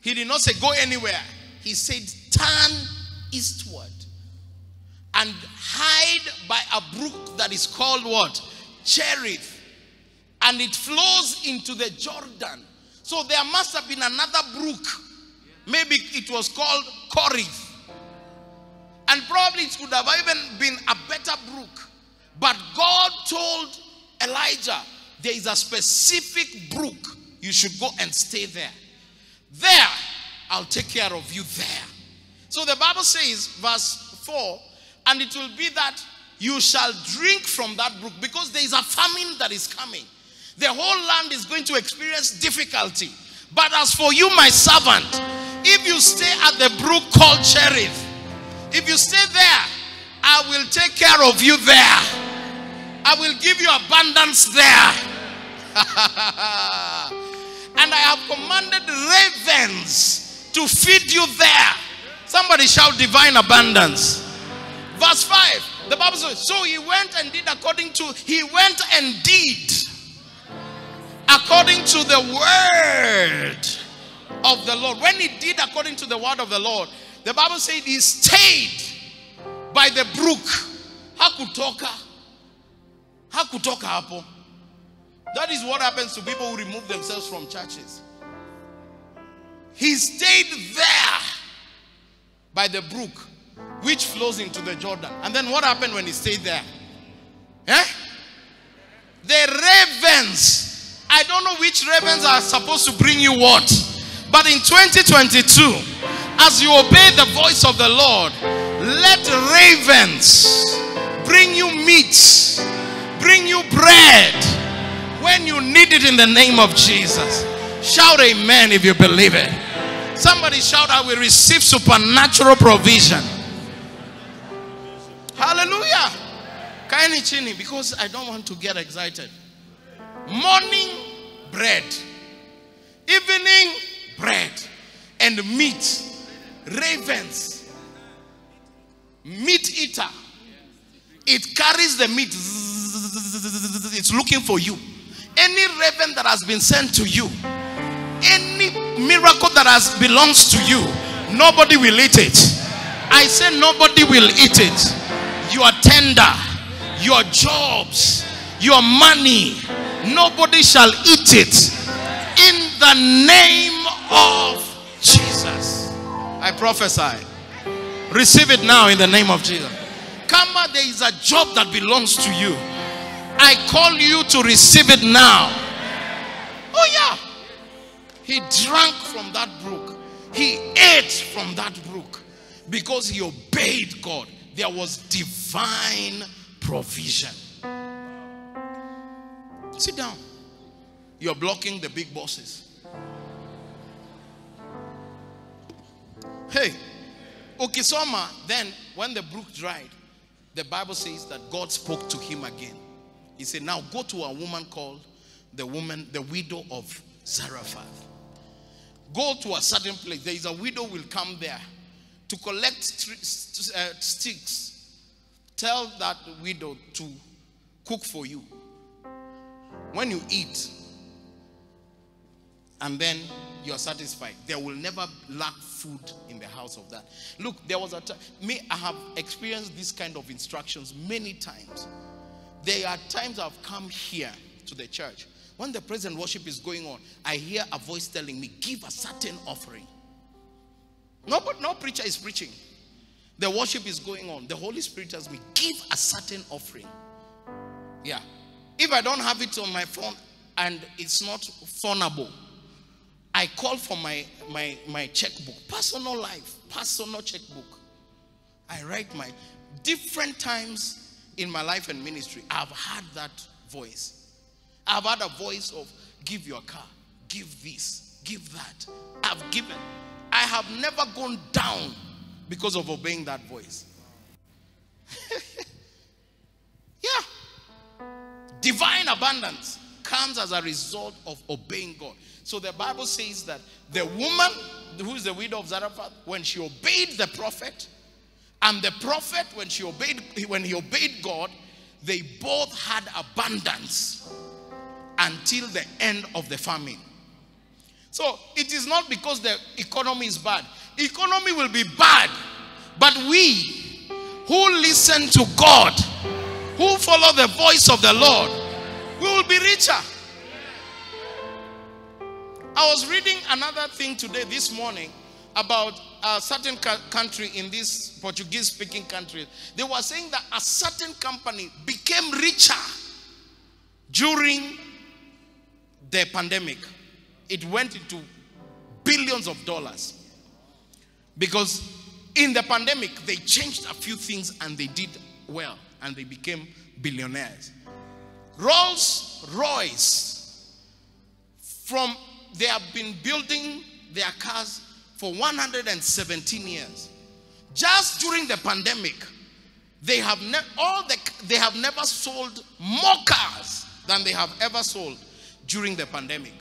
He did not say go anywhere. He said turn eastward. And hide by a brook that is called what? Cherith. And it flows into the Jordan. So there must have been another brook. Maybe it was called Cherith. And probably it could have even been a better brook. But God told Elijah, there is a specific brook. You should go and stay there. There, I'll take care of you there. So the Bible says, verse 4, and it will be that you shall drink from that brook. Because there is a famine that is coming. The whole land is going to experience difficulty. But as for you, my servant, if you stay at the brook called Cherith, if you stay there, I will take care of you there. I will give you abundance there. And I have commanded ravens to feed you there. Somebody shout divine abundance. Verse 5, the Bible says, so he went and did according to, he went and did according to the word of the Lord. When he did according to the word of the Lord, the Bible said he stayed by the brook. Hakutoka. Hakutoka hapo. That is what happens to people who remove themselves from churches. He stayed there by the brook which flows into the Jordan. And then what happened when he stayed there? Eh? The ravens. I don't know which ravens are supposed to bring you what. But in 2022... as you obey the voice of the Lord, let ravens bring you meat, bring you bread. when you need it in the name of Jesus. Shout amen if you believe it. Somebody shout, I will receive supernatural provision. Hallelujah. Kaeni chini, because I don't want to get excited. Morning bread, evening bread, and meat. Ravens, meat eater. It carries the meat. It's looking for you. Any raven that has been sent to you, any miracle that belongs to you, nobody will eat it. I say nobody will eat it. Your tender, your jobs, your money, nobody shall eat it. In the name of Jesus, I prophesy. Receive it now in the name of Jesus. Kama, there is a job that belongs to you. I call you to receive it now. Oh yeah. He drank from that brook. He ate from that brook. Because he obeyed God. There was divine provision. Sit down. You're blocking the big bosses. Hey. Ukisoma, then when the brook dried, the Bible says that God spoke to him again. He said, now go to a woman called the widow of Zarephath. Go to a certain place. There is a widow will come there to collect sticks. Tell that widow to cook for you. When you eat, and then you are satisfied, there will never lack food in the house of that. Look, there was a time, I have experienced this kind of instructions many times. There are times I've come here to the church. When the praise and worship is going on, I hear a voice telling me, give a certain offering. No preacher is preaching. The worship is going on. The Holy Spirit tells me, give a certain offering. Yeah. If I don't have it on my phone and it's not phoneable, I call for my checkbook. Personal life. Personal checkbook. I write my different times. In my life and ministry, I've had that voice. I've had a voice of give your car, give this, give that. I've given. I have never gone down because of obeying that voice. Yeah. Divine abundance comes as a result of obeying God. So the Bible says that the woman who is the widow of Zarephath, when she obeyed the prophet, and the prophet, when he obeyed God, they both had abundance until the end of the famine. So it is not because the economy is bad. Economy will be bad, but we who listen to God, who follow the voice of the Lord, we will be richer. I was reading another thing today, this morning, about a certain country in this Portuguese-speaking country. They were saying that a certain company became richer during the pandemic. It went into billions of dollars. Because in the pandemic, they changed a few things and they did well. And they became billionaires. Rolls Royce, they have been building their cars for 117 years. Just during the pandemic, they have never sold more cars than they have ever sold during the pandemic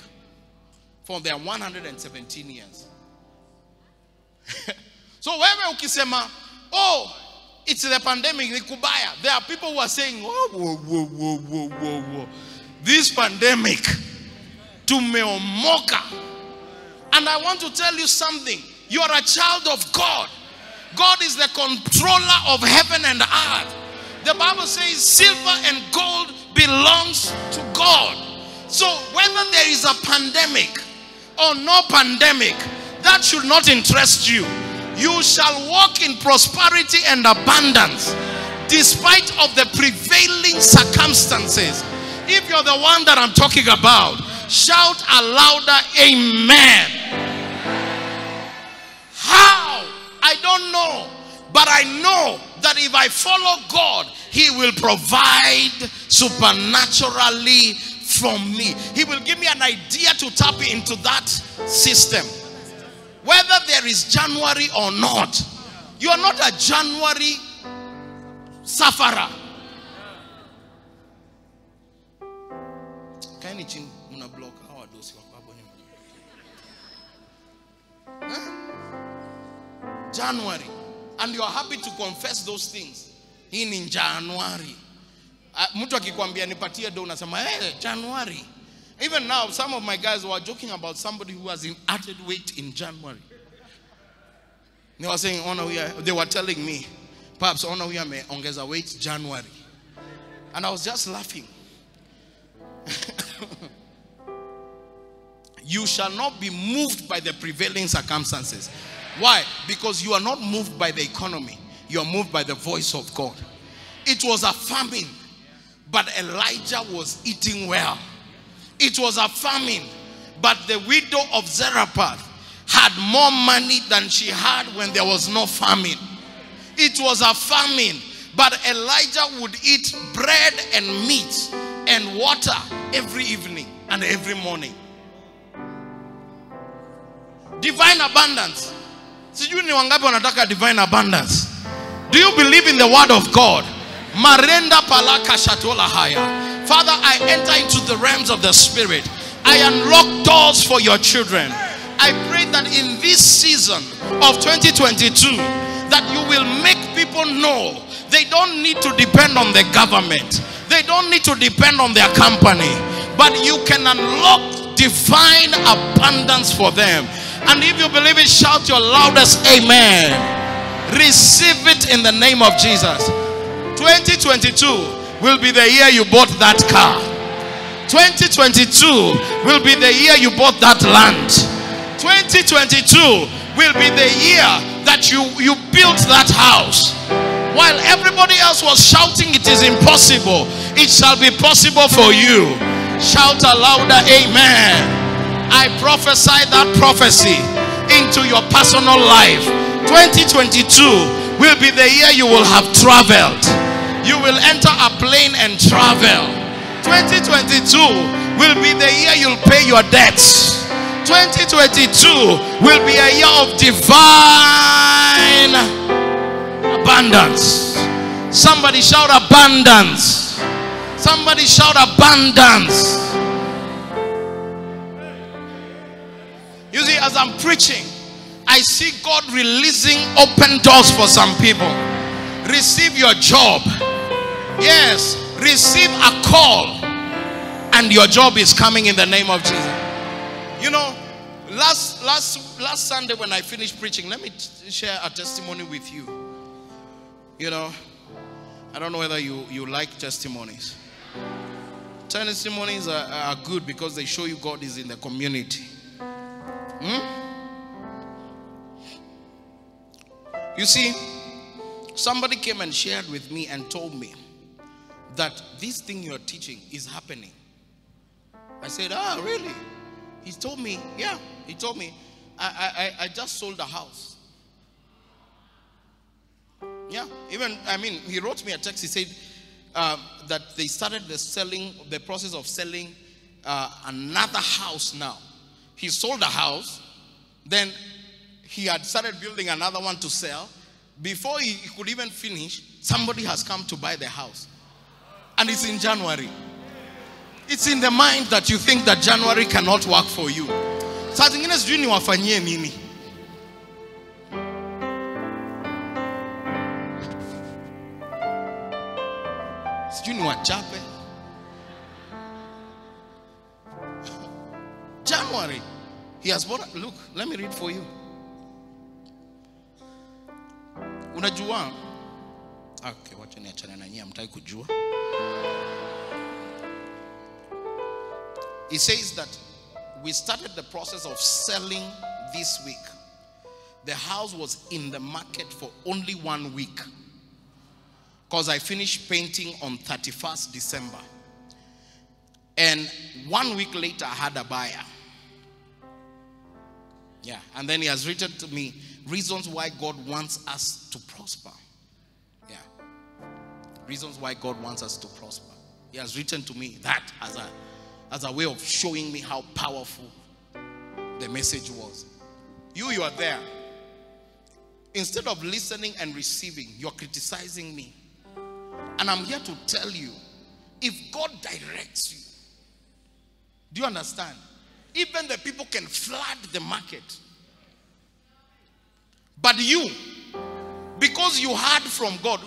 for their 117 years. So wherever ukisema, oh, it's the pandemic, nikubaya. There are people who are saying, oh, whoa, whoa, whoa, whoa, whoa, whoa. This pandemic tumeomoka. And I want to tell you something. You are a child of God. God is the controller of heaven and earth. The Bible says silver and gold belongs to God. So whether there is a pandemic or no pandemic, that should not interest you. You shall walk in prosperity and abundance despite of the prevailing circumstances. If you're the one that I'm talking about, shout a louder amen. How? I don't know. But I know that if I follow God, he will provide supernaturally from me. He will give me an idea to tap into that system. Whether there is January or not, you are not a January sufferer. January, and you are happy to confess those things in January. Mtu akikwambia nipatie do unasema hey, January. Even now, some of my guys were joking about somebody who has added weight in January. They were saying, they were telling me, perhaps Onahuya may ongeza weight January. And I was just laughing. You shall not be moved by the prevailing circumstances. Why? Because you are not moved by the economy. You are moved by the voice of God. It was a famine, but Elijah was eating well. It was a famine, but the widow of Zarephath had more money than she had when there was no famine. It was a famine, but Elijah would eat bread and meat and water every evening and every morning. Divine abundance. Divine abundance. Do you believe in the word of God? Marenda palaka shatola haya. Father, I enter into the realms of the spirit. I unlock doors for your children. I pray that in this season of 2022, that you will make people know they don't need to depend on the government. They don't need to depend on their company. But you can unlock divine abundance for them. And if you believe it, shout your loudest amen. Receive it in the name of Jesus. 2022 will be the year you bought that car. 2022 will be the year you bought that land. 2022 will be the year that you built that house. While everybody else was shouting it is impossible, it shall be possible for you. Shout a louder amen. I prophesy that prophecy into your personal life. 2022 will be the year you will have traveled. You will enter a plane and travel. 2022 will be the year you'll pay your debts. 2022 will be a year of divine abundance. Somebody shout abundance. Somebody shout abundance. You see, as I'm preaching, I see God releasing open doors for some people. Receive your job. Yes, receive a call. And your job is coming in the name of Jesus. You know, last Sunday when I finished preaching, let me share a testimony with you. You know, I don't know whether you like testimonies. Testimonies are good because they show you God is in the community. You see, somebody came and shared with me and told me that this thing you're teaching is happening. I said, ah, really? He told me, yeah, he told me, I just sold a house. Yeah, even, I mean, he wrote me a text. He said that they started the process of selling another house now. He sold a house, then he had started building another one to sell. Before he could even finish, somebody has come to buy the house. And it's in January. It's in the mind that you think that January cannot work for you. January, he has bought. Look, let me read for you. Unajua? Okay, wacha niachane na nyinyi hamtaki kujua. He says that we started the process of selling this week. The house was in the market for only 1 week. Because I finished painting on 31st December. And 1 week later, I had a buyer. Yeah, and then he has written to me reasons why God wants us to prosper. Yeah, reasons why God wants us to prosper. He has written to me that as a as a way of showing me how powerful the message was. You are there. Instead of listening and receiving, you're criticizing me. And I'm here to tell you, if God directs you, do you understand? Even the people can flood the market. But you, because you heard from God,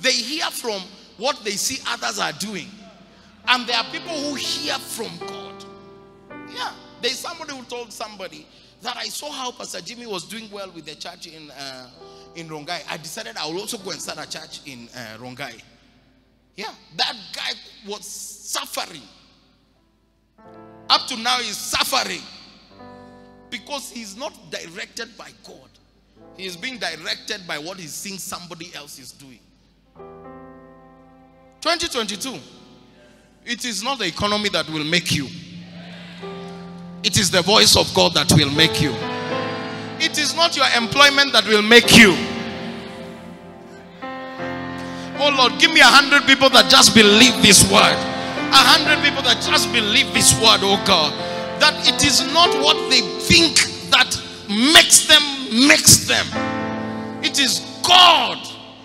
they hear from what they see others are doing. And there are people who hear from God. Yeah, there's somebody who told somebody that I saw how Pastor Jimmy was doing well with the church in Rongai. I decided I will also go and start a church in Rongai. Yeah, that guy was suffering. Up to now he's suffering because he's not directed by God. He is being directed by what he's seeing somebody else is doing. 2022, it is not the economy that will make you. It is the voice of God that will make you. It is not your employment that will make you. Oh Lord, give me 100 people that just believe this word. 100 people that just believe this word, oh God. That it is not what they think that makes them, It is God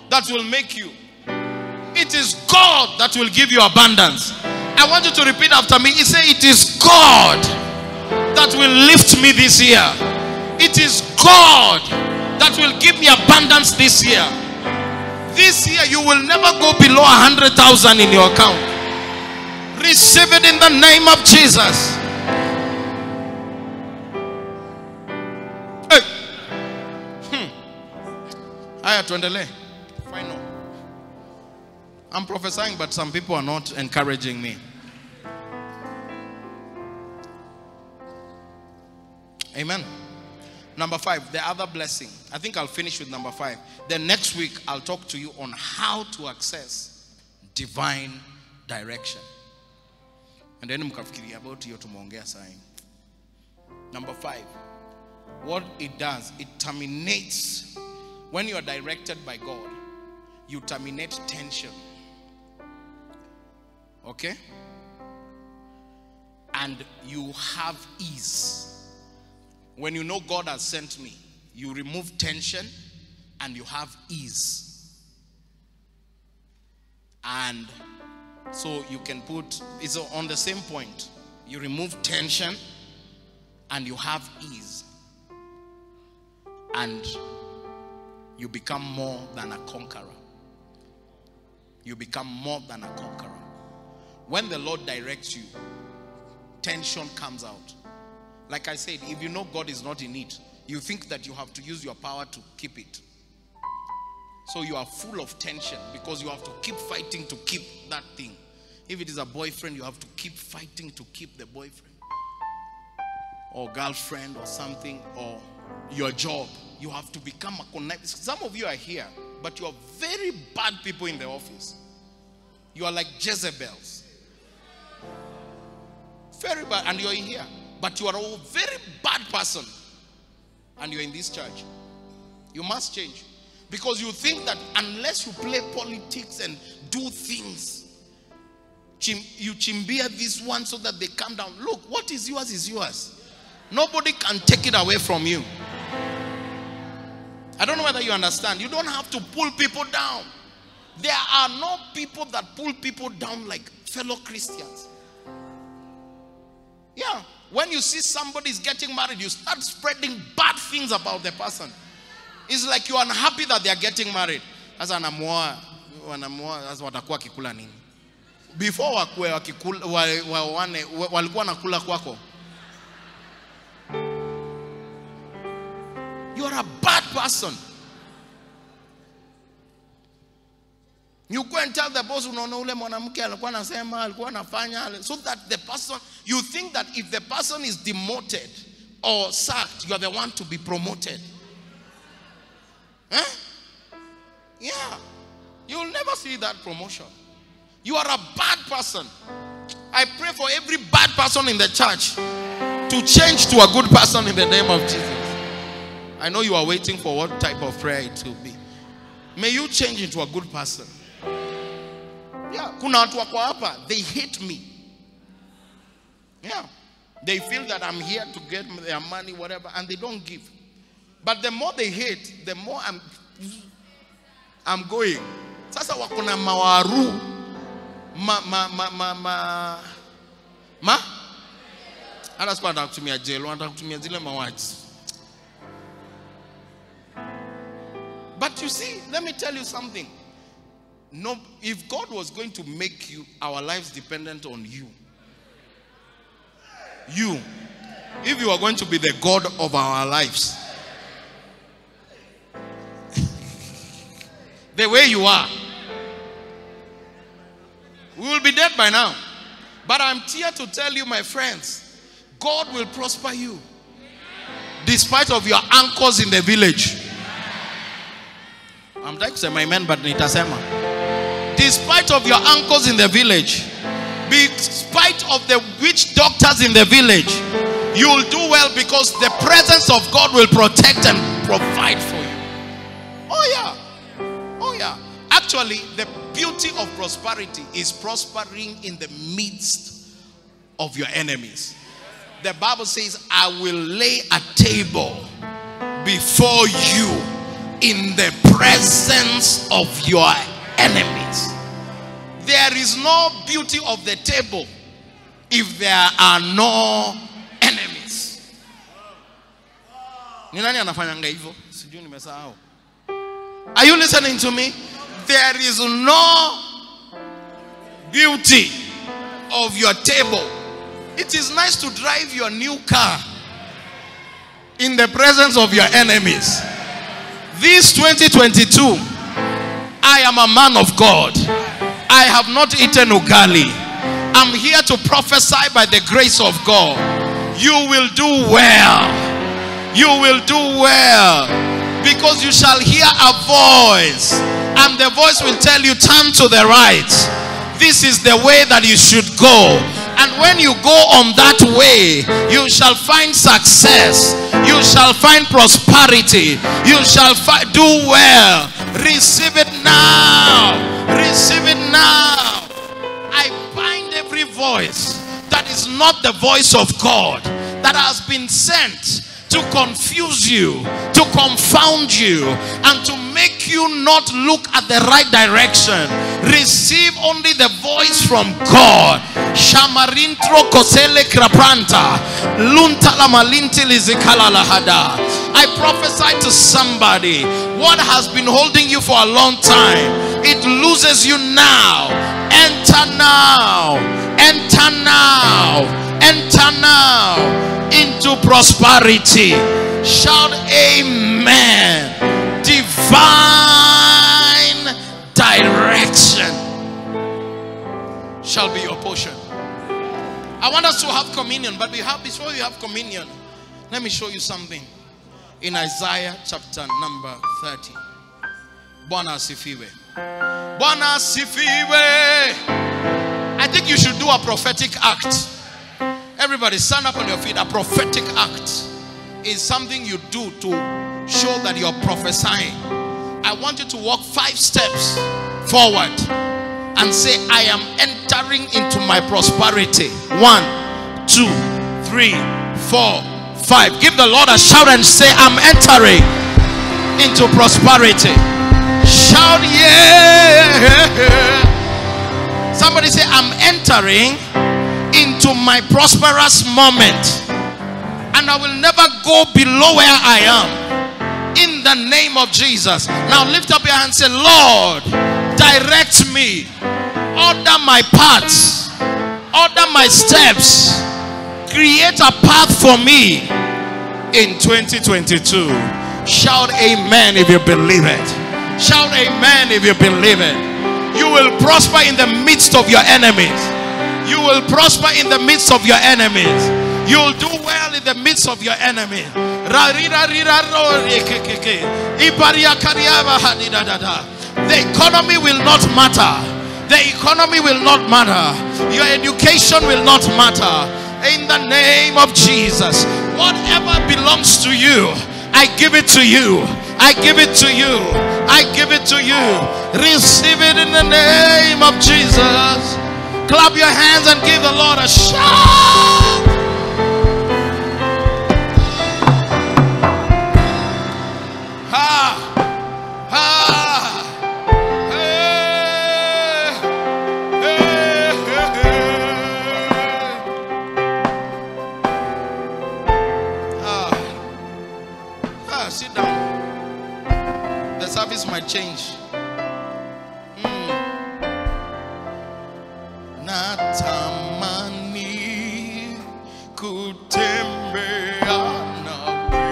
that will make you. It is God that will give you abundance. I want you to repeat after me. You say, it is God that will lift me this year. It is God that will give me abundance this year. This year you will never go below 100,000 in your account. Receive it in the name of Jesus. Hey. Aya tuendelee. Final. I'm prophesying, but some people are not encouraging me. Amen. Number 5, the other blessing. I think I'll finish with number 5. Then next week, I'll talk to you on how to access divine direction. And then mkafikiria about hiyo tumeongea sahi. Number 5, what it does, it terminates. When you are directed by God, you terminate tension. Okay? And you have ease. When you know God has sent me, you remove tension and you have ease. And so you can put, it's on the same point. You remove tension and you have ease. And you become more than a conqueror. You become more than a conqueror. When the Lord directs you, tension comes out. Like I said, if you know God is not in it, you think that you have to use your power to keep it. So you are full of tension because you have to keep fighting to keep that thing. If it is a boyfriend, you have to keep fighting to keep the boyfriend. Or girlfriend or something, or your job. You have to become a connector. Some of you are here, but you are very bad people in the office. You are like Jezebels. Very bad, and you are in here. But you are a very bad person. And you're in this church. You must change. Because you think that unless you play politics and do things, you chimbia this one so that they come down. Look, what is yours is yours. Nobody can take it away from you. I don't know whether you understand. You don't have to pull people down. There are no people that pull people down like fellow Christians. Yeah. When you see somebody is getting married, you start spreading bad things about the person. It's like you're unhappy that they are getting married. Before you are a bad person. You go and tell the boss, so that the person, you think that if the person is demoted or sacked, you are the one to be promoted. Huh? Yeah. You'll never see that promotion. You are a bad person. I pray for every bad person in the church to change to a good person in the name of Jesus. I know you are waiting for what type of prayer it will be. May you change into a good person. Yeah, kuna watu wako hapa, they hate me. Yeah. They feel that I'm here to get their money, whatever, and they don't give. But the more they hate, the more I'm going. Sasa wakuna mawaru. Ma? And that's why I talk to me at jail. I talk to me at jail, my wife. But you see, let me tell you something. No, if God was going to make you, our lives dependent on you. You. If you are going to be the God of our lives. The way you are. We will be dead by now. But I'm here to tell you, my friends, God will prosper you. Despite of your anchors in the village. I'm trying to say my man, but nitasema. Despite of your uncles in the village, despite of the witch doctors in the village, you will do well because the presence of God will protect and provide for you. Oh yeah. Oh yeah. Actually, the beauty of prosperity is prospering in the midst of your enemies. The Bible says, I will lay a table before you in the presence of your enemies. There is no beauty of the table if there are no enemies. Are you listening to me? There is no beauty of your table. It is nice to drive your new car in the presence of your enemies. This 2022, I am a man of God. I have not eaten ugali. I'm here to prophesy by the grace of God. You will do well. You will do well. Because you shall hear a voice. And the voice will tell you, turn to the right. This is the way that you should go. And when you go on that way, you shall find success. You shall find prosperity. You shall do well. Receive it now. Receive it now. I bind every voice that is not the voice of God, that has been sent to confuse you, to confound you, and to make you not look at the right direction. Receive only the voice from God. Shamarintro kosele krapranta. Luntala malinti lizikala lahada. I prophesy to somebody, what has been holding you for a long time, it loses you now. Enter now. Enter now. Enter now. Into prosperity. Shout amen. Divine direction shall be your portion. I want us to have communion, but before you have communion, let me show you something in Isaiah chapter number 30. Bwana sifiwe. Bwana sifiwe. I think you should do a prophetic act. Everybody stand up on your feet. A prophetic act is something you do to show that you're prophesying. I want you to walk 5 steps forward and say, I am entering into my prosperity. 1, 2, 3, 4, 5. Give the Lord a shout and say, I'm entering into prosperity. Shout yeah. Somebody say, I'm entering into my prosperous moment, and I will never go below where I am, in the name of Jesus. Now lift up your hand and say, Lord, direct me, order my paths, order my steps, create a path for me in 2022. Shout amen if you believe it. Shout amen if you believe it. You will prosper in the midst of your enemies. You will prosper in the midst of your enemies. You will do well in the midst of your enemies. The economy will not matter. The economy will not matter. Your education will not matter. In the name of Jesus, whatever belongs to you, I give it to you. I give it to you. I give it to you. Receive it in the name of Jesus. Clap your hands and give the Lord a shout. Sit down. The service might change. Natamani kutembe anabe.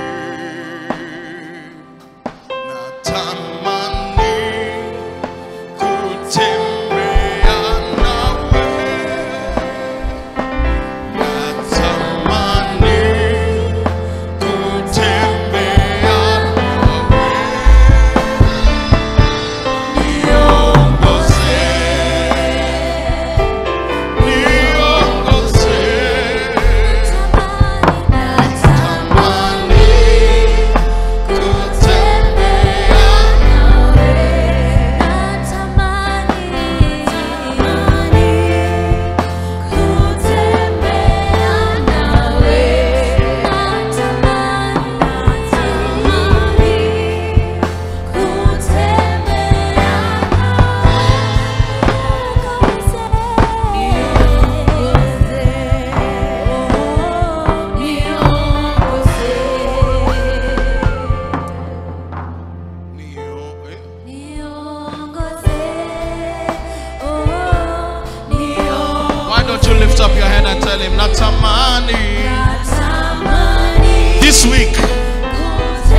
Natamani kutembe anabe. Natamani kutembe anabe. Niongose, niongose. Natamani kutembe anawe. Why don't you lift up your hand and tell him, Natamani, this week, Niongose.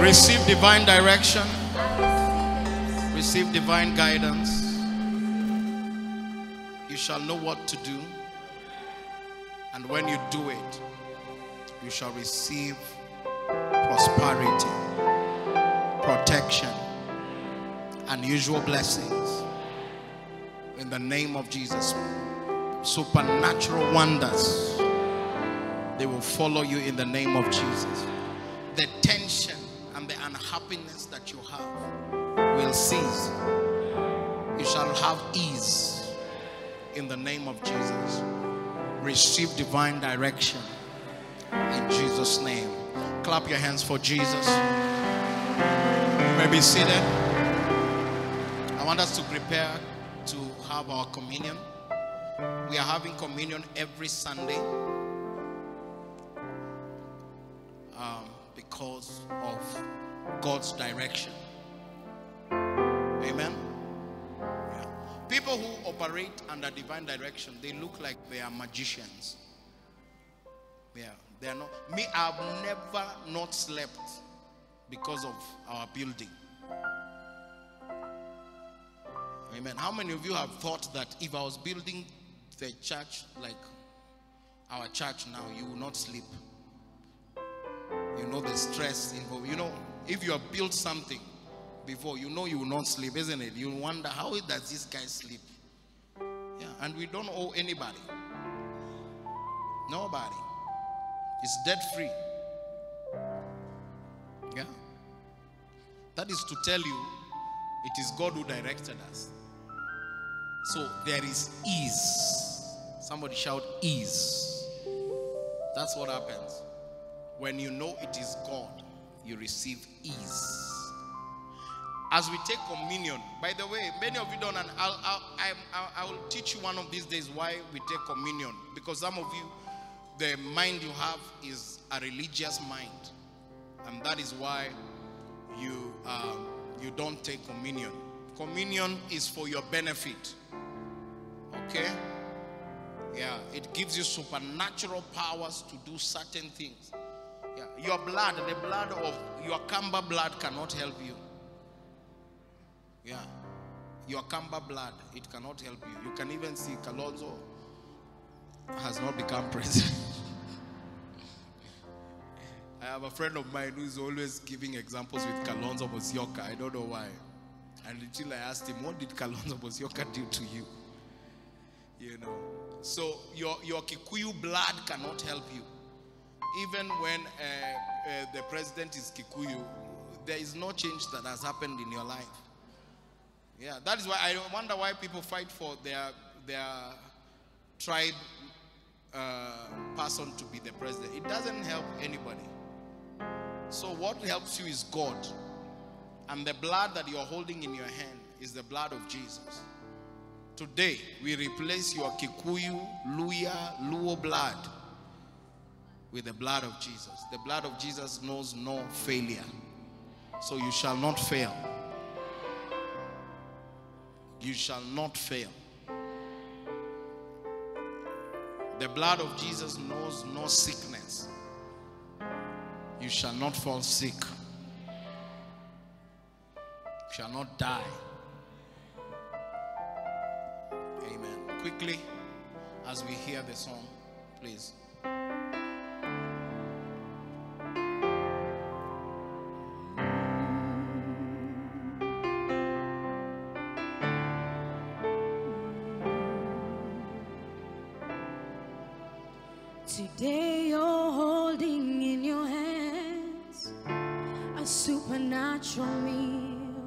Receive divine direction. Receive divine guidance. You shall know what to do. And when you do it, you shall receive prosperity, protection, unusual blessings. In the name of Jesus, supernatural wonders, they will follow you in the name of Jesus. The tension and the unhappiness that you have will cease. You shall have ease in the name of Jesus. Receive divine direction in Jesus' name. Clap your hands for Jesus. You may be seated. I want us to prepare to have our communion. We are having communion every Sunday because of God's direction. Amen. Yeah. People who operate under divine direction, they look like they are magicians. Yeah, they are not. Me, I've never not slept because of our building. Amen. How many of you have thought that if I was building the church like our church now, you will not sleep? You know the stress involved. You know, if you have built something before, you know you will not sleep, isn't it? You wonder, how does this guy sleep? Yeah, and we don't owe anybody. Nobody. It's debt free. Yeah. That is to tell you, it is God who directed us. So there is ease. Somebody shout ease. That's what happens. When you know it is God, you receive ease. As we take communion, by the way, many of you don't, and I will teach you one of these days why we take communion. Because some of you, the mind you have is a religious mind. And that is why you, you don't take communion. Communion is for your benefit. Okay? Yeah, it gives you supernatural powers to do certain things. Yeah, Your blood, the blood of your Kamba blood cannot help you. Yeah. Your Kamba blood, it cannot help you. You can even see Kalonzo has not become president. I have a friend of mine who is always giving examples with Kalonzo Musyoka. I don't know why. And until I asked him, what did Kalonzo Musyoka do to you? You know. So your Kikuyu blood cannot help you. Even when the president is Kikuyu, there is no change that has happened in your life. Yeah, that is why I wonder why people fight for their tribe person to be the president. It doesn't help anybody. So what helps you is God. And the blood that you're holding in your hand is the blood of Jesus. Today, we replace your Kikuyu, Luya, Luo blood with the blood of Jesus. The blood of Jesus knows no failure. So you shall not fail. You shall not fail. The blood of Jesus knows no sickness. You shall not fall sick. You shall not die. Amen. Quickly, as we hear the song, please. Today you're holding in your hands a supernatural meal,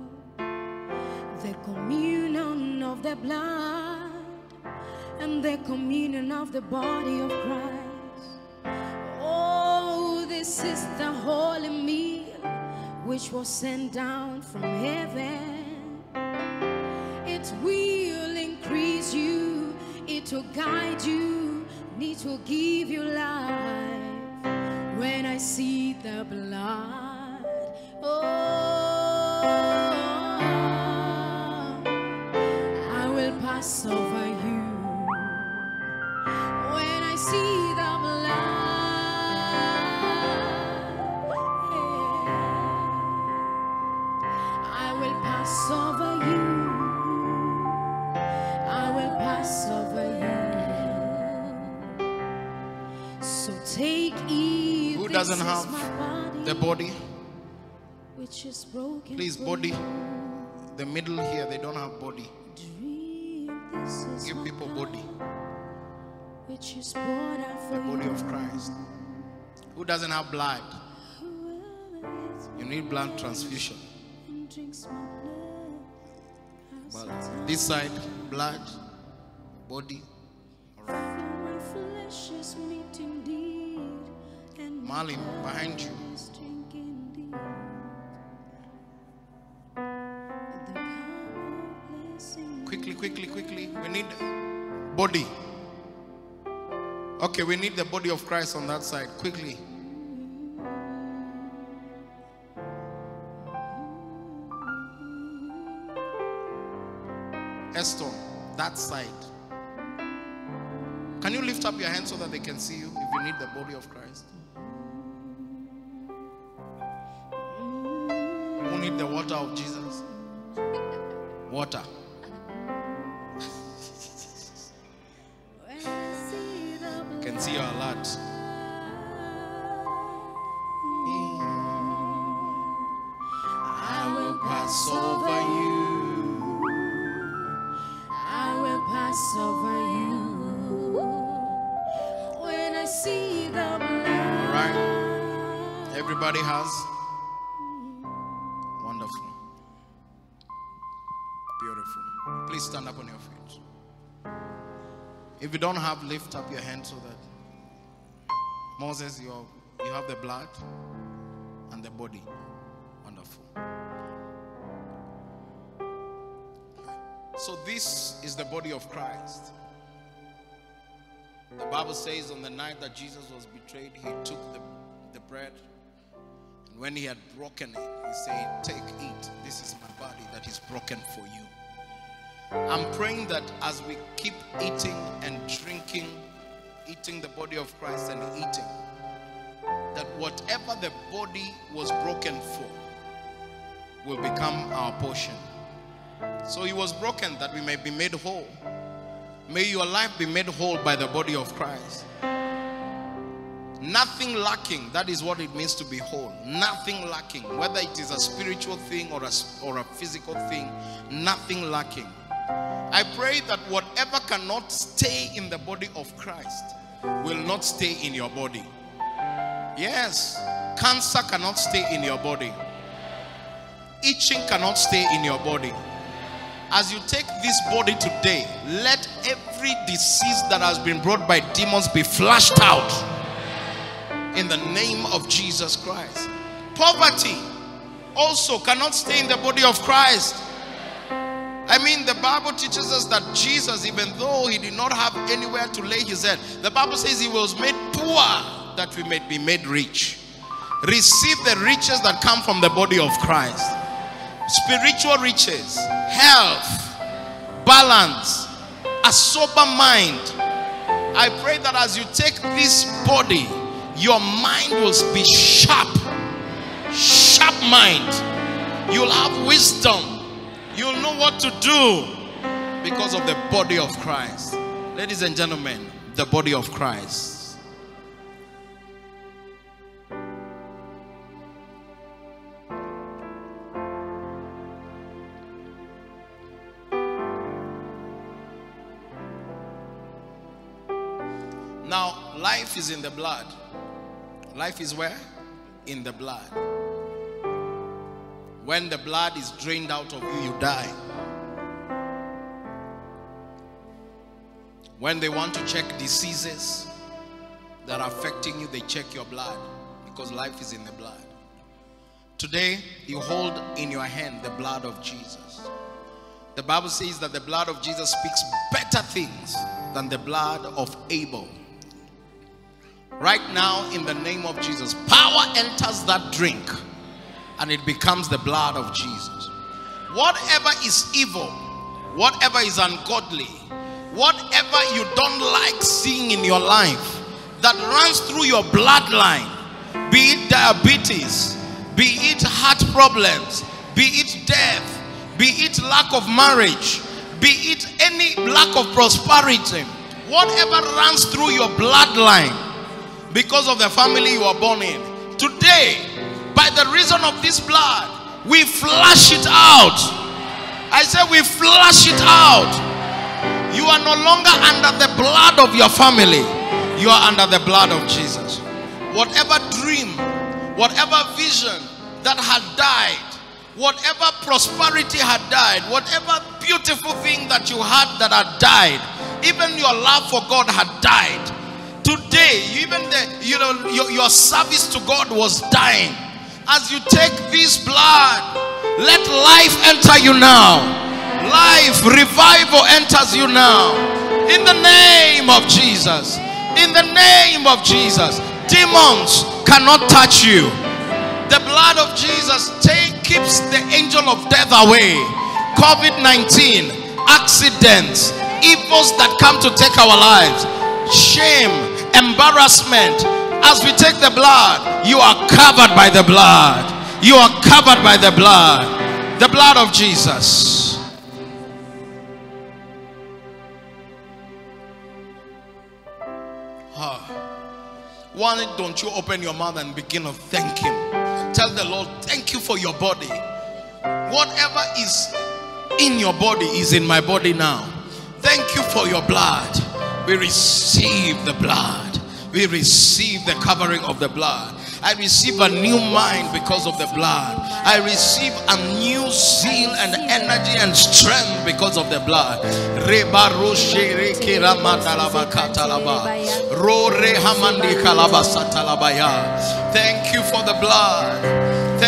the communion of the blood and the communion of the body of Christ. Oh, this is the holy meal which was sent down from heaven. It will increase you, it will guide you, it will give you life. When I see the blood, oh, I will pass over you. When I see the blood, yeah, I will pass over you. I will pass over you. So take heed. Who doesn't have body, the body? Which is broken. Please, body. The middle here, they don't have body. Give people body. Which is the body of Christ. Who doesn't have blood? You need blood transfusion. But this side, blood, body. Malim, behind you. Quickly, quickly, quickly. We need body. Okay, we need the body of Christ on that side. Quickly. Eston, that side. Can you lift up your hand so that they can see you if you need the body of Christ? Who need the water of Jesus? Water. You can see your alert. I will pass over you. I will pass over you. See the blood. Right. Everybody has. Wonderful. Beautiful. Please stand up on your feet. If you don't have, lift up your hand so that Moses, you have the blood and the body. Wonderful. So this is the body of Christ. The Bible says on the night that Jesus was betrayed, he took the bread. And when he had broken it, he said, take it. This is my body that is broken for you. I'm praying that as we keep eating and drinking, eating the body of Christ and eating, that whatever the body was broken for will become our portion. So he was broken that we may be made whole. May your life be made whole by the body of Christ. Nothing lacking. That is what it means to be whole. Nothing lacking. Whether it is a spiritual thing or a physical thing, nothing lacking. I pray that whatever cannot stay in the body of Christ will not stay in your body. Yes, cancer cannot stay in your body. Itching cannot stay in your body. As you take this body today, let every disease that has been brought by demons be flushed out in the name of Jesus Christ. Poverty also cannot stay in the body of Christ. I mean, the Bible teaches us that Jesus, even though he did not have anywhere to lay his head, the Bible says he was made poor that we may be made rich. Receive the riches that come from the body of Christ. Spiritual riches, health, balance, a sober mind. I pray that as you take this body, your mind will be sharp. Sharp mind. You'll have wisdom. You'll know what to do because of the body of Christ. Ladies and gentlemen, the body of Christ. Now, life is in the blood. Life is where? In the blood. When the blood is drained out of you, you die. When they want to check diseases that are affecting you, they check your blood because life is in the blood. Today, you hold in your hand the blood of Jesus. The Bible says that the blood of Jesus speaks better things than the blood of Abel. Right now, in the name of Jesus, power enters that drink. And it becomes the blood of Jesus. Whatever is evil, whatever is ungodly, whatever you don't like seeing in your life that runs through your bloodline, be it diabetes, be it heart problems, be it death, be it lack of marriage, be it any lack of prosperity, whatever runs through your bloodline because of the family you are born in, today, by the reason of this blood, we flush it out. I say we flush it out. You are no longer under the blood of your family. You are under the blood of Jesus. Whatever dream, whatever vision that had died, whatever prosperity had died, whatever beautiful thing that you had that had died, even your love for God had died. Today, even your service to God was dying. As you take this blood, let life enter you now. Life, revival enters you now. In the name of Jesus. In the name of Jesus. Demons cannot touch you. The blood of Jesus keeps the angel of death away. COVID-19, accidents, evils that come to take our lives, shame, embarrassment. As we take the blood, you are covered by the blood. You are covered by the blood. The blood of Jesus. Huh. Why don't you open your mouth and begin to thank him? Tell the Lord, thank you for your body. Whatever is in your body is in my body now. Thank you for your blood. We receive the blood. We receive the covering of the blood. I receive a new mind because of the blood. I receive a new zeal and energy and strength because of the blood. Thank you for the blood.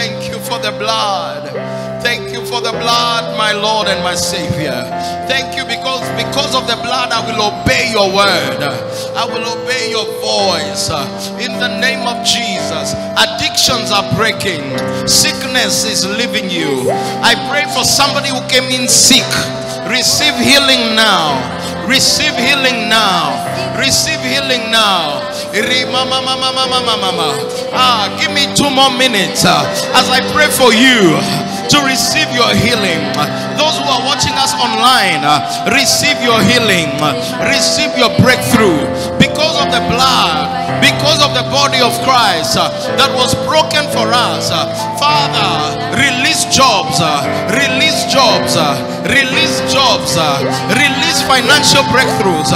Thank you for the blood. Thank you for the blood, my Lord and my Savior. Thank you because of the blood, I will obey your word. I will obey your voice. In the name of Jesus, addictions are breaking. Sickness is leaving you. I pray for somebody who came in sick. Receive healing now. Receive healing now. Receive healing now. Give me 2 more minutes as I pray for you to receive your healing. Those who are watching us online, receive your healing. Receive your breakthrough. Because of the blood, because of the body of Christ that was broken for us, Father, release jobs, release jobs, release jobs, release financial breakthroughs.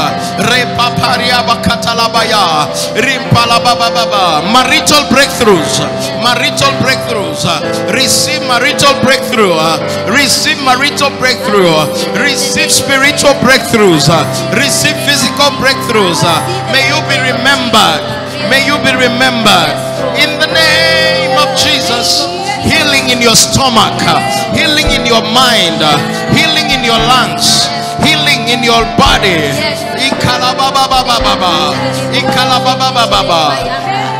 Marital breakthroughs, marital breakthroughs. Receive marital breakthrough, receive marital breakthrough, receive spiritual breakthroughs, receive physical breakthroughs. May you be remembered, may you be remembered in the name of Jesus. Healing in your stomach, healing in your mind, healing in your lungs, healing in your body.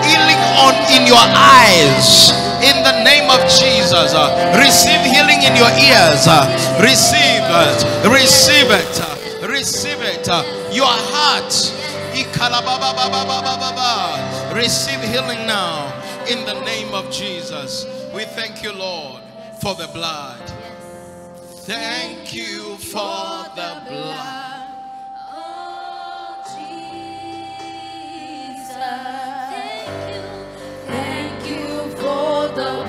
Healing on in your eyes. In the name of Jesus, receive healing in your ears. Receive it, receive it, receive it. Your heart, receive healing now in the name of Jesus. We thank you, Lord, for the blood. Thank you for the blood. Oh, Jesus. The blood.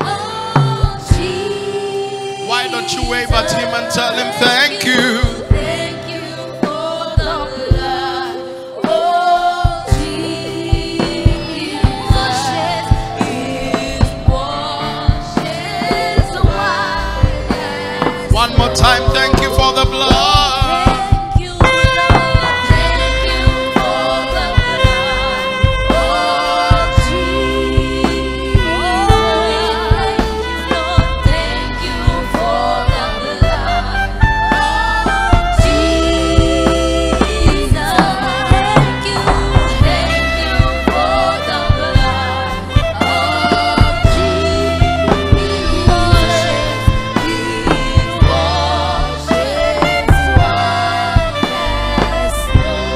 Oh, Jesus. Why don't you wave at him and tell him thank you? Thank you for the blood. Oh, Jesus is washes white. One more time, thank you for the blood.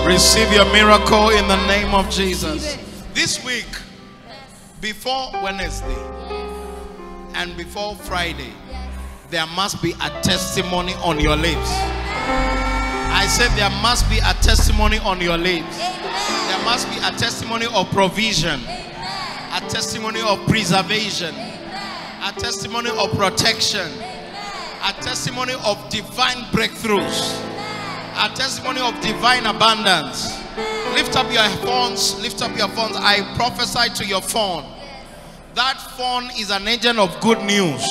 Receive your miracle in the name of Jesus. This week, before Wednesday and before Friday, there must be a testimony on your lips. I said there must be a testimony on your lips. There must be a testimony of provision, a testimony of preservation, a testimony of protection, a testimony of divine breakthroughs, a testimony of divine abundance. Lift up your phones, lift up your phones. I prophesy to your phone. That phone is an agent of good news.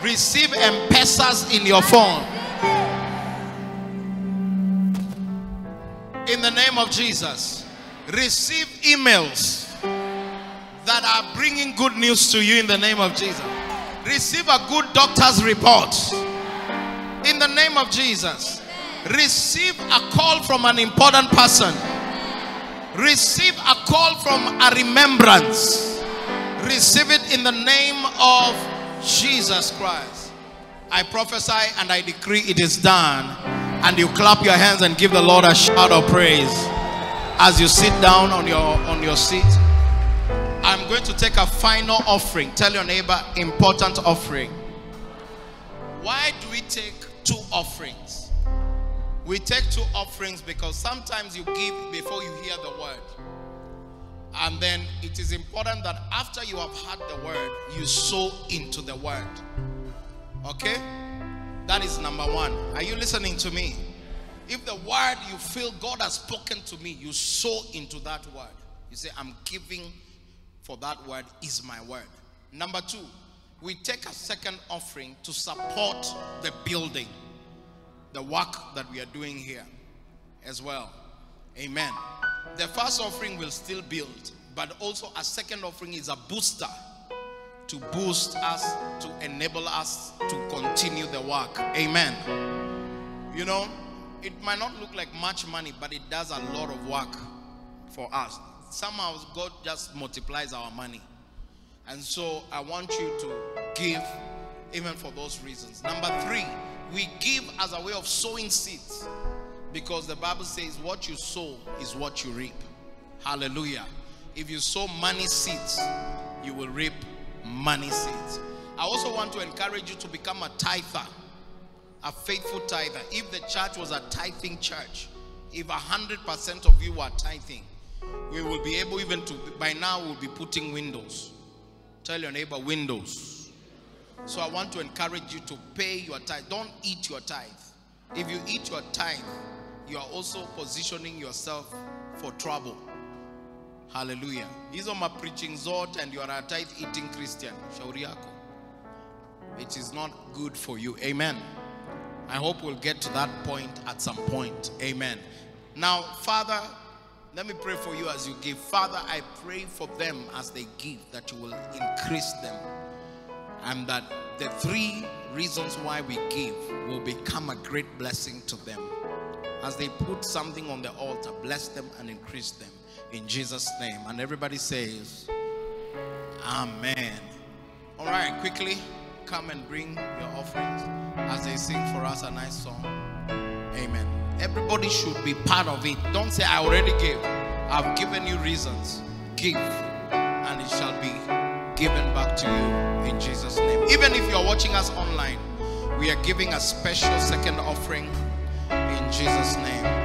Receive M-Pesas in your phone. In the name of Jesus, receive emails that are bringing good news to you in the name of Jesus. Receive a good doctor's report in the name of Jesus. Receive a call from an important person. Receive a call from a remembrance. Receive it in the name of Jesus Christ. I prophesy and I decree it is done. And you clap your hands and give the Lord a shout of praise as you sit down on your seat. I'm going to take a final offering. Tell your neighbor, important offering. Why do we take 2 offerings? We take 2 offerings because sometimes you give before you hear the word. And then it is important that after you have heard the word, you sow into the word. Okay? That is number 1. Are you listening to me? If the word you feel God has spoken to me, you sow into that word. You say, I'm giving for that word is my word. Number 2, we take a second offering to support the building, the work that we are doing here as well. Amen. The first offering will still build, but also a second offering is a booster to boost us, to enable us to continue the work. Amen. You know, it might not look like much money, but it does a lot of work for us. Somehow God just multiplies our money. And so I want you to give even for those reasons. Number 3, We give as a way of sowing seeds, because the Bible says what you sow is what you reap. Hallelujah. If you sow money seeds, you will reap money seeds. I also want to encourage you to become a tither, a faithful tither. If the church was a tithing church, if 100% of you were tithing, we will be able even to, by now we'll be putting windows. Tell your neighbor, windows. So I want to encourage you to pay your tithe. Don't eat your tithe. If you eat your tithe, you are also positioning yourself for trouble. Hallelujah. Hizo mapreaching zote and you are a tithe eating Christian. Shauri yako. It is not good for you. Amen. I hope we'll get to that point at some point. Amen. Now, Father, let me pray for you as you give. Father, I pray for them as they give, that you will increase them, and that the three reasons why we give will become a great blessing to them. As they put something on the altar, bless them and increase them. In Jesus' name. And everybody says, Amen. All right, quickly come and bring your offerings as they sing for us a nice song. Amen. Everybody should be part of it. Don't say, I already gave. I've given you reasons. Give, and it shall be given back to you in Jesus' name. Even if you're watching us online, we are giving a special second offering in Jesus' name.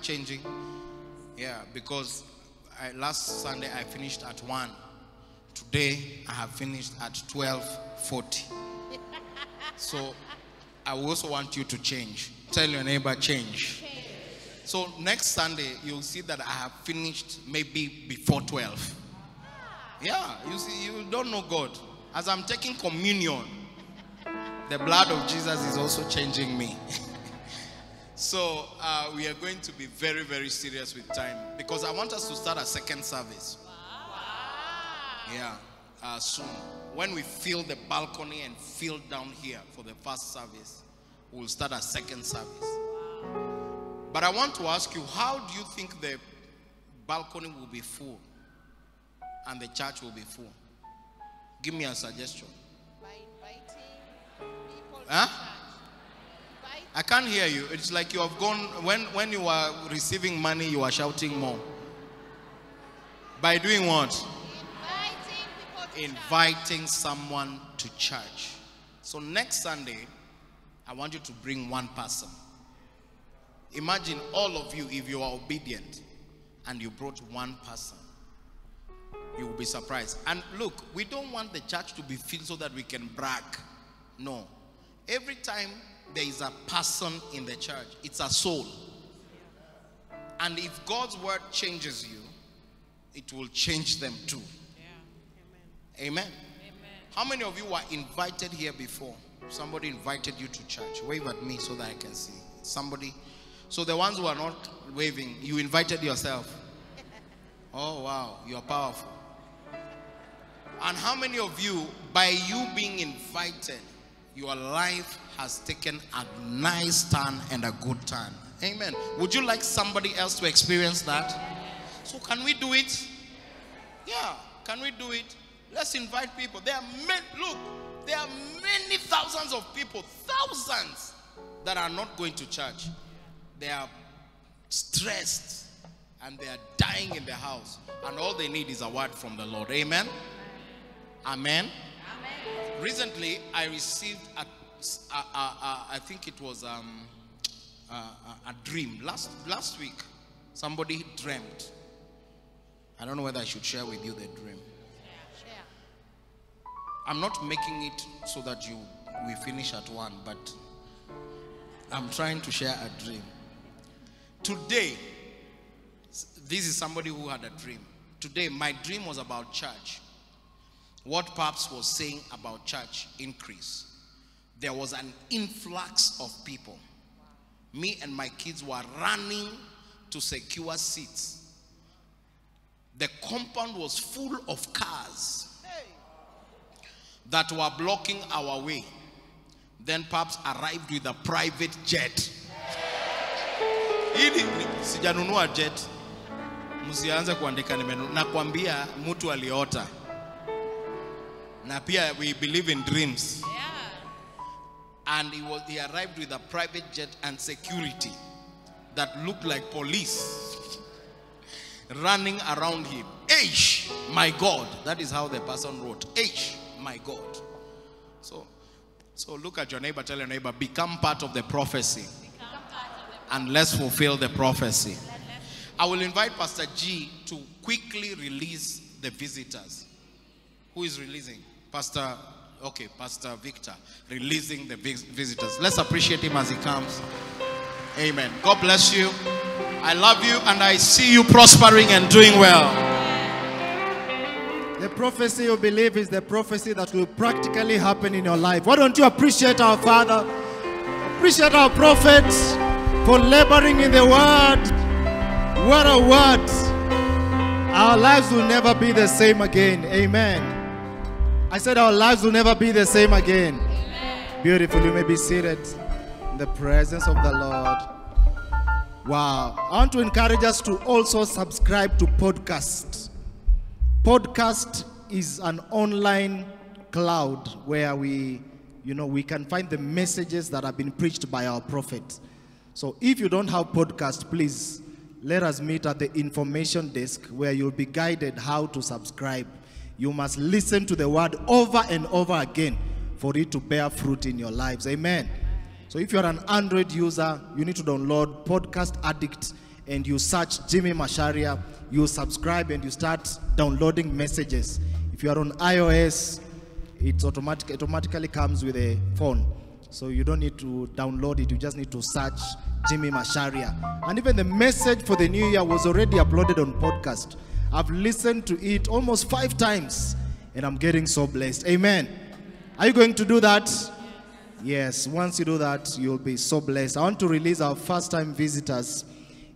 Changing, yeah, because last Sunday I finished at 1. Today I have finished at 12:40. So I also want you to change. Tell your neighbor, change. So next Sunday you'll see that I have finished maybe before 12. Yeah, you see, you don't know God. As I'm taking communion, the blood of Jesus is also changing me. So we are going to be very, very serious with time, because I want us to start a second service. Wow. Yeah, soon. When we fill the balcony and fill down here for the first service, we'll start a second service. But I want to ask you, how do you think the balcony will be full and the church will be full? Give me a suggestion. By inviting people to church. I can't hear you. It's like you have gone, when you are receiving money, you are shouting more. By doing what? Inviting someone to church. So next Sunday, I want you to bring one person. Imagine all of you, if you are obedient and you brought one person, you will be surprised. And look, we don't want the church to be filled so that we can brag. No. Every time there is a person in the church, it's a soul. And if God's word changes you, it will change them too. Yeah. Amen. Amen. Amen. How many of you were invited here before? Somebody invited you to church. Wave at me so that I can see. Somebody. So the ones who are not waving, you invited yourself. Oh, wow. You're powerful. And how many of you, by you being invited, your life has taken a nice turn and a good turn? Amen. Would you like somebody else to experience that? So can we do it? Yeah. Can we do it? Let's invite people. There are many, look, there are many thousands of people, thousands that are not going to church. They are stressed and they are dying in the house. And all they need is a word from the Lord. Amen? Amen? Amen. Recently, I received I think it was a dream. Last week, somebody dreamt. I don't know whether I should share with you the dream. Yeah. I'm not making it so that we finish at 1, but I'm trying to share a dream. Today, this is somebody who had a dream. Today, my dream was about church. What Paps was saying about church increase. There was an influx of people. Me and my kids were running to secure seats. The compound was full of cars that were blocking our way. Then Paps arrived with a private jet. Sijanunua jet. Msianze kuandika nimenunua. Nakwambia mtu aliota. Na pia we believe in dreams. Yeah. And he arrived with a private jet and security that looked like police running around him. H, my God. That is how the person wrote. H, my God. So look at your neighbor, tell your neighbor, become part of the prophecy. And let's fulfill the prophecy. I will invite Pastor G to quickly release the visitors. Who is releasing? Pastor, okay, Pastor Victor, releasing the visitors. Let's appreciate him as he comes. Amen. God bless you. I love you and I see you prospering and doing well. The prophecy you believe is the prophecy that will practically happen in your life. Why don't you appreciate our Father? Appreciate our prophets for laboring in the word. What a word. Our lives will never be the same again. Amen. I said our lives will never be the same again. Amen. Beautiful. You may be seated in the presence of the Lord. Wow. I want to encourage us to also subscribe to podcasts. Podcast is an online cloud where we can find the messages that have been preached by our prophet. So if you don't have podcast, please let us meet at the information desk where you'll be guided how to subscribe. You must listen to the word over and over again for it to bear fruit in your lives. Amen. So if you're an Android user, you need to download Podcast Addict and you search Jimmy Macharia, you subscribe and you start downloading messages. If you are on iOS, it automatically comes with a phone. So you don't need to download it, you just need to search Jimmy Macharia. And even the message for the new year was already uploaded on podcast. I've listened to it almost 5 times and I'm getting so blessed. Amen. Are you going to do that? Yes, once you do that, you'll be so blessed. I want to release our first time visitors.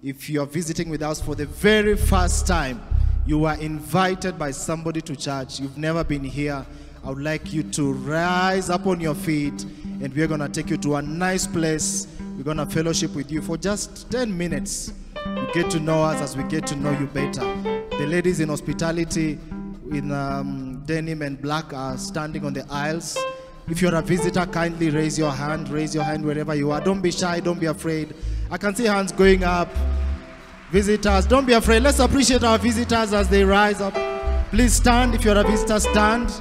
If you are visiting with us for the very first time, you are invited by somebody to church, you've never been here, I would like you to rise up on your feet and we're going to take you to a nice place. We're going to fellowship with you for just 10 minutes. You get to know us as we get to know you better. The ladies in hospitality in denim and black are standing on the aisles. If you're a visitor, kindly raise your hand. Raise your hand wherever you are. Don't be shy. Don't be afraid. I can see hands going up. Visitors, don't be afraid. Let's appreciate our visitors as they rise up. Please stand. If you're a visitor, stand.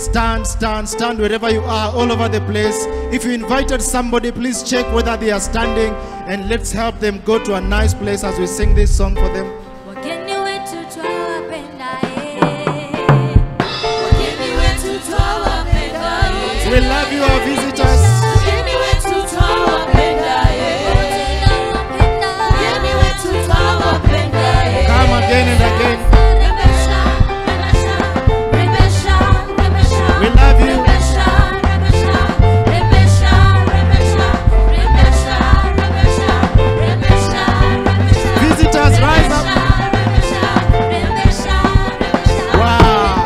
Stand wherever you are, all over the place. If you invited somebody, please check whether they are standing, and let's help them go to a nice place as we sing this song for them. We love you, our visitors. Come again and again. We love you. Visitors, rise up. Wow.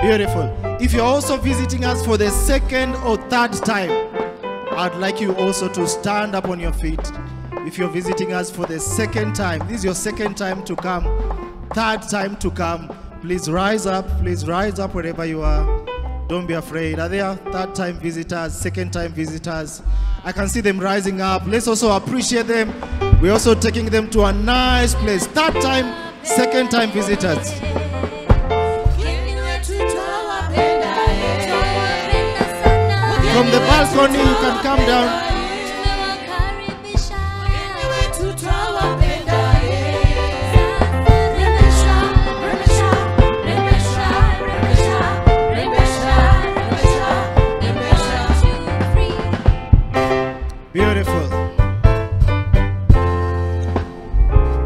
Beautiful. If you're also visiting us for the second or third time, I'd like you also to stand up on your feet. If you're visiting us for the second time, this is your second time to come, third time to come, please rise up wherever you are. Don't be afraid. Are there third time visitors, second time visitors? I can see them rising up. Let's also appreciate them. We're also taking them to a nice place. Third time, second time visitors. From the balcony, you can come down. Beautiful.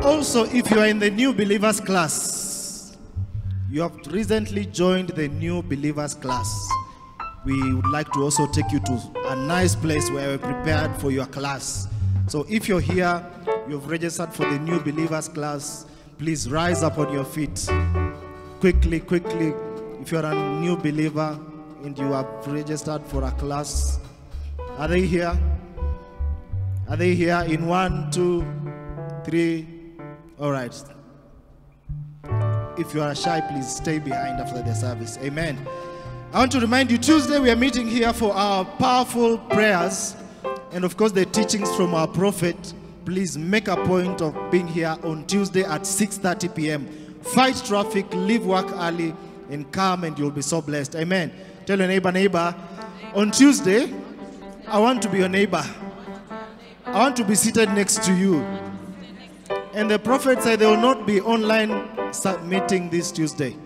Also, if you are in the New Believers class, you have recently joined the New Believers class, we would like to also take you to a nice place where we're prepared for your class. So if you're here, you've registered for the New Believers class, please rise up on your feet. Quickly. If you're a new believer and you are registered for a class, are they here? Are they here in 1, 2, 3? All right. If you are shy, please stay behind after the service. Amen. I want to remind you, Tuesday we are meeting here for our powerful prayers and of course the teachings from our prophet. Please make a point of being here on Tuesday at 6:30 p.m. Fight traffic, leave work early and come, and you'll be so blessed. Amen. Tell your neighbor, on Tuesday, I want to be your neighbor. I want to be seated next to you. And the prophet said they will not be online submitting this Tuesday.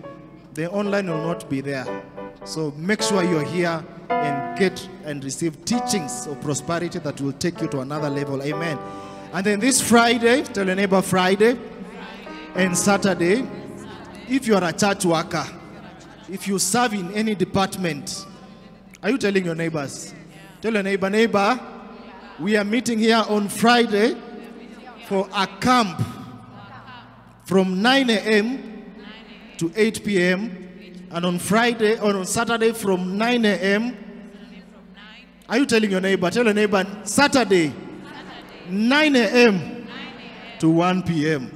The online will not be there. So make sure you're here and get and receive teachings of prosperity that will take you to another level. Amen. And then this Friday, tell your neighbor, Friday and Saturday, if you are a church worker, if you serve in any department, are you telling your neighbors? Tell your neighbor, neighbor, we are meeting here on Friday for a camp from 9 a.m. to 8 p.m. And on Friday, or on Saturday from 9 a.m. Are you telling your neighbor? Tell your neighbor, Saturday, 9 a.m. to 1 p.m.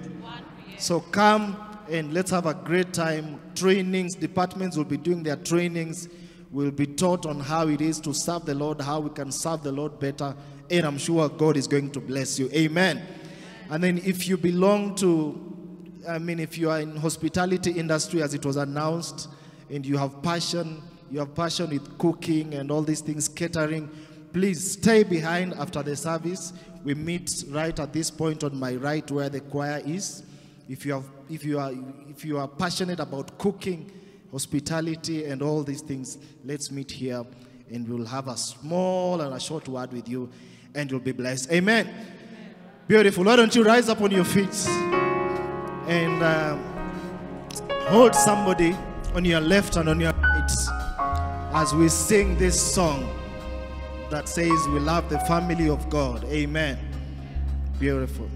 So come and let's have a great time. Trainings, departments will be doing their trainings. We'll be taught on how it is to serve the Lord, how we can serve the Lord better. And I'm sure God is going to bless you. Amen. And then if you belong to, if you are in hospitality industry as it was announced, and you have passion with cooking and all these things, catering, please stay behind after the service. We meet right at this point on my right where the choir is. If you are passionate about cooking, hospitality and all these things, let's meet here and we'll have a small and a short word with you, and you'll be blessed. Amen. Amen. Beautiful. Why don't you rise up on your feet and hold somebody on your left and on your right as we sing this song that says we love the family of God. Amen. Beautiful.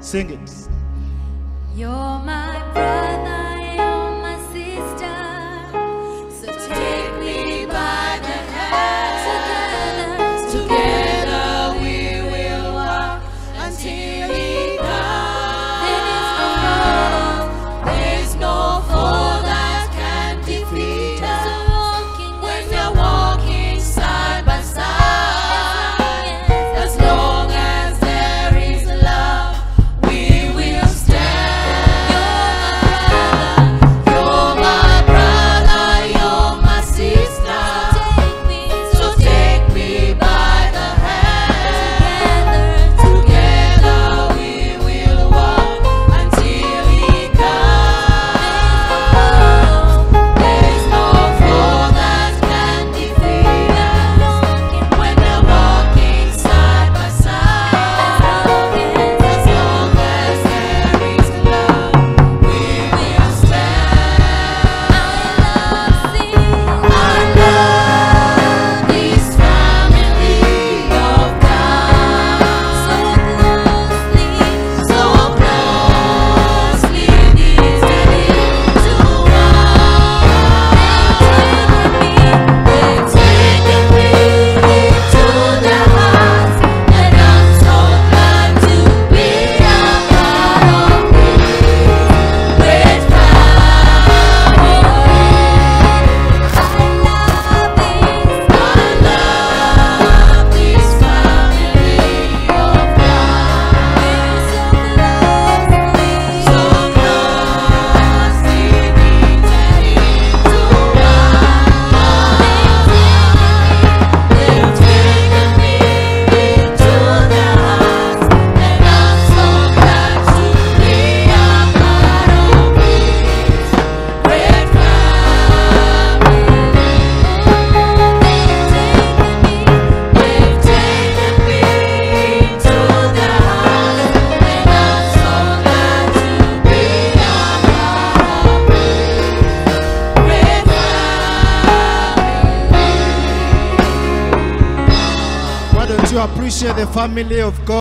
Sing it. You're my brother, you're my sister. Take me by the hand, together we will walk until He comes. There's no foe that can defeat us when we're walking side by side. As long as there is love, appreciate the family of God.